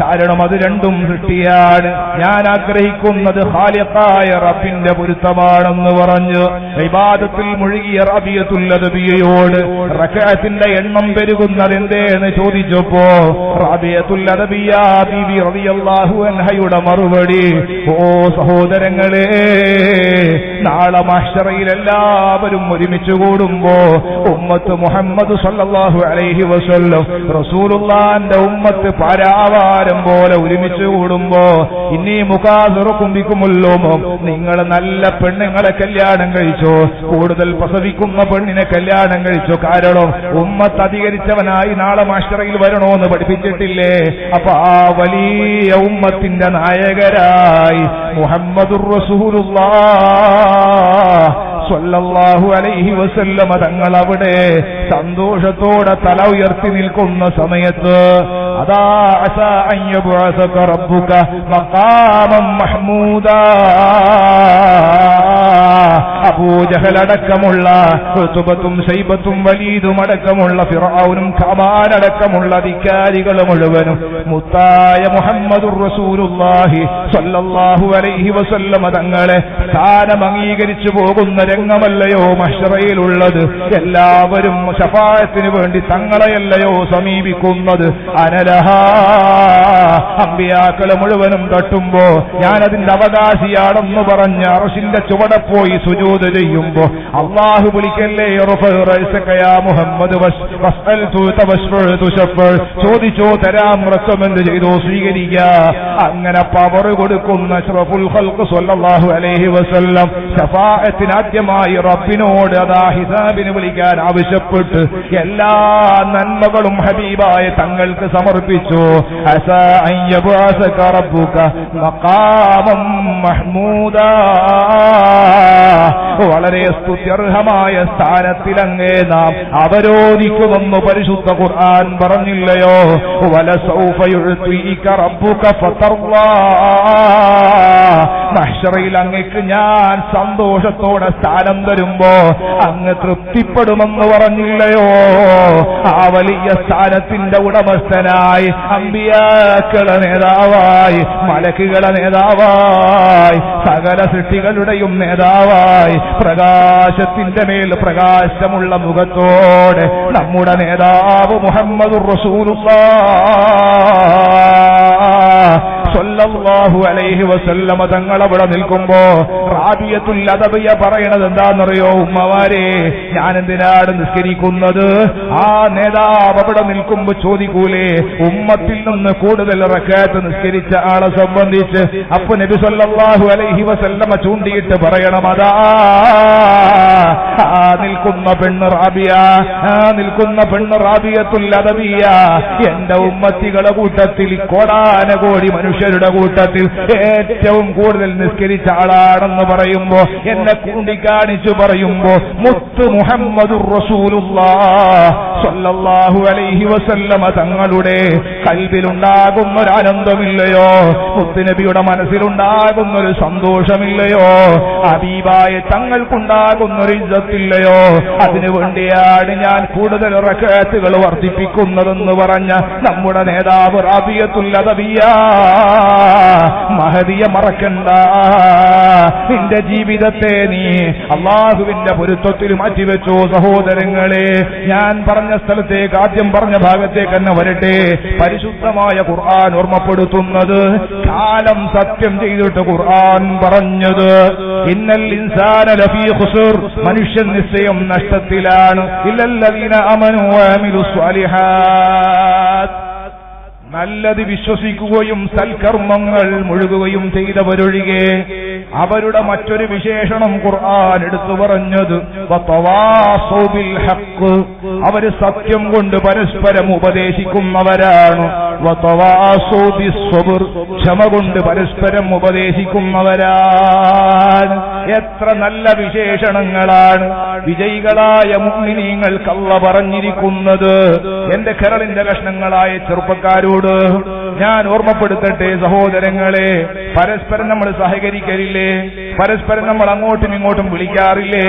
കാരണം അത് രണ്ടും സൃഷ്ടിയാണ്. ഞാൻ ആഗ്രഹിക്കുന്നത് ഖാലിഖായ റബ്ബിന്റെ പൊരുത്തമാണെന്ന് പറഞ്ഞു ഇബാദത്തിൽ മുഴുകിയ റബിയത്തുൽ അദബിയയോട് റക്അത്തിന്റെ എണ്ണം പെരുകുന്നതെന്തേന്ന് ചോദിച്ചപ്പോ റബിയത്തുൽ അദബിയ ബീവി റളിയല്ലാഹു അൻഹയുടെ മറുപടി, ഓ സഹോദരങ്ങളെ, നാളെ മഹ്ശറയിൽ എല്ലാവരും ഒരുമിച്ച് കൂടുമ്പോ ഉമ്മത്ത് മുഹമ്മദ് സല്ലല്ലാഹു അലൈഹി വസല്ലം റസൂലുള്ളാന്റെ ഉമ്മത്ത് പാരാവാരം പോലെ ഒരുമിച്ച് കൂടുമ്പോ ഇനി മുഖാസിറക്കും ബിക്കുമുല്ലോ, നിങ്ങൾ നല്ല പെണ്ണുങ്ങളെ കല്യാണം കഴിച്ചോ, കൂടുതൽ പ്രസവിക്കുന്ന പെണ്ണിനെ കല്യാണം കഴിച്ചോ, കാരണം ഉമ്മത്ത് അധികരിച്ചവനായി നാളെ മഹ്ശറയിൽ വരണോന്ന് പഠിപ്പിച്ചിട്ടില്ലേ? അപ്പൊ ആ വലിയ ഉമ്മത്തിന്റെ നായകരായി മുഹമ്മദുർ റസൂലുള്ളാഹ് സല്ലല്ലാഹു അലൈഹി വസല്ലമ തങ്ങൾ അവിടെ സന്തോഷത്തോടെ തല ഉയർത്തി നിൽക്കുന്ന സമയത്ത് അതാ അസാ അയ്യബുഅസക റബ്ബുക മഖാമൻ മഹ്മൂദാ, അബൂജഹലടക്കമുള്ള ഉത്ബത്തും ശൈബത്തും വലീദും അടക്കമുള്ള ഫിർഔനും കമാനടക്കമുള്ള അധികാരികൾ മുഴുവനും മുത്തായ മുഹമ്മദുർ റസൂലുള്ളാഹി സല്ലല്ലാഹു അലൈഹി വസല്ലമ തങ്ങളെ സ്ഥാനം അംഗീകരിച്ചു പോകുന്ന രംഗമല്ലയോ മഹ്ശറയിലുള്ളത്? എല്ലാവരും ശഫാഅത്തിന് വേണ്ടി തങ്ങളെയല്ലയോ സമീപിക്കുന്നത്? അനലഹ, അമ്പിയാക്കളെ മുഴുവനും തട്ടുമ്പോ ഞാനതിന്റെ അവകാശിയാണെന്ന് പറഞ്ഞ് അർശിന്റെ ചുവടെ പോയി സുജൂദ് ചെയ്യുമ്പോ അല്ലാഹു വിളിക്കല്ലേ, മുഹമ്മദ് ചോദിച്ചോ, തരാം, റെക്കമെന്റ് ചെയ്തോ, സ്വീകരിക്ക. അങ്ങനെ പവർ കൊടുക്കുന്ന അഷ്റഫുൽ ഖൽഖ് സല്ലല്ലാഹു അലൈഹി വസല്ലം ശഫാഅത്തിന് ആദ്യമായി റബ്ബിനോട് അതാ ഹിസാബിന് വിളിക്കാൻ ആവശ്യപ്പെട്ട് എല്ലാ നന്മകളും ഹബീബായ തങ്ങൾക്ക് സമർപ്പിച്ചു. അസാ അയ്യബഅസക റബ്ബുക മഖാമൻ മഹ്മൂദാ, വളരെ സ്തുത്യർഹമായ സ്ഥാനത്തിലങ്ങേ നാം അവരോധിക്കുമെന്ന് പരിശുദ്ധ ഖുർആൻ പറഞ്ഞില്ലയോ? വലസൗഫ യുഅ്തിക റബ്ബുക ഫതർവാ, മഹ്ശറയിൽ അങ്ങക്ക് ഞാൻ സന്തോഷത്തോടെ സ്ഥാനം തരുമ്പോ അങ്ങ് തൃപ്തിപ്പെടുമെന്ന് പറഞ്ഞില്ലയോ? ആ വലിയ സ്ഥാനത്തിന്റെ ഉടമസ്ഥനായി, അമ്പിയാക്കളെ നേതാവായി, മലക്കുകളെ നേതാവായി, സകല സൃഷ്ടികളുടെയും നേതാവായി, പ്രകാശത്തിന്റെ മേൽ പ്രകാശമുള്ള മുഖത്തോടെ നമ്മുടെ നേതാവ് മുഹമ്മദുർ റസൂലുള്ളാഹ് സല്ലല്ലാഹു അലൈഹി വസല്ലം തങ്ങളവിടെ നിൽക്കുമ്പോ റാബിയത്തുൽ അദബിയ പറയണത് എന്താണെന്നറിയോ? ഉമ്മമാരെ, ഞാനെന്തിനാണ് നിസ്കരിക്കുന്നത്? ആ നേതാവ് അവിടെ നിൽക്കുമ്പോ ചോദിക്കൂലേ, ഉമ്മത്തിൽ നിന്ന് കൂടുതൽ റക്അത്ത് നിസ്കരിച്ച ആളെ സംബന്ധിച്ച്? അപ്പൊ നബി സല്ലല്ലാഹു അലൈഹി വസല്ലം ചൂണ്ടിയിട്ട് പറയണം, അതാ നിൽക്കുന്ന പെണ്ണ് റാബിയ, റാബിയത്തുൽ അദബിയ, എന്റെ ഉമ്മത്തികളെ കൂട്ടത്തിൽ കോടാനകോടി മനുഷ്യ കൂട്ടത്തിൽ ഏറ്റവും കൂടുതൽ നിസ്കരിച്ച ആളാണെന്ന് പറയുമ്പോ, എന്നെ കൂട്ടിക്കാണിച്ചു പറയുമ്പോ മുത്ത് മുഹമ്മദുർ റസൂലുള്ളാഹ് സല്ലല്ലാഹു അലൈഹി വസല്ലമ തങ്ങളുടെ കൽബിലുണ്ടാകുന്ന ഒരു ആനന്ദമില്ലയോ? മുത്തുനബിയുടെ മനസ്സിലുണ്ടാകുന്ന ഒരു സന്തോഷമില്ലയോ? ഹബീബായ തങ്ങൾക്കുണ്ടാകുന്ന ഒരു ഇജ്ജത്തില്ലയോ? അതിനുവേണ്ടിയാണ് ഞാൻ കൂടുതൽ റക്അത്തുകൾ വർദ്ധിപ്പിക്കുന്നതെന്ന് പറഞ്ഞ നമ്മുടെ നേതാവ് റാബിയത്തുൽ അദബിയ, മഹദിയെ മറക്കണ്ട, നിന്റെ ജീവിതത്തെ നീ അല്ലാഹുവിന്റെ പൊരുത്തത്തിൽ മാറ്റിവെച്ചോ. സഹോദരങ്ങളെ, ഞാൻ പറഞ്ഞ സ്ഥലത്തേക്ക്, ആദ്യം പറഞ്ഞ ഭാഗത്തേക്ക് തന്നെ വരട്ടെ. പരിശുദ്ധമായ ഖുർആൻ ഓർമ്മപ്പെടുത്തുന്നത്, കാലം സത്യം ചെയ്തിട്ട് ഖുർആൻ പറഞ്ഞത്, ഇന്നൽ ഇൻസാന ലഫീ ഖുസ്ർ, മനുഷ്യൻ നിശ്ചയം നഷ്ടത്തിലാണ്, ഇല്ലല്ലദീന അമനൂ വഅമിലുസ് സ്വാലിഹാത്ത്, നല്ലത് വിശ്വസിക്കുകയും സൽക്കർമ്മങ്ങൾ മുഴുകുകയും ചെയ്തവരൊഴികെ. അവരുടെ മറ്റൊരു വിശേഷണം ഖുർആൻ എടുത്തു പറഞ്ഞത് വതവാസൗ ബിൽ ഹഖ്, അവർ സത്യം കൊണ്ട് പരസ്പരം ഉപദേശിക്കുന്നവരാണ്. വതവാസൗ ബിസ്സബ്ർ, ക്ഷമ കൊണ്ട് പരസ്പരം ഉപദേശിക്കുന്നവരാണ്. എത്ര നല്ല വിശേഷണങ്ങളാണ് വിജയികളായ മുഅ്മിനീങ്ങൾക്ക് അല്ലാഹ് പറഞ്ഞിരിക്കുന്നത്. എന്റെ കേരളിന്റെ ലക്ഷണങ്ങളായ ചെറുപ്പക്കാരോട് ഞാൻ ഓർമ്മപ്പെടുത്തട്ടെ സഹോദരങ്ങളെ, പരസ്പരം നമ്മൾ സഹകരിക്കലില്ലേ? പരസ്പരം നമ്മൾ അങ്ങോട്ടും ഇങ്ങോട്ടും വിളിക്കാറില്ലേ?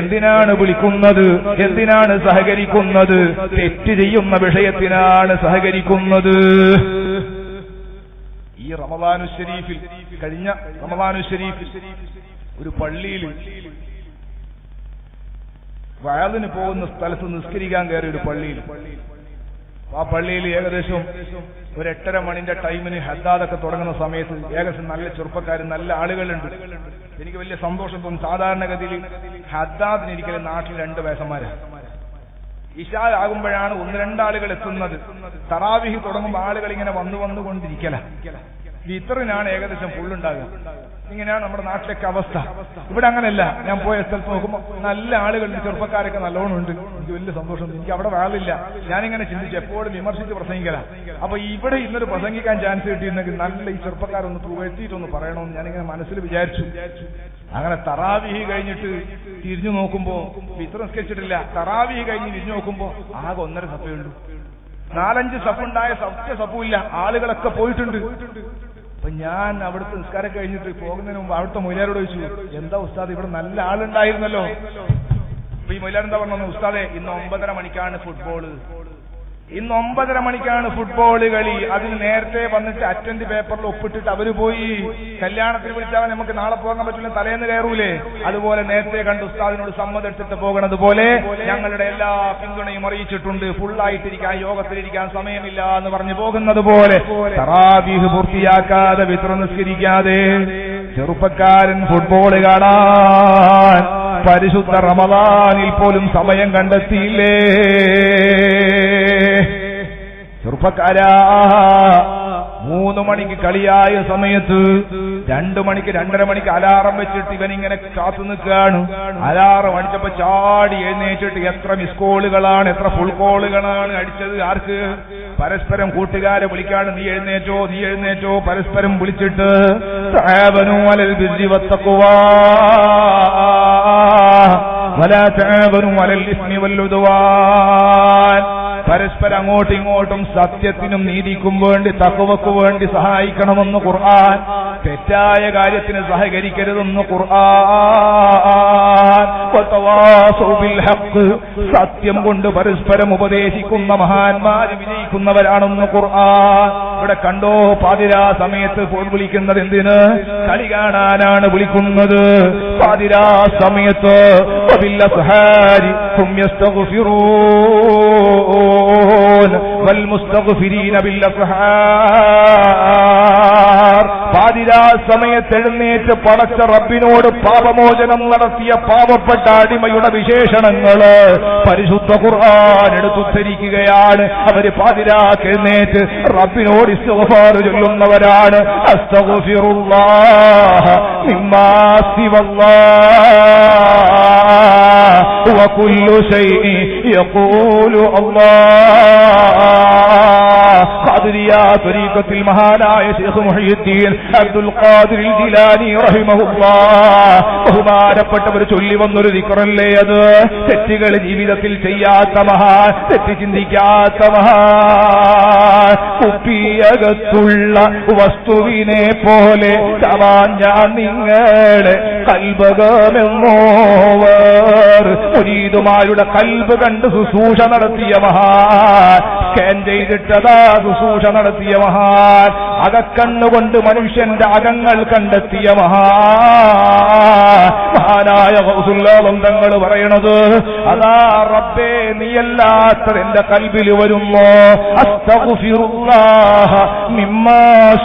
എന്തിനാണ് വിളിക്കുന്നത്? എന്തിനാണ് സഹകരിക്കുന്നത്? തെറ്റ് ചെയ്യുന്ന വിഷയത്തിനാണ് സഹകരിക്കുന്നത്. ഈ റമദാനു ശരീഫിൽ, കഴിഞ്ഞ റമദാനു ശരീഫിൽ ഒരു പള്ളിയിൽ വയലിന് പോകുന്ന സ്ഥലത്ത് നിസ്കരിക്കാൻ കയറി ഒരു പള്ളിയിൽ. ആ പള്ളിയിൽ ഏകദേശം ഒരു 8:30 മണിന്റെ ടൈമിന് ഹദ്ദാദൊക്കെ തുടങ്ങുന്ന സമയത്ത് ഏകദേശം നല്ല ചെറുപ്പക്കാർ, നല്ല ആളുകളുണ്ട്. എനിക്ക് വലിയ സന്തോഷം തോന്നും. സാധാരണഗതിയിൽ ഹദ്ദാദിന് ഇരിക്കുന്ന നാട്ടിൽ 2 വയസ്സന്മാരാണ്. ഇശാ ആകുമ്പോഴാണ് 1-2 ആളുകൾ എത്തുന്നത്. തറാവീഹ് തുടങ്ങുമ്പോൾ ആളുകൾ ഇങ്ങനെ വന്നുകൊണ്ടിരിക്കല. ഇത്രനാണ് ഏകദേശം ഫുള്ളുണ്ടാകുക. ഇങ്ങനെയാണ് നമ്മുടെ നാട്ടിലൊക്കെ അവസ്ഥ. ഇവിടെ അങ്ങനെയല്ല. ഞാൻ പോയ സ്ഥലത്ത് നോക്കുമ്പോൾ നല്ല ആളുകളുണ്ട്, ചെറുപ്പക്കാരൊക്കെ നല്ലോണം ഉണ്ട്. എനിക്ക് വലിയ സന്തോഷം. എനിക്ക് അവിടെ വാളില്ല. ഞാനിങ്ങനെ ചിന്തിച്ചു, എപ്പോഴും വിമർശിച്ച് പ്രസംഗിക്കലാണ്. അപ്പൊ ഇവിടെ ഇന്നൊരു പ്രസംഗിക്കാൻ ചാൻസ് കിട്ടിയിരുന്നെങ്കിൽ നല്ല ഈ ചെറുപ്പക്കാരൊന്ന് പുകഴ്ത്തിയിട്ടൊന്ന് പറയണമെന്ന് ഞാനിങ്ങനെ മനസ്സിൽ വിചാരിച്ചു. അങ്ങനെ തറാവീഹ് കഴിഞ്ഞിട്ട് തിരിഞ്ഞു നോക്കുമ്പോ ഇത്ര നിസ്കരിച്ചിട്ടില്ല. തറാവീഹ് കഴിഞ്ഞ് തിരിഞ്ഞു നോക്കുമ്പോ ആകെ 1.5 സഫേ ഉള്ളൂ. 4-5 സഫുണ്ടായ സത്യ സഫുമില്ല. ആളുകളൊക്കെ പോയിട്ടുണ്ട്. അപ്പൊ ഞാൻ അവിടുത്തെ നിസ്കാരം കഴിഞ്ഞിട്ട് പോകുന്നതിന് മുമ്പ് അവിടുത്തെ മൊയിലാരോട് ചോദിച്ചു, എന്താ ഉസ്താദ് ഇവിടെ നല്ല ആളുണ്ടായിരുന്നല്ലോ? അപ്പൊ ഈ മൊയിലാർ എന്താ പറഞ്ഞു, ഉസ്താദെ ഇന്ന് 9:30 മണിക്കാണ് ഫുട്ബോള്. ഇന്ന് 9:30 മണിക്കാണ് ഫുട്ബോള് കളി. അതിന് നേരത്തെ വന്നിട്ട് അറ്റൻഡ് പേപ്പറിൽ ഒപ്പിട്ടിട്ട് അവര് പോയി. കല്യാണത്തിന് വിളിച്ചാൽ നമുക്ക് നാളെ പോകാൻ പറ്റില്ല, തലേന്ന് കയറൂലേ? അതുപോലെ നേരത്തെ കണ്ട് ഉസ്താദിനോട് സമ്മതിച്ചിട്ട് പോകണത് പോലെ ഞങ്ങളുടെ എല്ലാ പിന്തുണയും അറിയിച്ചിട്ടുണ്ട്. ഫുള്ളായിട്ടിരിക്കാൻ, യോഗത്തിലിരിക്കാൻ സമയമില്ല എന്ന് പറഞ്ഞു പോകുന്നത് പോലെ തറാവീഹ് പൂർത്തിയാക്കാതെ, വിത്ര നിസ്കരിക്കാതെ ചെറുപ്പക്കാരൻ ഫുട്ബോള് കാണാൻ പരിശുദ്ധ റമദാനിൽ പോലും സമയം കണ്ടെത്തിയില്ലേ? ചെറുപ്പക്കാരാ, 3 മണിക്ക് കളിയായ സമയത്ത് 2 മണിക്ക് 2:30 മണിക്ക് അലാറം വെച്ചിട്ട് ഇവനിങ്ങനെ കാത്തു നിൽക്കുകയാണ്. അലാറം അടിച്ചപ്പോ ചാടി എഴുന്നേറ്റിട്ട് എത്ര മിസ് കോളുകളാണ്, എത്ര ഫുൾ കോളുകളാണ് അടിച്ചത്. ആർക്ക്? പരസ്പരം കൂട്ടുകാരെ വിളിക്കാണ്, നീ എഴുന്നേറ്റോ, നീ എഴുന്നേറ്റോ. പരസ്പരം വിളിച്ചിട്ട് തഅബനു അലൽ ബിർരി വത്തഖ്വാ വലാ തഅബനു അലൽ ഇസ്മി വൽഉദ്വാൻ. പരസ്പരം അങ്ങോട്ടും ഇങ്ങോട്ടും സത്യത്തിനും നീതിക്കും വേണ്ടി, തഖ്വയ്ക്ക് വേണ്ടി സഹായിക്കണമെന്ന് ഖുർആൻ. തെറ്റായ കാര്യത്തിന് സഹകരിക്കരുതെന്ന് ഖുർആൻ. വതവാസൗ ബിൽ ഹഖ്, സത്യം കൊണ്ട് പരസ്പരം ഉപദേശിക്കുന്ന മഹാന്മാർ വിജയിക്കുന്നവരാണെന്ന് ഖുർആൻ. ഇവിടെ കണ്ടോ, പാതിരാ സമയത്ത് ഫോൺ വിളിക്കുന്നത് എന്തിന്? കളി കാണാനാണ് വിളിക്കുന്നത്. പാതിരാ സമയത്ത് വബിൽ അസ്ഹാരി ഹും യസ്തഗ്ഫിറൂൻ വൽമുസ്തഗ്ഫിരീന ബിൽ അസ്ഹാർ. പാതിരാ സമയത്ത് എഴുന്നേറ്റ് പടച്ച റബ്ബിനോട് പാപമോചനം നടത്തിയ പാവപ്പെട്ട അടിമയുടെ വിശേഷണങ്ങള് പരിശുദ്ധ ഖുർആൻ എടുത്തുദ്ധരിക്കുകയാണ്. അവര് പാതിരാ എഴുന്നേറ്റ് റബ്ബിനോട് ഇസ്തിഗ്ഫാർ ചൊല്ലുന്നവരാണ്. അസ്തഗ്ഫിറുല്ലാഹ മിമ്മാ സിവല്ലാഹ് വകുല്ല ശൈഇ യഖൂലു അല്ലാഹ്. ഖാദിരിയ തരീഖത്തിൽ മഹാനായ ശൈഖ് മുഹ്യിദ്ദീൻ അബ്ദുൽ ഖാദിർ ജിലാനി റഹിമഹുല്ലാഹ് ബഹുമാനപ്പെട്ടവർ ചൊല്ലി വന്നൊരു ദിക്റല്ലേ അത്? തെറ്റുകൾ ജീവിതത്തിൽ ചെയ്യാത്ത മഹാൻ, തെറ്റ് ചിന്തിക്കാത്ത മഹാൻ. കുപ്പിയകത്തുള്ള വസ്തുവിനെ പോലെ ഞാൻ നിങ്ങളെ കൽബകമെന്നോവർ. മുരീദുമാരുടെ കൽബ് കണ്ട് ശുശ്രൂഷ നടത്തിയ മഹാൻ, സ്കാൻ ചെയ്തിട്ടതാ ശുശ്രൂഷ നടത്തിയ മഹാൻ. അകക്കണ്ണുകൊണ്ട് മനുഷ്യന്റെ അകങ്ങൾ കണ്ടെത്തിയ മഹാൻ. മഹാനായ ഗൗസുൽ ആലം തങ്ങൾ പറയണത്, അതാ റബ്ബേ നീയല്ലാത്ത എന്റെ കൽബിൽ വരുമോ? അസ്തഗ്ഫിറുല്ലാഹ മിമ്മാ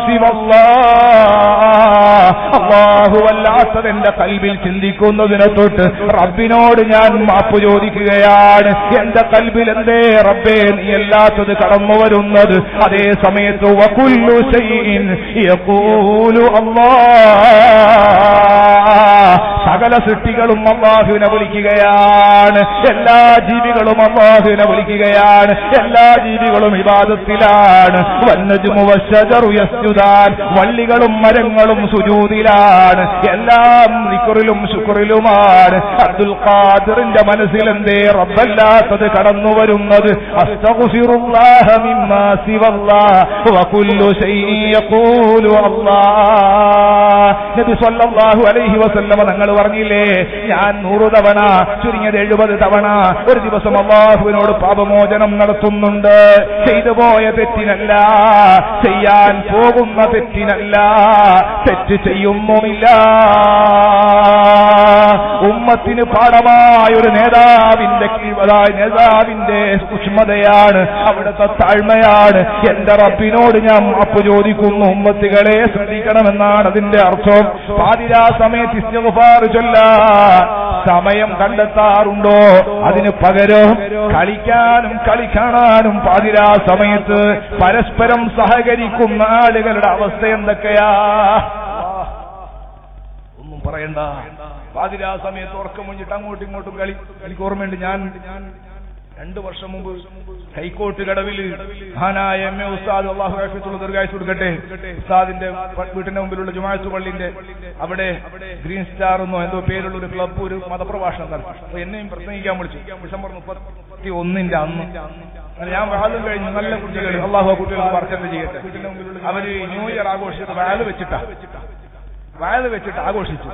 സിവല്ലാഹ് അല്ലാഹു വല്ലാത്തതെന്റെ കൽബിൽ ചിന്തിക്കുന്നതിനെ തൊട്ട് റബ്ബിനോട് ഞാൻ മാപ്പ് ചോദിക്കുകയാണ്. എന്റെ കൽബിൽ എന്തേ റബ്ബേ നീ അല്ലാത്തത് കടന്നു വരുന്നത്? അതേ സമയത്ത് വകുല്ലു ശൈഇൻ യഖൂലു അല്ലാഹ്, സകല സൃഷ്ടികളും അല്ലാഹുവിനെ വിളിക്കുകയാണ്, എല്ലാ ജീവികളും അല്ലാഹുവിനെ വിളിക്കുകയാണ്, എല്ലാ ജീവികളും ഇബാദത്തിലാണ്. വന്നജ്മു വശജറു യസ്ജുദാൻ, വള്ളികളും മരങ്ങളും സുജൂദിലാണ്, എല്ലാം നിക്റിലും ശുക്റിലുമാണ്. അബ്ദുൽ ഖാദിറിന്റെ മനസ്സിൽ എന്തേ റബ്ബല്ലാത്തത് കടന്നു വരുന്നത്? അസ്തഗ്ഫിറുല്ലാഹ മിമ്മാ സിവല്ലാഹ് വകുല്ലു ശൈഇൻ യഖൂലു അല്ലാഹ്. നബി സ്വല്ലല്ലാഹു അലൈഹി വസല്ലം തങ്ങൾ പറഞ്ഞില്ലേ, ഞാൻ 100 തവണ ചുരുങ്ങിയത് 70 തവണ ഒരു ദിവസം അല്ലാഹുവിനോട് പാപമോചനം നടത്തുന്നുണ്ട്. ചെയ്തു പോയ തെറ്റിനല്ല, ചെയ്യാൻ പോകുന്ന തെറ്റിനല്ല, തെറ്റ് ചെയ്യുന്നുമില്ല. ഉമ്മത്തിന് പാഠമായൊരു നേതാവിന്റെ നേതാവിന്റെ സൂക്ഷ്മതയാണ്, അവിടുത്തെ താഴ്മയാണ്. എന്റെ റബ്ബിനോട് ഞാൻ മാപ്പ് ചോദിക്കുന്നു. ഉമ്മത്തുകളെ ശ്രദ്ധിക്കണമെന്നാണ് അതിന്റെ അർത്ഥം. പാതിരാ സമയത്ത് ഇസ്തിഗ്ഫാർ ചൊല്ലാൻ സമയം കണ്ടെത്താറുണ്ടോ? അതിന് പകരം കളിക്കാനും കളിക്കാണാനും പാതിരാ സമയത്ത് പരസ്പരം സഹകരിക്കുന്ന ആളുകളുടെ അവസ്ഥ എന്തൊക്കെയാ? ഒന്നും പറയണ്ട. പാതിരാ സമയത്ത് ഉറക്കം മുഞ്ഞിട്ട് അങ്ങോട്ടും ഇങ്ങോട്ടും കളി. എനിക്ക് ഓർമ്മയുണ്ട്, ഞാൻ 2 വർഷം മുമ്പ് ഹൈക്കോട്ട് കടവിൽ മഹാനായ എം എ ഉസ്താദ് അല്ലാഹു റഹ്മത്തുള്ള ദീർഘായുസ്സ് കൊടുക്കട്ടെ, ഉസ്താദിന്റെ വീട്ടിന്റെ മുമ്പിലുള്ള ജുമാഅത്ത് പള്ളിന്റെ അവിടെ ഗ്രീൻ സ്റ്റാർ എന്നോ എന്തോ പേരുള്ള ഒരു ക്ലബ്ബ് ഒരു മതപ്രഭാഷണം നടത്തി. അപ്പൊ എന്നെയും പ്രസംഗിക്കാൻ വിളിച്ചു. ഡിസംബർ 31-ന്റെ അന്ന് ഞാൻ വഅദ് കഴിഞ്ഞു. നല്ല കുട്ടികൾ, അല്ലാഹു കുട്ടികൾ വർക്കത്ത് ചെയ്യട്ടെ. അവര് ന്യൂ ഇയർ ആഘോഷിച്ചത് വഅദ് വെച്ചിട്ട് ആഘോഷിച്ചു.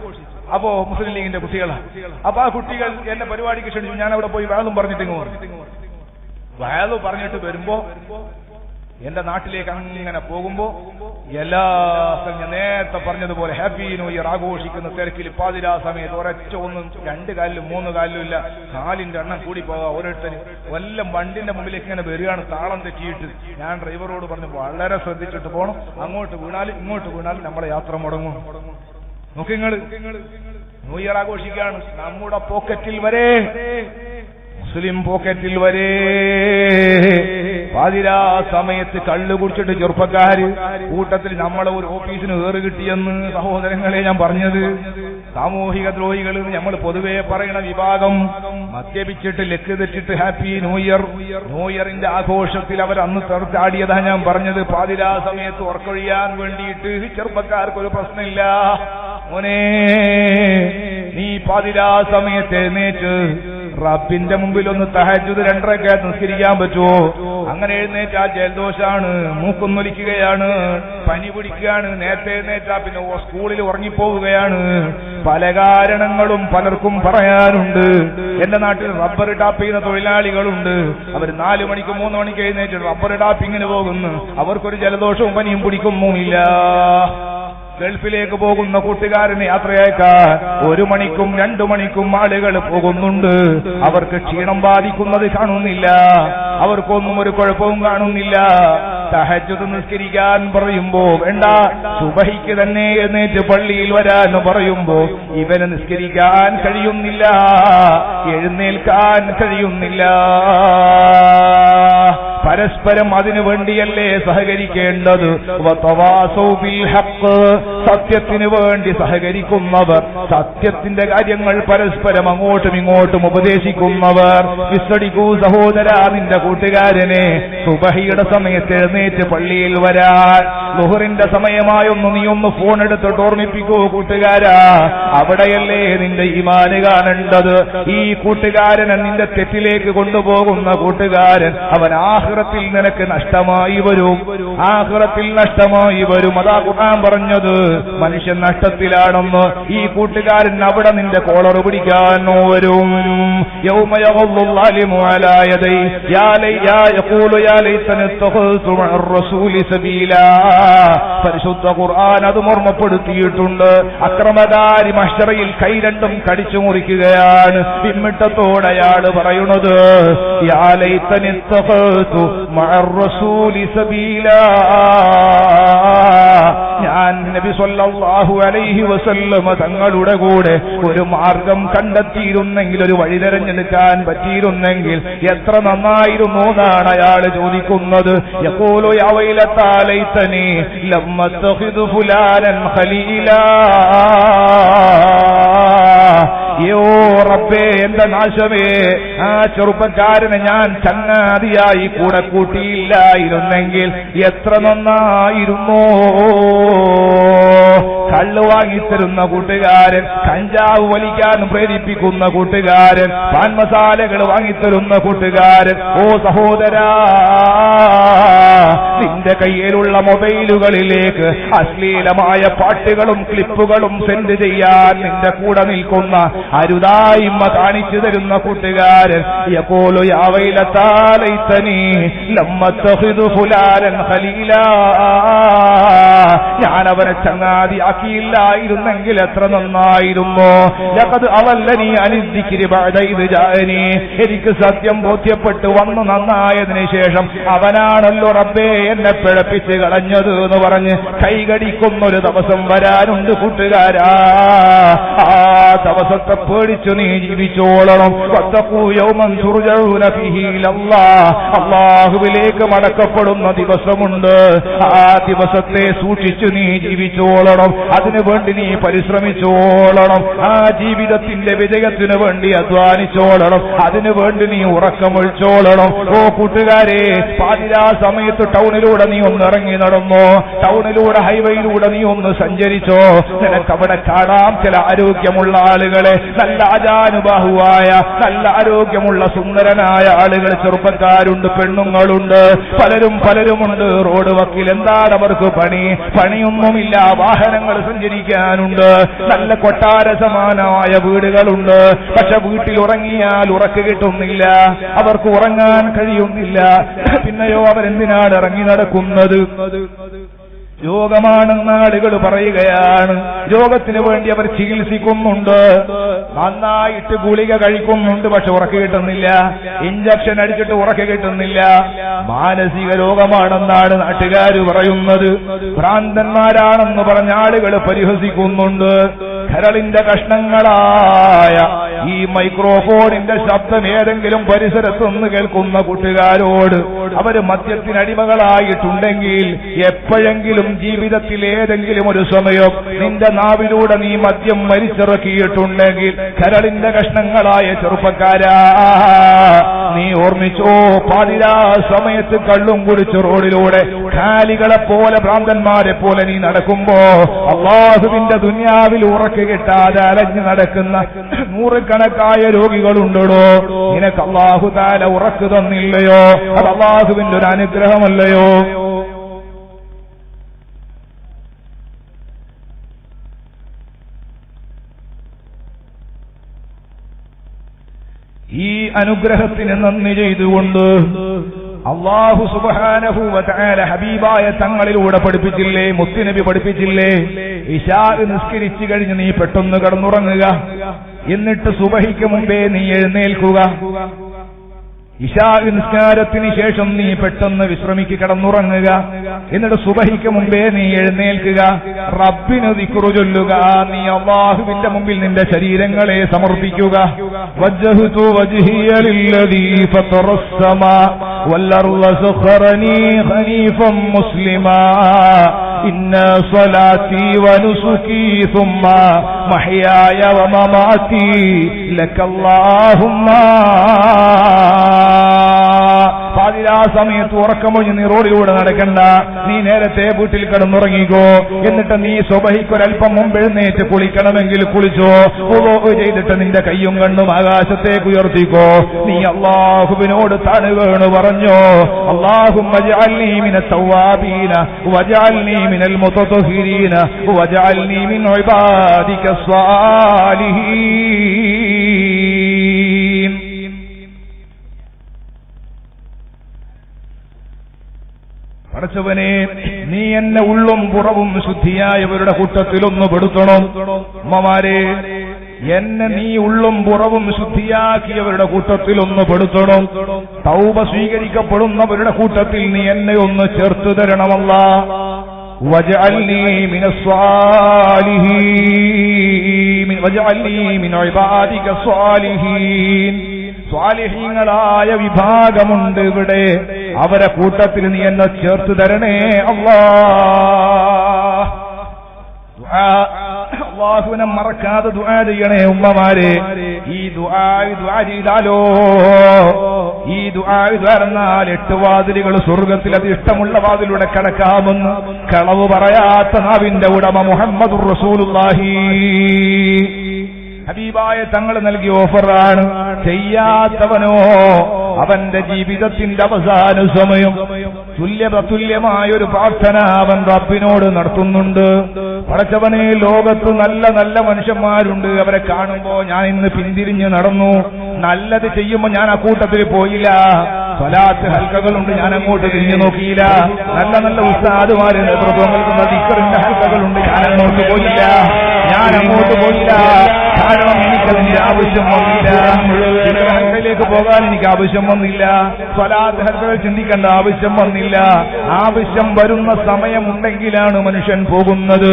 അപ്പോ മുസ്ലിം ലീഗിന്റെ കുട്ടികളാണ്. അപ്പൊ ആ കുട്ടികൾ എന്നെ പരിപാടിക്ക് ക്ഷണിച്ചു. ഞാൻ അവിടെ പോയി വഅദും പറഞ്ഞിട്ട് വരുമ്പോ എന്റെ നാട്ടിലേക്ക് അങ്ങനെ പോകുമ്പോ എല്ലാ ഞാൻ നേരത്തെ പറഞ്ഞതുപോലെ ഹാപ്പി ന്യൂ ഇയർ ആഘോഷിക്കുന്ന തിരക്കിൽ പാതിരാ സമയത്ത് ഒരൊറ്റ ഒന്നും 2 കാലിലും 3 കാലിലും ഇല്ല, കാലിന്റെ എണ്ണം കൂടി പോകാം. ഓരോരുത്തരും വല്ല വണ്ടിന്റെ മുമ്പിലേക്ക് ഇങ്ങനെ വരികയാണ് താളം തെറ്റിയിട്ട്. ഞാൻ ഡ്രൈവറോട് പറഞ്ഞു വളരെ ശ്രദ്ധിച്ചിട്ട് പോകണം, അങ്ങോട്ട് വീണാലും ഇങ്ങോട്ട് വീണാലും നമ്മളെ യാത്ര മുടങ്ങും. നോക്കിങ്ങൾ ന്യൂ ഇയർ ആഘോഷിക്കുകയാണ്, നമ്മുടെ പോക്കറ്റിൽ വരെ, മുസ്ലിം പോക്കറ്റിൽ വരെ പാതിരാ സമയത്ത് കള്ളു കുടിച്ചിട്ട് ചെറുപ്പക്കാര് കൂട്ടത്തിൽ നമ്മളെ ഒരു ഓഫീസിന് ഏറ് കിട്ടിയെന്ന് സഹോദരങ്ങളെ ഞാൻ പറഞ്ഞത്. സാമൂഹിക ദ്രോഹികൾ നമ്മൾ പൊതുവെ പറയുന്ന വിഭാഗം മദ്യപിച്ചിട്ട് ലക്ക് തെറ്റിട്ട് ഹാപ്പി ന്യൂ ഇയർ, ന്യൂ ഇയറിന്റെ ആഘോഷത്തിൽ അവർ അന്ന് തറുത്താടിയതാ ഞാൻ പറഞ്ഞത്. പാതിരാ സമയത്ത് ഉറക്കൊഴിയാൻ വേണ്ടിയിട്ട് ചെറുപ്പക്കാർക്കൊരു പ്രശ്നമില്ല. മോനെ, നീ പാതിരാ സമയത്ത് എഴുന്നേറ്റ് റബ്ബിന്റെ മുമ്പിൽ ഒന്ന് തഹജ്ജുദ് 2 റക്അത്ത് നിസ്കരിക്കാൻ പറ്റുമോ? അങ്ങനെ എഴുന്നേറ്റ് ആ ജലദോഷമാണ്, മൂക്കൊന്നൊലിക്കുകയാണ്, പനി പിടിക്കുകയാണ്, നേരത്തെ എഴുന്നേറ്റാ പിന്നെ സ്കൂളിൽ ഉറങ്ങിപ്പോവുകയാണ്. പല കാരണങ്ങളും പലർക്കും പറയാനുണ്ട്. എന്റെ നാട്ടിൽ റബ്ബർ ടാപ്പ് ചെയ്യുന്ന തൊഴിലാളികളുണ്ട്. അവർ 4 മണിക്ക് 3 മണിക്ക് എഴുന്നേറ്റ് റബ്ബർ ടാപ്പിങ്ങിന് പോകുന്നു. അവർക്കൊരു ജലദോഷവും പനിയും പിടിക്കുന്നുമില്ല. ഗൾഫിലേക്ക് പോകുന്ന കൂട്ടുകാരനെ യാത്രയാക്കാൻ 1 മണിക്കും 2 മണിക്കും ആളുകൾ പോകുന്നുണ്ട്. അവർക്ക് ക്ഷീണം ബാധിക്കുന്നത് കാണുന്നില്ല, അവർക്കൊന്നും ഒരു കുഴപ്പവും കാണുന്നില്ല. തഹജ്ജുദ് നിസ്കരിക്കാൻ പറയുമ്പോ വേണ്ട, സുബഹിക്ക് തന്നെ എഴുന്നേറ്റ് പള്ളിയിൽ വരാന്ന് പറയുമ്പോ ഇവന് നിസ്കരിക്കാൻ കഴിയുന്നില്ല, എഴുന്നേൽക്കാൻ കഴിയുന്നില്ല. പരസ്പരം അതിനു വേണ്ടിയല്ലേ സഹകരിക്കേണ്ടത്? വതവാസൗ ബിൽ ഹഖ്, സത്യത്തിന് വേണ്ടി സഹകരിക്കുന്നവർ, സത്യത്തിന്റെ കാര്യങ്ങൾ പരസ്പരം അങ്ങോട്ടും ഇങ്ങോട്ടും ഉപദേശിക്കുന്നവർ. വിസ്തടിക്കൂ സഹോദരാ നിന്റെ കൂട്ടുകാരനെ, സുബഹിയുടെ സമയത്ത് എഴുന്നേറ്റ് പള്ളിയിൽ വരാൻ. ളുഹറിന്റെ സമയമായൊന്ന് നീ ഒന്ന് ഫോൺ എടുത്തിട്ട് ഓർമ്മിപ്പിക്കൂ കൂട്ടുകാരാ, അവിടെയല്ലേ നിന്റെ ഈമാന് കാണേണ്ടത്. ഈ കൂട്ടുകാരനെ നിന്റെ തെറ്റിലേക്ക് കൊണ്ടുപോകുന്ന കൂട്ടുകാരൻ അവൻ ആഖിറത്തിൽ നിനക്ക് നഷ്ടമായി വരും, ആഖിറത്തിൽ നഷ്ടമായി വരും. അതാ ഖുർആൻ പറഞ്ഞത്, മനുഷ്യൻ നഷ്ടത്തിലാണെന്ന്. ഈ കൂട്ടുകാരൻ അവിടെ നിന്റെ കോളർ പിടിക്കാനോ വരും. യൗമ യഗ്ളു ളാലിമു അലാ യദൈ യാ ലൈ യാ യഖൂലു യാ ലൈതനി തഖുതു മഅ റസൂലി സബീലാ. പരിശുദ്ധ ഖുർആൻ അത് ഓർമ്മപ്പെടുത്തിയിട്ടുണ്ട്. അക്രമകാരി മഹ്ശറയിൽ കൈ രണ്ടും കടിച്ചു മുറിക്കുകയാണ്. പിമ്മിട്ടത്തോടെ അയാൾ പറയുന്നത്, യാ ലൈതനി തഖുതു مع الرسول سبيلا. ഞാൻ നബി സല്ലല്ലാഹു അലൈഹി വസല്ലമ തങ്ങളുടെ കൂടെ ഒരു മാർഗം കണ്ടെത്തിയിരുന്നെങ്കിൽ, ഒരു വഴി തെരഞ്ഞെടുക്കാൻ പറ്റിയിരുന്നെങ്കിൽ എത്ര നന്നായിരുന്നു എന്നാണ് അയാൾ ചോദിക്കുന്നത്. യഖൂലു യാ വൈലതാ ലൈതനി ലം അത്തഖിദു ഫുലാനൻ ഖലീലാ. യോ റബ്ബേ, എന്റെ നാശമേ, ആ ചെറുപ്പക്കാരനെ ഞാൻ ചങ്ങാതിയായി കൂടെ കൂട്ടിയില്ലായിരുന്നെങ്കിൽ എത്ര നന്നായിരുന്നോ. കള്ള് വാങ്ങിത്തരുന്ന കൂട്ടുകാരൻ, കഞ്ചാവ് വലിക്കാൻ പ്രേരിപ്പിക്കുന്ന കൂട്ടുകാരൻ, പാൻമസാലകൾ വാങ്ങിത്തരുന്ന കൂട്ടുകാരൻ. ഓ സഹോദരാ, നിന്റെ കയ്യിലുള്ള മൊബൈലുകളിലേക്ക് അശ്ലീലമായ പാട്ടുകളും ക്ലിപ്പുകളും സെൻഡ് ചെയ്യാൻ നിന്റെ കൂടെ നിൽക്കുന്ന അരുതായ്മ കാണിച്ചു തരുന്ന കൂട്ടുകാരൻ. യഖൂലു യാ വൈലതാ ലൈതനീ ലം അത്തഖിദു ഫുലാനൻ ഖലീലാ. ഞാനവനെ ചങ്ങാതിയാക്കി ില്ലായിരുന്നെങ്കിൽ എത്ര നന്നായിരുന്നു. അവല്ലനി അനിദ്ധിക്കിരി ജാനി. എനിക്ക് സത്യം ബോധ്യപ്പെട്ട് വന്ന് നന്നായതിനു ശേഷം അവനാണല്ലോ റബ്ബേ എന്നെ പിഴപ്പിച്ച് കളഞ്ഞത് എന്ന് പറഞ്ഞ് കൈകടിക്കുന്നൊരു ദിവസം വരാനുണ്ട് കൂട്ടുകാരാ. ആ ദിവസത്തെ പേടിച്ചു നീ ജീവിച്ചോളണം. അല്ലാഹുവിലേക്ക് മടക്കപ്പെടുന്ന ദിവസമുണ്ട്. ആ ദിവസത്തെ സൂക്ഷിച്ചു നീ ജീവിച്ചോളണം. അതിനു വേണ്ടി നീ പരിശ്രമിച്ചോളണം. ആ ജീവിതത്തിന്റെ വിജയത്തിനു വേണ്ടി അധ്വാനിച്ചോളണം. അതിനു വേണ്ടി നീ ഉറക്കമൊഴിച്ചോളണം. ഓ കൂട്ടുകാരെ, പാതിരാ സമയത്ത് ടൗണിലൂടെ നീ ഒന്ന് ഇറങ്ങി നടന്നോ, ടൗണിലൂടെ ഹൈവേയിലൂടെ നീ ഒന്ന് സഞ്ചരിച്ചോ. നിനക്കവിടെ കാണാം ചില ആരോഗ്യമുള്ള ആളുകളെ, നല്ല ആചാനുബാഹുവായ നല്ല ആരോഗ്യമുള്ള സുന്ദരനായ ആളുകൾ. ചെറുപ്പക്കാരുണ്ട്, പെണ്ണുങ്ങളുണ്ട്, പലരുമുണ്ട് റോഡ് വക്കിൽ. എന്താണ് അവർക്ക് പണി? പണിയൊന്നുമില്ല, വാഹനങ്ങൾ സഞ്ചരിക്കാനുണ്ട്, നല്ല കൊട്ടാര സമാനമായ വീടുകളുണ്ട്. പക്ഷെ വീട്ടിൽ ഉറങ്ങിയാൽ ഉറക്ക് കിട്ടുന്നില്ല, അവർക്ക് ഉറങ്ങാൻ കഴിയുന്നില്ല. പിന്നെയോ അവരെന്തിനാണ് ഇറങ്ങി നടക്കുന്നത്? രോഗമാണെന്ന് ആളുകൾ പറയുകയാണ്. രോഗത്തിന് വേണ്ടി അവർ ചികിത്സിക്കുന്നുണ്ട്, നന്നായിട്ട് ഗുളിക കഴിക്കുന്നുണ്ട്, പക്ഷെ ഉറക്കം കിട്ടുന്നില്ല. ഇഞ്ചക്ഷൻ അടിച്ചിട്ട് ഉറക്കം കിട്ടുന്നില്ല. മാനസിക രോഗമാണെന്നാണ് നാട്ടുകാർ പറയുന്നത്. ഭ്രാന്തന്മാരാണെന്ന് പറഞ്ഞ ആളുകൾ പരിഹസിക്കുന്നുണ്ട്. കരളിന്റെ കഷ്ണങ്ങളായ ഈ മൈക്രോഫോണിന്റെ ശബ്ദം ഏതെങ്കിലും പരിസരത്തുനിന്ന് കേൾക്കുന്ന കൂട്ടുകാരോട്, അവർ മദ്യത്തിനടിമകളായിട്ടുണ്ടെങ്കിൽ എപ്പോഴെങ്കിലും ജീവിതത്തിൽ ഏതെങ്കിലും ഒരു സമയം നിന്റെ നാവിലൂടെ നീ മദ്യം മരിച്ചിറക്കിയിട്ടുണ്ടെങ്കിൽ കരളിന്റെ കഷ്ണങ്ങളായ ചെറുപ്പക്കാരാ, നീ ഓർമ്മിച്ചോ. പാതിരാ സമയത്ത് കള്ളും കുടിച്ച് റോഡിലൂടെ കാലികളെ പോലെ, ഭ്രാന്തന്മാരെ പോലെ നീ നടക്കുമ്പോ അല്ലാഹുവിന്റെ ദുനിയാവിൽ ഉറക്ക് കിട്ടാതെ അലഞ്ഞു നടക്കുന്ന നൂറുകണക്കായ രോഗികളുണ്ടോ? നിനക്ക് അല്ലാഹു തആല ഉറക്ക് തന്നില്ലയോ? അത് അല്ലാഹുവിന്റെ ഒരു അനുഗ്രഹമല്ലയോ? ഈ അനുഗ്രഹത്തിന് നന്ദി ചെയ്തുകൊണ്ട് അല്ലാഹു സുബ്ഹാനഹു വ തആല ഹബീബായ തങ്ങളിലൂടെ പഠിപ്പിച്ചില്ലേ, മുത്തുനബി പഠിപ്പിച്ചില്ലേ, ഇശാ നിസ്കരിച്ചു കഴിഞ്ഞ് നീ പെട്ടെന്ന് കിടന്നുറങ്ങുക, എന്നിട്ട് സുബഹിക്ക് മുമ്പേ നീ എഴുന്നേൽക്കുക. ഇശാ നിസ്കാരത്തിന് ശേഷം നീ പെട്ടെന്ന് വിശ്രമിക്ക്, കിടന്നുറങ്ങുക, എന്നിട്ട് സുബഹിക്ക് മുമ്പേ നീ എഴുന്നേൽക്കുക, റബ്ബിന് ദിക്റു ചൊല്ലുക, നീ അല്ലാഹുവിന്റെ മുമ്പിൽ നിന്റെ ശരീരങ്ങളെ സമർപ്പിക്കുക. വജ്ജഹ്തു വജ്ഹിയ ലില്ലദീ ഫതറസ് സമാ വല്ലർള സുഖറനി ഖനീഫം മുസ്ലിമാ ഇന്ന സ്വലാത്തി വനുസുകി സുമ്മ മഹ്യായ വമമാതി ലക്കല്ലാഹുമ്മ. പാതിരാ സമയത്ത് ഉറക്കമൊഴിഞ്ഞ് നീ റോഡിലൂടെ നടക്കണ്ട, നീ നേരത്തെ വീട്ടിൽ കിടന്നുറങ്ങിക്കോ. എന്നിട്ട് നീ സുബഹിക്കൊരൽപ്പം മുമ്പ് എഴുന്നേറ്റ് കുളിക്കണമെങ്കിൽ കുളിച്ചോ. വുളൂ ചെയ്തിട്ട് നിന്റെ കയ്യും കണ്ണും ആകാശത്തേക്ക് ഉയർത്തിക്കോ. നീ അല്ലാഹുവിനോട് തണുവേണു പറഞ്ഞോ, അല്ലാഹുമ്മ ജഅൽനീ മിനൽ തവ്വാബീന വജഅൽനീ മിനൽ മുതതഹിരീന വജഅൽനീ മിൻ ഇബാദിക സ്വാലിഹീൻ. പടച്ചവനെ, നീ എന്നെ ഉള്ളും പുറവും ശുദ്ധിയായവരുടെ കൂട്ടത്തിലൊന്ന് പെടുത്തണം. അമ്മമാരെ, എന്നെ നീ ഉള്ളും പുറവും ശുദ്ധിയാക്കിയവരുടെ കൂട്ടത്തിൽ ഒന്ന് പെടുത്തണം. തൗബ സ്വീകരിക്കപ്പെടുന്നവരുടെ കൂട്ടത്തിൽ നീ എന്നെ ഒന്ന് ചേർത്ത് തരണമല്ലാ. വജഅൽനി മിനസ്വാലിഹീൻ വജഅൽനി മിൻ ഇബാദിക സ്വാലിഹീൻ. സ്വാലിഹീങ്ങളായ വിഭാഗമുണ്ട് ഇവിടെ, അവരെ കൂട്ടത്തിൽ നീ എന്നെ ചേർത്ത് തരണേ അല്ലാ. അല്ലാഹുവിനെ മറക്കാതെ ദുആ ചെയ്യണേ ഉമ്മമാരെ. ഈ ദുആ ചെയ്താലോ, ഈ ദുആ ചെയ്താൽ 8 വാതിലുകൾ സ്വർഗത്തിൽ അത് ഇഷ്ടമുള്ള വാതിലൂടെ കടക്കാമെന്ന് കളവ് പറയാത്ത നാവിന്റെ ഉടമ മുഹമ്മദുർ റസൂലുള്ളാഹി ഹബീബായ തങ്ങൾ നൽകിയ ഓഫറാണ്. ചെയ്യാത്തവനോ അവന്റെ ജീവിതത്തിന്റെ അവസാന സമയം തുല്യമായ ഒരു പ്രാർത്ഥന അവൻ റബ്ബിനോട് നടത്തുന്നുണ്ട്. പടച്ചവനെ, ലോകത്ത് നല്ല നല്ല മനുഷ്യന്മാരുണ്ട്, അവരെ കാണുമ്പോ ഞാൻ ഇന്ന് പിന്തിരിഞ്ഞ് നടന്നു, നല്ലത് ചെയ്യുമ്പോ ഞാൻ ആ കൂട്ടത്തിൽ പോയില്ല, സ്വലാത്ത് ഹൽക്കകളുണ്ട് ഞാൻ അങ്ങോട്ട് തിരിഞ്ഞു നോക്കിയില്ല, നല്ല നല്ല ഉസ്താദുമാര് നേതൃത്വങ്ങൾ ദിക്റിന്റെ ഹൽക്കകളുണ്ട് ഞാൻ അങ്ങോട്ട് പോയില്ല, കാരണം എനിക്കതിന്റെ ആവശ്യം വന്നില്ല, ഹൽക്കയിലേക്ക് പോകാൻ എനിക്ക് ആവശ്യം വന്നില്ല, സ്വലാത്ത് ഹൽക്കകൾ ചിന്തിക്കേണ്ട ആവശ്യം വന്നില്ല. ആവശ്യം വരുന്ന സമയമുണ്ടെങ്കിലാണ് മനുഷ്യൻ പോകുന്നത്.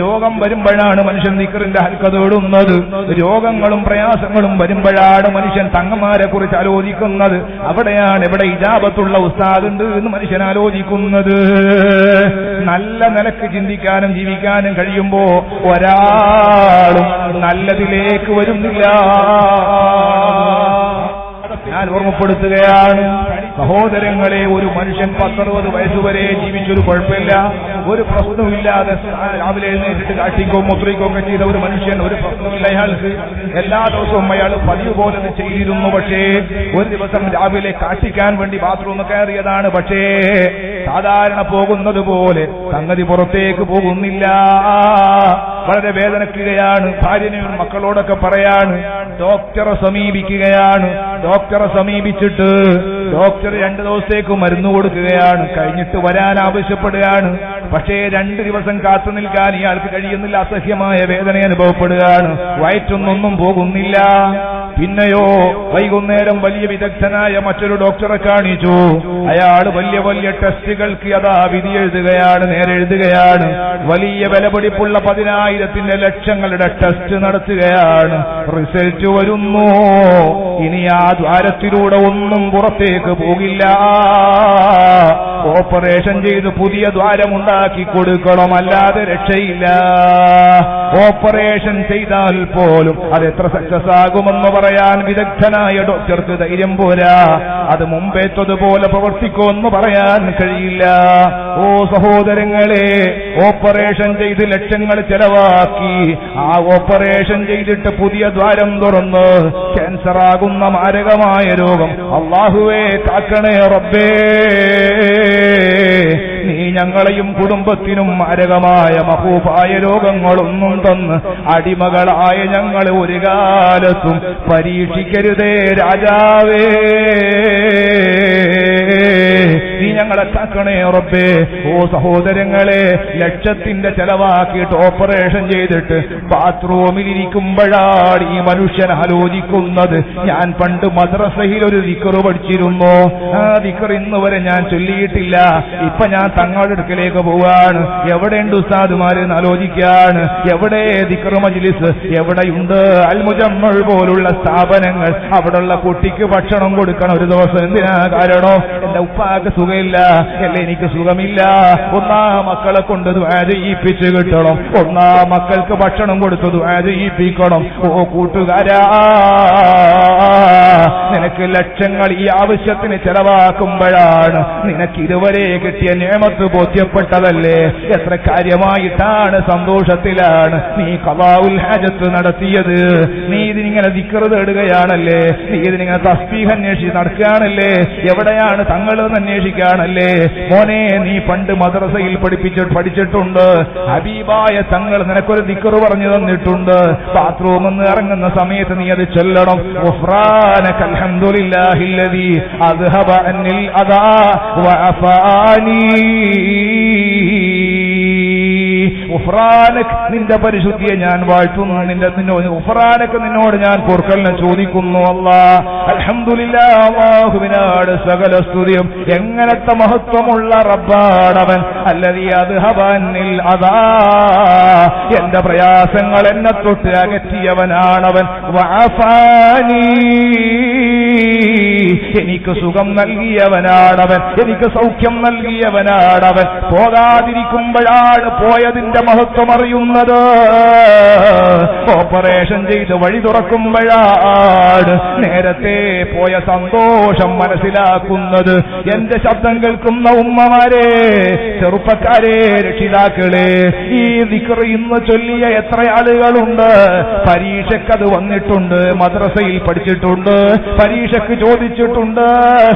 രോഗം വരുമ്പോഴാണ് മനുഷ്യൻ ദിക്റിന്റെ ഹൽക്ക തേടുന്നത്. രോഗങ്ങളും പ്രയാസങ്ങളും വരുമ്പോഴാണ് മനുഷ്യൻ തങ്ങന്മാരെ കുറിച്ച് ആലോചിക്കുന്നത്. അവിടെയാണ് ഇവിടെ ഇജാബത്തുള്ള ഉസ്താദുണ്ട് എന്ന് മനുഷ്യൻ ആലോചിക്കുന്നത്. നല്ല നിലക്ക് ചിന്തിക്കാനും ജീവിക്കാനും കഴിയുമ്പോ ഒരാളും നല്ലതിലേക്ക് വരുന്നില്ല. ഞാൻ ഓർമ്മപ്പെടുത്തുകയാണ് സഹോദരങ്ങളെ, ഒരു മനുഷ്യൻ 60-60 വയസ്സുവരെ ജീവിച്ചൊരു കുഴപ്പമില്ല, ഒരു പ്രശ്നവുമില്ലാതെ രാവിലെ എഴുന്നേറ്റിട്ട് കാട്ടിക്കോ മുത്രിക്കോ ഒക്കെ ചെയ്ത ഒരു മനുഷ്യൻ, ഒരു പ്രശ്നമില്ല അയാൾക്ക്, എല്ലാ ദിവസവും അയാൾ പതിവ് പോലെ ചെയ്തിരുന്നു. പക്ഷേ ഒരു ദിവസം രാവിലെ കാട്ടിക്കാൻ വേണ്ടി ബാത്റൂമിൽ കയറിയതാണ്, പക്ഷേ സാധാരണ പോകുന്നത് പോലെ സംഗതി പുറത്തേക്ക് പോകുന്നില്ല. വളരെ വേദനയ്ക്കുകയാണ്, ഭാര്യനെയും മക്കളോടൊക്കെ പറയാണ്, ഡോക്ടറെ സമീപിക്കുകയാണ്. ഡോക്ടറെ സമീപിച്ചിട്ട് ഡോക്ടർ 2 ദിവസത്തേക്ക് മരുന്ന് കൊടുക്കുകയാണ്, കഴിഞ്ഞിട്ട് വരാൻ ആവശ്യപ്പെടുകയാണ്. പക്ഷേ 2 ദിവസം കാത്തു നിൽക്കാൻ ഇയാൾക്ക് കഴിയുന്നില്ല, അസഹ്യമായ വേദന അനുഭവപ്പെടുകയാണ്, വയറ്റൊന്നും പോകുന്നില്ല. പിന്നെയോ വൈകുന്നേരം വലിയ വിദഗ്ധനായ മറ്റൊരു ഡോക്ടറെ കാണിച്ചു. അയാൾ വലിയ വലിയ ടെസ്റ്റുകൾക്ക് അതാ വിധി എഴുതുകയാണ്, നേരെഴുതുകയാണ്. വലിയ വിലപിടിപ്പുള്ള 10,000-ലക്ഷങ്ങളുടെ ടെസ്റ്റ് നടത്തുകയാണ്. റിസൾട്ട് വരുന്നു, ഇനി ആ ദ്വാരത്തിലൂടെ ഒന്നും പുറത്തേക്ക് പോകില്ല, ഓപ്പറേഷൻ ചെയ്ത് പുതിയ ദ്വാരമുണ്ടാക്കി കൊടുക്കണം, അല്ലാതെ രക്ഷയില്ല. ഓപ്പറേഷൻ ചെയ്താൽ പോലും അതെത്ര സക്സസ് ആകുമെന്ന് പറയാൻ വിദഗ്ധനായ ഡോക്ടർക്ക് ധൈര്യം പോരാ, അത് മുമ്പേറ്റതുപോലെ പ്രവർത്തിക്കുമെന്ന് പറയാൻ കഴിയില്ല. ഓ സഹോദരങ്ങളെ, ഓപ്പറേഷൻ ചെയ്ത് ലക്ഷങ്ങൾ ചെലവാക്കി, ആ ഓപ്പറേഷൻ ചെയ്തിട്ട് പുതിയ ദ്വാരം തുറന്ന് ക്യാൻസറാകുന്ന മാരകമായ രോഗം അല്ലാഹുവേ കാക്കണേ റബ്ബേ, നീ ഞങ്ങളെയും കുടുംബത്തിനും മാരകമായ മഹൂഫായ രോഗങ്ങളൊന്നും തന്ന് അടിമകളായ ഞങ്ങളെ ഒരു കാലത്തും പരീക്ഷിക്കരുതേ രാജാവേ, നീ ഞങ്ങളെ കാക്കണേ റബ്ബേ. ഓ സഹോദരങ്ങളെ, ലക്ഷത്തിന്റെ ചെലവാക്കിയിട്ട് ഓപ്പറേഷൻ ചെയ്തിട്ട് ബാത്റൂമിലിരിക്കുമ്പോഴാണ് ഈ മനുഷ്യൻ ആലോചിക്കുന്നത്, ഞാൻ പണ്ട് മദ്രസയിൽ ഒരു ദിക്റ് പഠിച്ചിരുന്നു, ആ ദിക്റ് ഇന്ന് വരെ ഞാൻ ചൊല്ലിയിട്ടില്ല, ഇപ്പൊ ഞാൻ തങ്ങളുടെ അടുക്കലേക്ക് പോവാണ്, എവിടെയുണ്ട് ഉസ്താദുമാരെന്ന് ആലോചിക്കാണ്, എവിടെ ദിക്റ് മജ്ലിസ്, എവിടെയുണ്ട് അൽമുജമ്മൾ പോലുള്ള സ്ഥാപനങ്ങൾ, അവിടെയുള്ള കുട്ടിക്ക് ഭക്ഷണം കൊടുക്കണം ഒരു ദിവസം, എന്തിനാ കാരണോ എന്റെ ഉപ്പാക്ക് സുഖമില്ല, അല്ലെ എനിക്ക് സുഖമില്ല, ഒന്നാ മക്കളെ കൊണ്ട് ദുആ ചെയ്യിപ്പിച്ച് കിട്ടണം, ഒന്നാ മക്കൾക്ക് ഭക്ഷണം കൊടുത്ത് ദുആ ചെയ്യിപ്പിക്കണം. ഓ കൂട്ടുകാരാ, നിനക്ക് ലക്ഷങ്ങൾ ഈ ആവശ്യത്തിന് ചെലവാക്കുമ്പോഴാണ് നിനക്ക് ഇതുവരെ കിട്ടിയ നിയമത്ത് ബോധ്യപ്പെട്ടതല്ലേ, എത്ര കാര്യമായിട്ടാണ് സന്തോഷത്തിലാണ് നീ ഖളാഉൽ ഹാജത്ത് നടത്തിയത്, നീ ഇതിനിങ്ങനെ ദിക്ർ തേടുകയാണല്ലേ, നീ ഇതിനിങ്ങനെ തസ്ബീഹ് അന്വേഷിച്ച് നടക്കുകയാണല്ലേ, എവിടെയാണ് തങ്ങളെന്ന് അന്വേഷിക്കുകയാണല്ലേ. മോനെ, നീ പണ്ട് മദ്രസയിൽ പഠിച്ചിട്ടുണ്ട്, ഹബീബായ തങ്ങൾ നിനക്കൊരു ദിക്ർ പറഞ്ഞു തന്നിട്ടുണ്ട്, ബാത്റൂമിൽ നിന്ന് ഇറങ്ങുന്ന സമയത്ത് നീ അത് ചൊല്ലണം, അൽഹംദുലില്ലാഹില്ലദീ അദ്ഹബ അന്നിൽ അദാ വഅഫാനി ഗുഫ്രാനക് നിന്റെ പരിശുദ്ധിയെ ഞാൻ വാഴ്ത്തുന്നു, നിന്റെ ഗുഫ്രാനക് നിന്നോട് ഞാൻ പൊറുക്കലിനെ ചോദിക്കുന്നു അല്ലാഹ്. അൽഹംദുലില്ലാഹ്, അല്ലാഹുവിനാട് സകല സ്തുതിയും. എങ്ങനത്തെ മഹത്വമുള്ള റബ്ബാണവൻ. അല്ലദീ അദ്ഹബ അന്നിൽ അദാ, എന്റെ പ്രയാസങ്ങൾ എന്നെ തൊട്ട് അകറ്റിയവനാണവൻ. വഅഫാനി, എനിക്ക് സുഖം നൽകിയവനാടവൻ, എനിക്ക് സൗഖ്യം നൽകിയവനാടവൻ. പോകാതിരിക്കുമ്പോഴാണ് പോയതിന്റെ മഹത്വം അറിയുന്നത്, ഓപ്പറേഷൻ ചെയ്ത് വഴി തുറക്കുമ്പോഴാണ് നേരത്തെ പോയ സന്തോഷം മനസ്സിലാക്കുന്നത്. എന്റെ ശബ്ദം കേൾക്കുന്ന ഉമ്മമാരെ, ചെറുപ്പക്കാരെ, രക്ഷിതാക്കളെ, ഈ ദിക്റ് ഇന്ന് ചൊല്ലിയ എത്ര ആളുകളുണ്ട്? പരീക്ഷക്കത് വന്നിട്ടുണ്ട്, മദ്രസയിൽ പഠിച്ചിട്ടുണ്ട്, പരീക്ഷക്ക് ചോദിച്ചിട്ടുണ്ട്,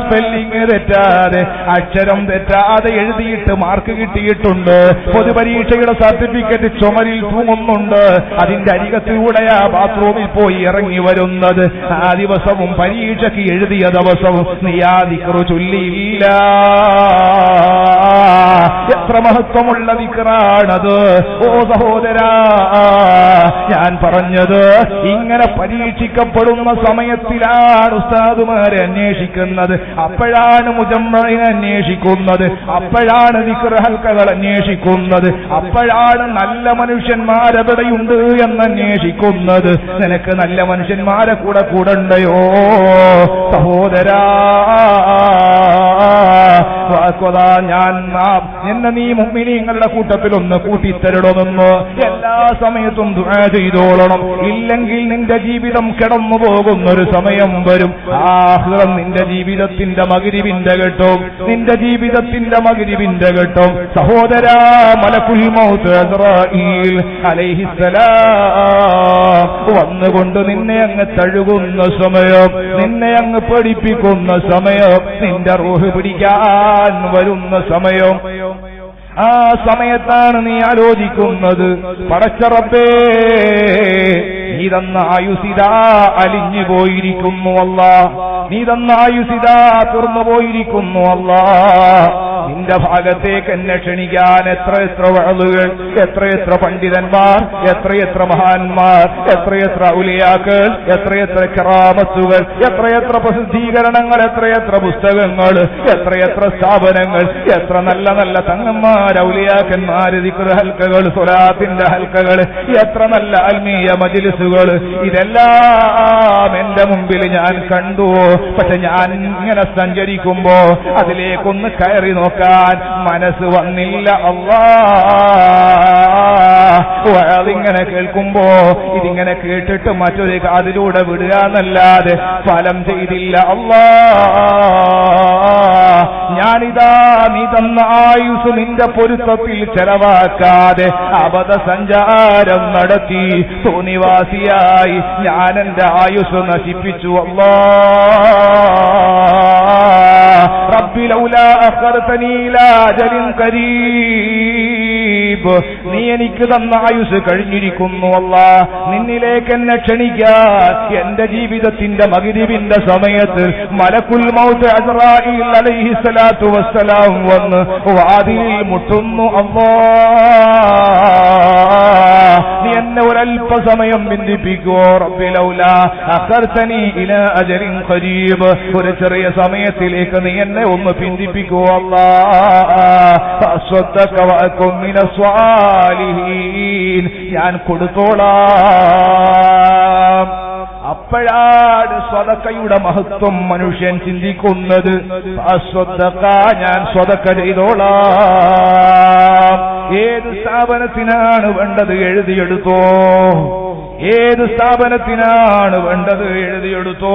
സ്പെല്ലിംഗ് തെറ്റാതെ അക്ഷരം തെറ്റാതെ എഴുതിയിട്ട് മാർക്ക് കിട്ടിയിട്ടുണ്ട്. പൊതുപരീക്ഷയുടെ സർട്ടിഫിക്കറ്റ് ചുമരിൽ തൂങ്ങുന്നുണ്ട്, അതിന്റെ അരികത്തിലൂടെയാ ബാത്റൂമിൽ പോയി ഇറങ്ങി വരുന്നത്. ആ ദിവസവും പരീക്ഷയ്ക്ക് എഴുതിയ ദിവസവും നീ ആ ദിക്റ് ചൊല്ലിയില്ല. എത്ര മഹത്വമുള്ള ദിക്റാണത്. ഓ സഹോദരാ, ഞാൻ പറഞ്ഞത് ഇങ്ങനെ പരീക്ഷിക്കപ്പെടുന്ന സമയത്തിലാണ് ഉസ്താദുമാരെ അന്വേഷിക്കുന്നത്, അപ്പോഴാണ് മുജമ്മിനെ അന്വേഷിക്കുന്നത്, അപ്പോഴാണ് ദിക്റ് ഹൽക്കകൾ അന്വേഷിക്കുന്നത്, അപ്പോഴാണ് നല്ല മനുഷ്യന്മാരെവിടെയുണ്ട് എന്നന്വേഷിക്കുന്നത്. നിനക്ക് നല്ല മനുഷ്യന്മാരെ കൂടെ കൂടണ്ടയോ സഹോദരാ? ഞാൻ എന്നെ നീ മുഅ്മിനീങ്ങളുടെ കൂട്ടത്തിൽ ഒന്ന് കൂട്ടിത്തരണമെന്ന് എല്ലാ സമയത്തും ദുആ ചെയ്തോളണം. ഇല്ലെങ്കിൽ നിന്റെ ജീവിതം കിടന്നു പോകുന്നൊരു സമയം വരും. ആഖിറം നിന്റെ ജീവിതത്തിന്റെ മഗ്‌രിബിന്റെ ഘട്ടം, നിന്റെ ജീവിതത്തിന്റെ മഗ്‌രിബിന്റെ ഘട്ടം സഹോദരാ. മലക്കുൽ മൗത്ത് ഇസ്രാഈൽ അലൈഹിസ്സലാം വന്നുകൊണ്ട് നിന്നെ അങ്ങ് തഴുകുന്ന സമയം, നിന്നെ അങ്ങ് പഠിപ്പിക്കുന്ന സമയം, നിന്റെ റൂഹ് പിടിക്കാൻ വരുന്ന സമയം. ആ സമയത്താണ് നീ ആലോചിക്കുന്നത്, പടച്ച റബ്ബേ, നീ തന്ന ആയുസിതാ അലിഞ്ഞു പോയിരിക്കുന്നു അല്ലാ, നീ തന്ന ആയുസിതാ തുറന്നു പോയിരിക്കുന്നു അല്ലാ. നിന്റെ ഭാഗത്തേക്ക് എന്നെ ക്ഷണിക്കാൻ എത്രയെത്ര ആളുകൾ, എത്രയെത്ര പണ്ഡിതന്മാർ, എത്രയെത്ര മഹാന്മാർ, എത്രയെത്ര ഔലിയാക്കൾ, എത്രയെത്ര കറാമത്തുകൾ, എത്രയെത്ര പ്രസിദ്ധീകരണങ്ങൾ, എത്രയെത്ര പുസ്തകങ്ങൾ, എത്രയെത്ര സ്ഥാപനങ്ങൾ, എത്ര നല്ല നല്ല തങ്ങന്മാർ, ഔലിയാക്കന്മാർ, ദിക്ർ ഹൽക്കകൾ, സ്വലാത്തിന്റെ ഹൽക്കകൾ, എത്ര നല്ല ആത്മീയ മജ്‌ലിസുകൾ. ഇതെല്ലാം എന്റെ മുമ്പിൽ ഞാൻ കണ്ടു. പക്ഷെ ഞാൻ ഇങ്ങനെ സഞ്ചരിക്കുമ്പോ അതിലേക്കൊന്ന് കയറി നോക്കി മനസ്സ് വന്നില്ല അല്ലാ. അതിങ്ങനെ കേൾക്കുമ്പോ ഇതിങ്ങനെ കേട്ടിട്ട് മറ്റൊരു കാതിലൂടെ വിടുക എന്നല്ലാതെ ഫലം ചെയ്തില്ല അല്ലാ. ഞാനിതാ നീ തന്ന ആയുസ് നിന്റെ പൊരുത്തത്തിൽ ചെലവാക്കാതെ അബദ്ധ സഞ്ചാരം നടത്തി തോന്നിവാസിയായി ഞാൻ എന്റെ ആയുസ് നശിപ്പിച്ചു അല്ലാ. رب لولا أخرتني إلى أجل قريب, നീ എനിക്ക് തന്ന ആയുസ് കഴിഞ്ഞിരിക്കുന്നു അല്ലാ. നിന്നിലേക്ക് എന്നെ ക്ഷണിക്കാൻ എന്റെ ജീവിതത്തിന്റെ മഗ്‌രിബിന്റെ സമയത്ത് മലക്കുൽ മൗത്ത് അസ്റാഈൽ അലൈഹിസ്സലാത്തു വസ്സലാം വന്ന് വാതിലിൽ മുട്ടുന്നു അല്ലാ. നീ എന്നെ ഒരൽപ്പസമയം ബന്ധിപ്പിക്കോ റബ്ബി ലൗലാ അഖർതനി ഇലാ അജലിൻ ഖരീബ്, ഒരു ചെറിയ സമയത്തിലേക്ക് നീ എന്നെ ഒന്ന് ബന്ധിപ്പിക്കോ അല്ലാ. ഫഅസ്വതക വഅകും മിനസ് സ്വാലിഹീൻ, ഞാൻ കൊടുത്തോളാം. അപ്പോഴാണ് സ്വതക്കയുടെ മഹത്വം മനുഷ്യൻ ചിന്തിക്കുന്നത്. സ്വതക്ക, ഞാൻ സ്വതക്ക ചെയ്തോളാം. ഏത് സ്ഥാപനത്തിനാണ് വേണ്ടത് എഴുതിയെടുത്തോ, ഏത് സ്ഥാപനത്തിനാണ് വേണ്ടത് എഴുതിയെടുത്തോ.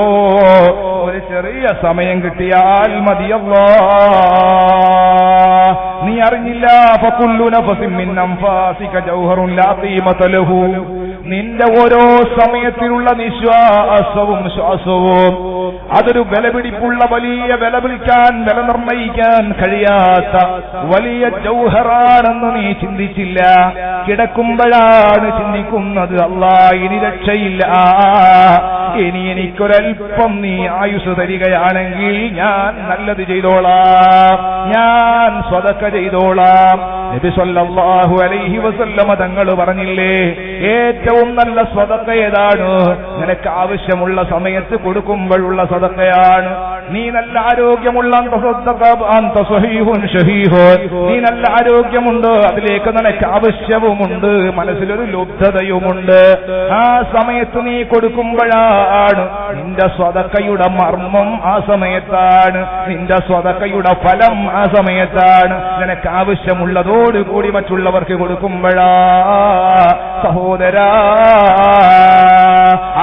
ഒരു ചെറിയ സമയം കിട്ടിയാൽ മതിയല്ലോ. നീ അറിഞ്ഞില്ല ഫകുല്ലു നഫസിൻ മിൻ അൻഫാസിക ജൗഹറുൻ ലാ ഖീമത ലഹു, നിന്റെ ഓരോ സമയത്തിലുള്ള നിശ്വാസവും ശ്വാസവും അതൊരു വിലപിടിപ്പുള്ള വലിയ വില നിർണയിക്കാൻ കഴിയാത്ത വലിയ ജൗഹറാണെന്ന് നീ ചിന്തിച്ചില്ല. കിടക്കുമ്പോഴാണ് ചിന്തിക്കുന്നത് അല്ലാ, ഇനി രക്ഷയില്ല, ഇനി എനിക്കൊരൽപ്പം നീ ആയുസ് തരികയാണെങ്കിൽ ഞാൻ നല്ലത് ചെയ്തോളാം, ഞാൻ സ്വതക്ക ചെയ്തോളാം. നബി സല്ലല്ലാഹു അലൈഹി വസല്ലമ തങ്ങൾ പറഞ്ഞില്ലേ, ഏറ്റവും നല്ല സ്വതക്ക ഏതാണ്? നിനക്ക് ആവശ്യമുള്ള സമയത്ത് കൊടുക്കുമ്പോഴുള്ള സ്വതക്കയാണ്. നീ നല്ല ആരോഗ്യമുള്ള നീ നല്ല ആരോഗ്യമുണ്ട്, അതിലേക്ക് നിനക്ക് ആവശ്യവുമുണ്ട്, മനസ്സിലൊരു ലബ്ധതയുമുണ്ട്. ആ സമയത്ത് നീ കൊടുക്കുമ്പോഴാണ് നിന്റെ സ്വതക്കയുടെ മർമ്മം, ആ സമയത്താണ് നിന്റെ സ്വതക്കയുടെ ഫലം, ആ സമയത്താണ്. നിനക്ക് ആവശ്യമുള്ളതോടുകൂടി മറ്റുള്ളവർക്ക് കൊടുക്കുമ്പോഴാ സഹോദരാ,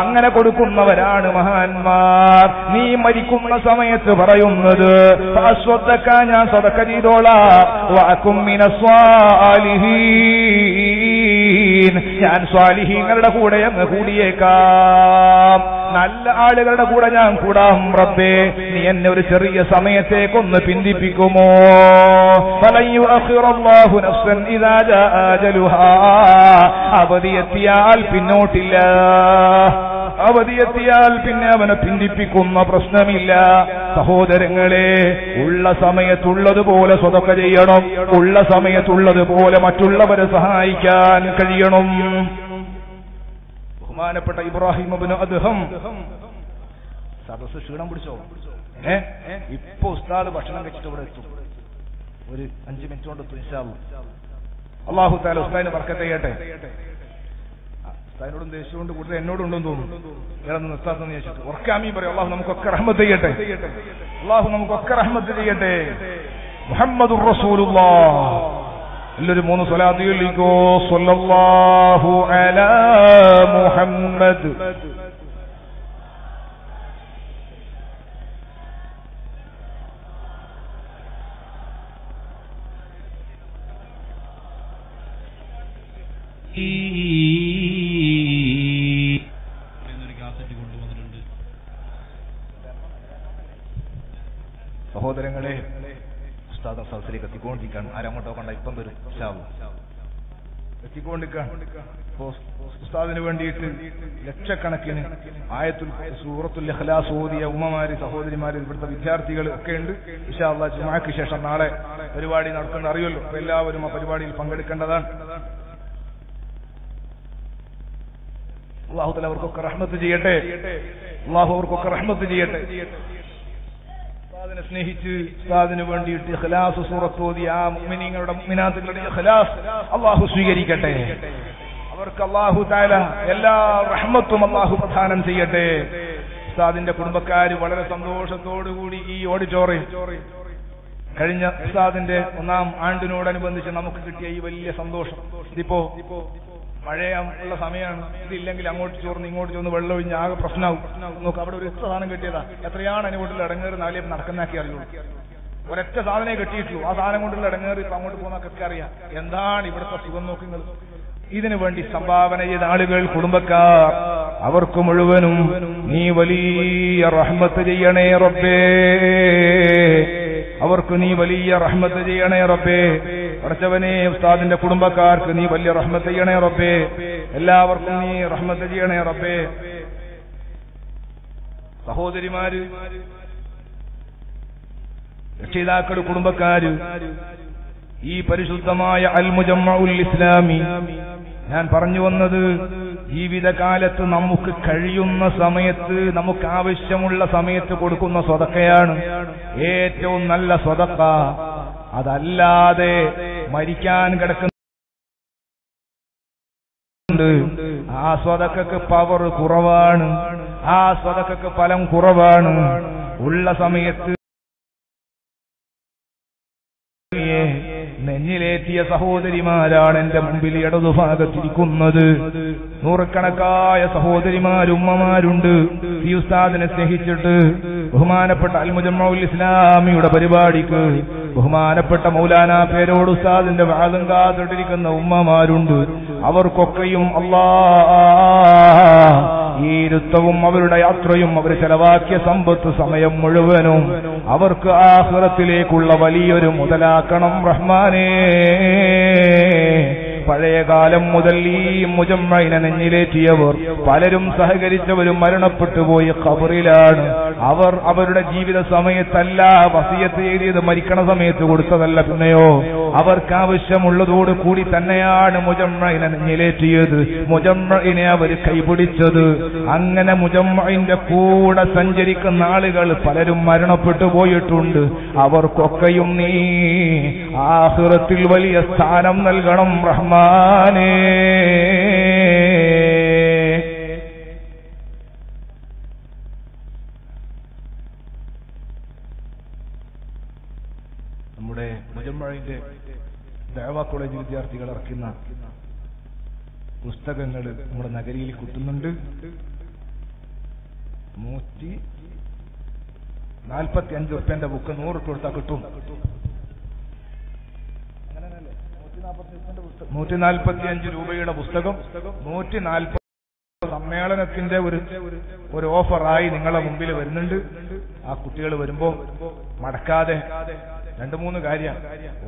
അങ്ങനെ കൊടുക്കുന്നവരാണ് മഹാന്മാർ. നീ മരിക്കുന്ന സമയത്ത് പറയുന്നത് ഞാൻ സദക്ക ചെയ്തോളാം, ഞാൻ സ്വാലിഹീങ്ങളുടെ കൂടെ അങ്ങ് കൂടിയേക്കാം, നല്ല ആളുകളുടെ കൂടെ ഞാൻ കൂടാം. റബ്ബേ, നീ എന്നെ ഒരു ചെറിയ സമയത്തേക്കൊന്ന് പിന്തിപ്പിക്കുമോ? അവധിയെത്തിയാൽ പിന്നോട്ടില്ല, അവധിയെത്തിയാൽ പിന്നെ അവനെ പിന്തിപ്പിക്കുന്ന പ്രശ്നമില്ല. സഹോദരങ്ങളെ, ഉള്ള സമയത്തുള്ളതുപോലെ സ്വതക്ക ചെയ്യണം, ഉള്ള സമയത്തുള്ളതുപോലെ മറ്റുള്ളവരെ സഹായിക്കാൻ കഴിയണം. ബഹുമാനപ്പെട്ട ഇബ്രാഹിം ഇബ്നു അദ്ഹം, സദസ് ക്ഷീണം പിടിച്ചോ? ഇപ്പൊ ഉസ്താദ് ഭക്ഷണം കഴിച്ചിട്ട് ഇവിടെ എത്തും, ഒരു 5 മിനിറ്റ് കൊണ്ട് എത്തും ഇൻഷാ അല്ലാഹ്. അല്ലാഹു തആല ഉസ്താദിനെ ബർക്കത്ത് ചെയ്യട്ടെ. അതിനോടും ദേഷ്യമുണ്ട്, കൂടുതൽ എന്നോടുണ്ടെന്ന് തോന്നുന്നു. വേറെ നിർത്താത്തെന്ന് ചോദിച്ചിട്ട് ഉറക്കാമീ പറയും. അള്ളാഹു നമുക്കൊക്കെ റഹ്മത്ത് ചെയ്യട്ടെ, അള്ളാഹു നമുക്കൊക്കെ റഹ്മത്ത് ചെയ്യട്ടെ. മുഹമ്മദുർ റസൂലുള്ളാഹ്. എല്ലാവരും 3 സ്വലാത്ത് ചൊല്ലിക്കോ. സ്വല്ലല്ലാഹു അലാ മുഹമ്മദ്. സഹോദരങ്ങളെ, ഉസ്താദ് സദസ്സിലേക്ക് എത്തിക്കൊണ്ടിരിക്കുകയാണ്. ആരങ്ങോട്ടോ കണ്ട ഇപ്പം വരും, എത്തിക്കൊണ്ടിരിക്കാദിന് വേണ്ടിയിട്ട് ലക്ഷക്കണക്കിന് ആയത്തുൽ സൂറത്തുൽ ഇഖ്ലാസ് ഓതിയ ഉമ്മമാര്, സഹോദരിമാര്, ഇവിടുത്തെ വിദ്യാർത്ഥികൾ ഒക്കെ ഉണ്ട്. ഇൻഷാ അല്ലാഹ് ജുമുഅക്ക് ശേഷം നാളെ പരിപാടി നടക്കുന്ന അറിയുമല്ലോ. അപ്പൊ എല്ലാവരും ആ പരിപാടിയിൽ പങ്കെടുക്കേണ്ടതാണ്. അല്ലാഹു തആല അവർക്കൊക്കെ റഹ്മത്ത് ചെയ്യട്ടെ, അല്ലാഹു അവർക്കൊക്കെ റഹ്മത്ത് ചെയ്യട്ടെ. ഉസ്താദിനെ സ്നേഹിച്ച് ഉസ്താദിന് വേണ്ടിയിട്ട് ഇഖ്ലാസ് സൂറത്ത് ഓതിയ ആ മുഅ്മിനീങ്ങളുടെ മുഅ്മിനാത്തുകളുടെ ഇഖ്ലാസ് അല്ലാഹു സ്വീകരിക്കട്ടെ. അവർക്ക് അല്ലാഹു തആല എല്ലാ റഹ്മത്തും അല്ലാഹു പ്രദാനം ചെയ്യട്ടെ. ഉസ്താദിന്റെ കുടുംബക്കാര് വളരെ സന്തോഷത്തോടുകൂടി ഈ ഓഡിറ്റോറിയം കഴിഞ്ഞ ഉസ്താദിന്റെ 1ാം ആണ്ടിനോടനുബന്ധിച്ച് നമുക്ക് കിട്ടിയ ഈ വലിയ സന്തോഷം, ഇതിപ്പോ മഴയുള്ള സമയമാണ്, ഇതില്ലെങ്കിൽ അങ്ങോട്ട് ചോർന്ന് ഇങ്ങോട്ട് ചോർന്ന് വെള്ളം ഒഴിഞ്ഞ് ആകെ പ്രശ്നമാവും. നോക്ക്, അവിടെ ഒരു സാധനം കിട്ടിയതാ, എത്രയാണ് അനുകൂട്ടിൽ ഇടങ്ങേറി നാലേ നടക്കുന്നാക്കി അറിയുള്ളൂ. ഒരൊറ്റ സാധനമേ കിട്ടിയിട്ടുള്ളൂ, ആ സാധനം കൊണ്ടുള്ള ഇടങ്ങേറി ഇപ്പൊ അങ്ങോട്ട് പോകുന്നൊക്കെ അറിയാം. എന്താണ് ഇവിടുത്തെ സുഖം നോക്കുന്നത്! ഇതിനു വേണ്ടി സംഭാവന ചെയ്ത ആളുകൾ, കുടുംബക്കാർ, അവർക്ക് മുഴുവനും നീ വലിയ റഹ്മത്ത് ചെയ്യണേ റബ്ബേ, അവർക്ക് നീ വലിയ റഹ്മത്ത് ചെയ്യണേ റബ്ബേ. പഠിച്ചവനെ, ഉസ്താദിന്റെ കുടുംബക്കാർക്ക് നീ വലിയ റഹ്മത്ത് ചെയ്യണേ റബ്ബേ. എല്ലാവർക്കും നീ റഹ്മത്ത് ചെയ്യണേ റബ്ബേ. സഹോദരിമാര്, രക്ഷിതാക്കള്, കുടുംബക്കാര്, ഈ പരിശുദ്ധമായ അൽ മുജമ്മഉൽ ഇസ്ലാമി, ഞാൻ പറഞ്ഞു വന്നത് ജീവിതകാലത്ത് നമുക്ക് കഴിയുന്ന സമയത്ത്, നമുക്ക് ആവശ്യമുള്ള സമയത്ത് കൊടുക്കുന്ന സ്വതക്കയാണ് ഏറ്റവും നല്ല സ്വതക്ക. അതല്ലാതെ മരിക്കാൻ കിടക്കുന്നുണ്ട്, ആ സ്വതക്കക്ക് പവർ കുറവാണ്, ആ സ്വതക്കക്ക് ഫലം കുറവാണ്. ഉള്ള സമയത്ത് നെഞ്ഞിലേറ്റിയ സഹോദരിമാരാണ് എന്റെ മുമ്പിൽ ഇടതുഭാഗത്തിരിക്കുന്നത്. നൂറുകണക്കായ സഹോദരിമാരുമ്മമാരുണ്ട് ഈ ഉസ്താദിനെ സ്നേഹിച്ചിട്ട്. ബഹുമാനപ്പെട്ട അൽ മുജമ്മഉൽ ഇസ്ലാമിയുടെ പരിപാടിക്ക് ബഹുമാനപ്പെട്ട മൗലാനാ പേരോട് ഉസ്താദിന്റെ വാദം കാത്തിട്ടിരിക്കുന്ന ഉമ്മമാരുണ്ട്. അവർക്കൊക്കെയും അല്ലാഹ് ഈ ഇരുത്തവും അവരുടെ യാത്രയും അവർ ചെലവാക്കിയ സമ്പത്ത് സമയം മുഴുവനും അവർക്ക് ആഖിറത്തിലേക്കുള്ള വലിയൊരു മുതലാക്കണം റഹ്മാനേ. പഴയ പഴയകാലം മുതൽ ഈ മുജമ്മയിനെ നെഞ്ഞിലേറ്റിയവർ പലരും സഹകരിച്ചവരും മരണപ്പെട്ടുപോയി ഖബറിലാണ്. അവർ അവരുടെ ജീവിത സമയത്തല്ല വസിയത്ത് ചെയ്തത്, മരിക്കണ സമയത്ത് കൊടുത്തതല്ല, പിന്നെയോ അവർക്കാവശ്യമുള്ളതോട് കൂടി തന്നെയാണ് മുജമ്മയിനെ നെഞ്ഞിലേറ്റിയത്, മുജമ്മയിനെ അവർ കൈപിടിച്ചത്. അങ്ങനെ മുജമ്മയിന്റെ കൂടെ സഞ്ചരിക്കുന്ന ആളുകൾ പലരും മരണപ്പെട്ടു പോയിട്ടുണ്ട്. അവർക്കൊക്കെയും നീ ആഖിറത്തിൽ വലിയ സ്ഥാനം നൽകണം റഹ്മാനേ. നമ്മുടെ മുജമ്മയിന്റെ ദഅവ കോളേജ് വിദ്യാർത്ഥികൾ ഇറക്കുന്ന പുസ്തകങ്ങൾ നമ്മുടെ നഗരിയിൽ കിട്ടുന്നുണ്ട്. 145 റുപ്യന്റെ ബുക്ക് 100 റുപ്യ കൊടുത്താൽ കിട്ടും. 145 രൂപയുടെ പുസ്തകം 140 സമ്മേളനത്തിന്റെ ഒരു ഓഫറായി നിങ്ങളുടെ മുമ്പിൽ വരുന്നുണ്ട്. ആ കുട്ടികൾ വരുമ്പോ മടക്കാതെ 2-3 കാര്യം: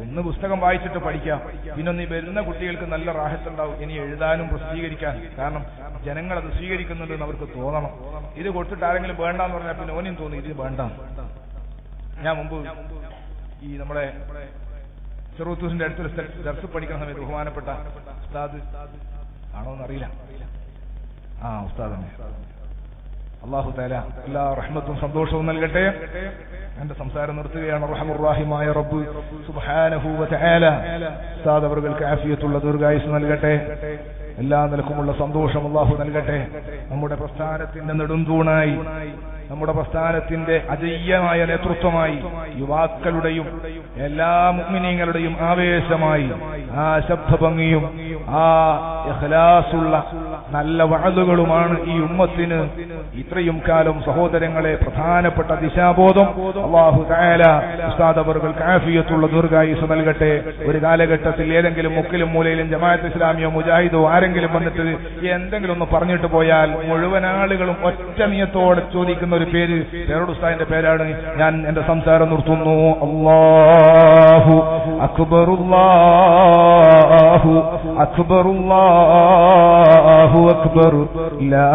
ഒന്ന്, പുസ്തകം വായിച്ചിട്ട് പഠിക്കാം. പിന്നൊന്ന്, ഈ വരുന്ന കുട്ടികൾക്ക് നല്ല റാഹത്തുണ്ടാവും ഇനി എഴുതാനും പ്രസിദ്ധീകരിക്കാനും, കാരണം ജനങ്ങളത് സ്വീകരിക്കുന്നുണ്ടെന്ന് അവർക്ക് തോന്നണം. ഇത് കൊടുത്തിട്ട് ആരെങ്കിലും വേണ്ടെന്ന് പറഞ്ഞാൽ പിന്നെ ഓനും തോന്നി ഇത് വേണ്ട. ഞാൻ മുമ്പ് ഈ നമ്മുടെ ചെറുത്തൂരിന്റെ അടുത്തൊരു ദർസ് പഠിക്കുന്ന സമയത്ത് ബഹുമാനപ്പെട്ട ഉസ്താദ് ആണോന്നറിയില്ല, ആ ഉസ്താദ് തന്നെ, അള്ളാഹു തആല എല്ലാ റഹ്മത്തും സന്തോഷവും നൽകട്ടെ. എന്റെ സംസാരം നിർത്തുകയാണ്. റഹ്മാൻ റഹീമായ റബ്ബ് സുബ്ഹാനഹു വ തആല ഉസ്താദ് അവർക്ക് ആഫിയത്തുള്ള ദീർഘായുസ്സ് നൽകട്ടെ, എല്ലാ നിലക്കുമുള്ള സന്തോഷം അള്ളാഹു നൽകട്ടെ. നമ്മുടെ പ്രസ്ഥാനത്തിന്റെ നെടുന്തൂണായി, നമ്മുടെ പ്രസ്ഥാനത്തിന്റെ അജയ്യമായ നേതൃത്വമായി, യുവാക്കളുടെയും എല്ലാ മുഅ്മിനീങ്ങളുടെയും ആവേശമായി, ആ ശബ്ദഭംഗിയും ആ ഇഖ്ലാസുള്ള നല്ല വഅദുകളുമാണ് ഈ ഉമ്മത്തിന് ഇത്രയും കാലം സഹോദരങ്ങളെ പ്രധാനപ്പെട്ട ദിശാബോധം. അല്ലാഹു തആല ഉസ്താദ് അവർക്ക് ആഫിയത്തുള്ള ദീർഘായുസ്സ് നൽകട്ടെ. ഒരു കാലഘട്ടത്തിൽ ഏതെങ്കിലും മുക്കിലും മൂലയിലും ജമാഅത്ത് ഇസ്ലാമിയോ മുജാഹിദോ ആരെങ്കിലും വന്നിട്ട് എന്തെങ്കിലും ഒന്ന് പറഞ്ഞിട്ട് പോയാൽ മുഴുവൻ ആളുകളും ഒറ്റ നിയത്തോടെ ചോദിക്കുന്ന ഒരു പേര്, പേരോട് ഉസ്താദിന്റെ പേരാണ്. ഞാൻ എന്റെ സംസാരം നിർത്തുന്നു. അല്ലാഹു അക്ബർ, അല്ലാഹു അക്ബർ, അല്ലാഹു അക്ബർ, ലാ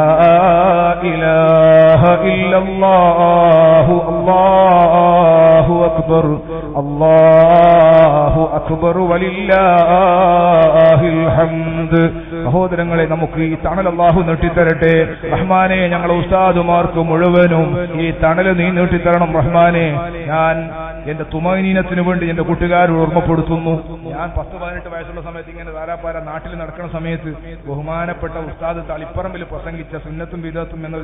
ഇലാഹ ഇല്ലല്ലാഹു, അല്ലാഹു അക്ബർ, അല്ലാഹു അക്ബർ, വലില്ലാഹിൽ ഹംദ്. സഹോദരങ്ങളെ, നമുക്ക് ഈ തണൽ അല്ലാഹു നീട്ടിത്തരട്ടെ റഹ്മാനെ. ഞങ്ങളെ ഉസ്താദുമാർക്ക് മുഴുവനും ഈ തണൽ നീ നീട്ടിത്തരണം റഹ്മാനെ. ഞാൻ എന്റെ തുമൈനീനത്തിനു വേണ്ടി എന്റെ കൂട്ടുകാരോട് ഓർമ്മപ്പെടുത്തുന്നു. ഞാൻ 10-18 വയസ്സുള്ള സമയത്ത് ഇങ്ങനെ ധാരാപ്പാര നാട്ടിൽ നടക്കുന്ന സമയത്ത് ബഹുമാനപ്പെട്ട ഉസ്താദ് തളിപ്പറമ്പിൽ പ്രസംഗിച്ച സുന്നത്തും ബിദഅത്തും എന്ന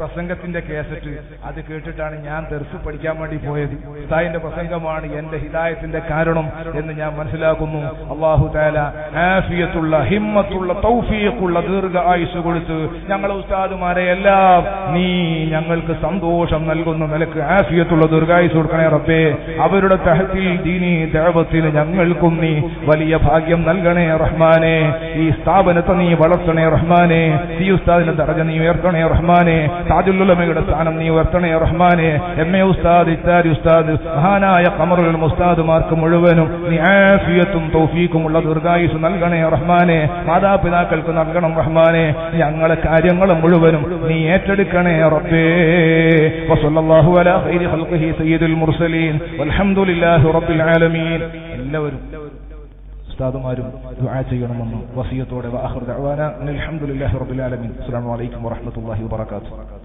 പ്രസംഗത്തിന്റെ കേസറ്റ് അത് കേട്ടിട്ടാണ് ഞാൻ ദർസ് പഠിക്കാൻ വേണ്ടി പോയത്. ഉസ്താദിന്റെ പ്രസംഗമാണ് എന്റെ ഹിദായത്തിന്റെ കാരണം എന്ന് ഞാൻ മനസ്സിലാക്കുന്നു. അല്ലാഹു തആല ആഫിയത്തുള്ള, ഹിമ്മത്തുള്ള, തൗഫീഖുള്ള ദീർഘായുസ്സ് കൊടുത്ത് ഞങ്ങളെ ഉസ്താദുമാരെ എല്ലാം നീ ഞങ്ങൾക്ക് സന്തോഷം നൽകുന്ന നിലക്ക് ആഫിയത്തുള്ള ദീർഘായുസ്സ് കൊടുക്കണേ റബ്ബേ. അവരുടെ തഹത്തിൽ ദീനി ദഅവത്തിന് ഞങ്ങൾക്കും നീ വലിയ ഭാഗ്യം നൽകണേ റഹ്മാനെ. ഈ സ്ഥാപനത്തെ നീ വളർത്തണേ റഹ്മാനെ. ഈ ഉസ്താദിന്റെ ദർജ നീ ഉയർത്തണേ റഹ്മാനെ. താജുൽ ഉലമയുടെ സ്ഥാനം നീ ഉയർത്തണേ റഹ്മാനെ. എം.എ. ഉസ്താദ്, ഇത്താരി ഉസ്താദ്, മഹാനായ ഖമറുൽ ഉസ്താദുമാർക്ക് മുഴുവനും നീ ആഫിയത്തും തൗഫീഖും ഉള്ള ദീർഘായുസ്സ് നൽകണേ റഹ്മാനെ. മാതാപിതാക്കൾക്ക് നൽകണം റഹ്മാനെ. ഞങ്ങളെ കാര്യങ്ങളും മുഴുവനും നീ ഏറ്റെടുക്കണേ റബ്ബേ. വസല്ലല്ലാഹു അലാ ഖൈരി ഖൽഖിഹി സയ്യിദുൽ മുർസലീൻ വൽഹംദുലില്ലാഹി റബ്ബിൽ ആലമീൻ. എല്ലാവരും ഉസ്താദുമാരും ദുആ ചെയ്യണമെന്ന് വസിയത്തോടെ, വആഖിറു ദഅവാനാ അൽഹംദുലില്ലാഹി റബ്ബിൽ ആലമീൻ. അസ്സലാമു അലൈക്കും വറഹ്മത്തുള്ളാഹി വബറകാതുഹു.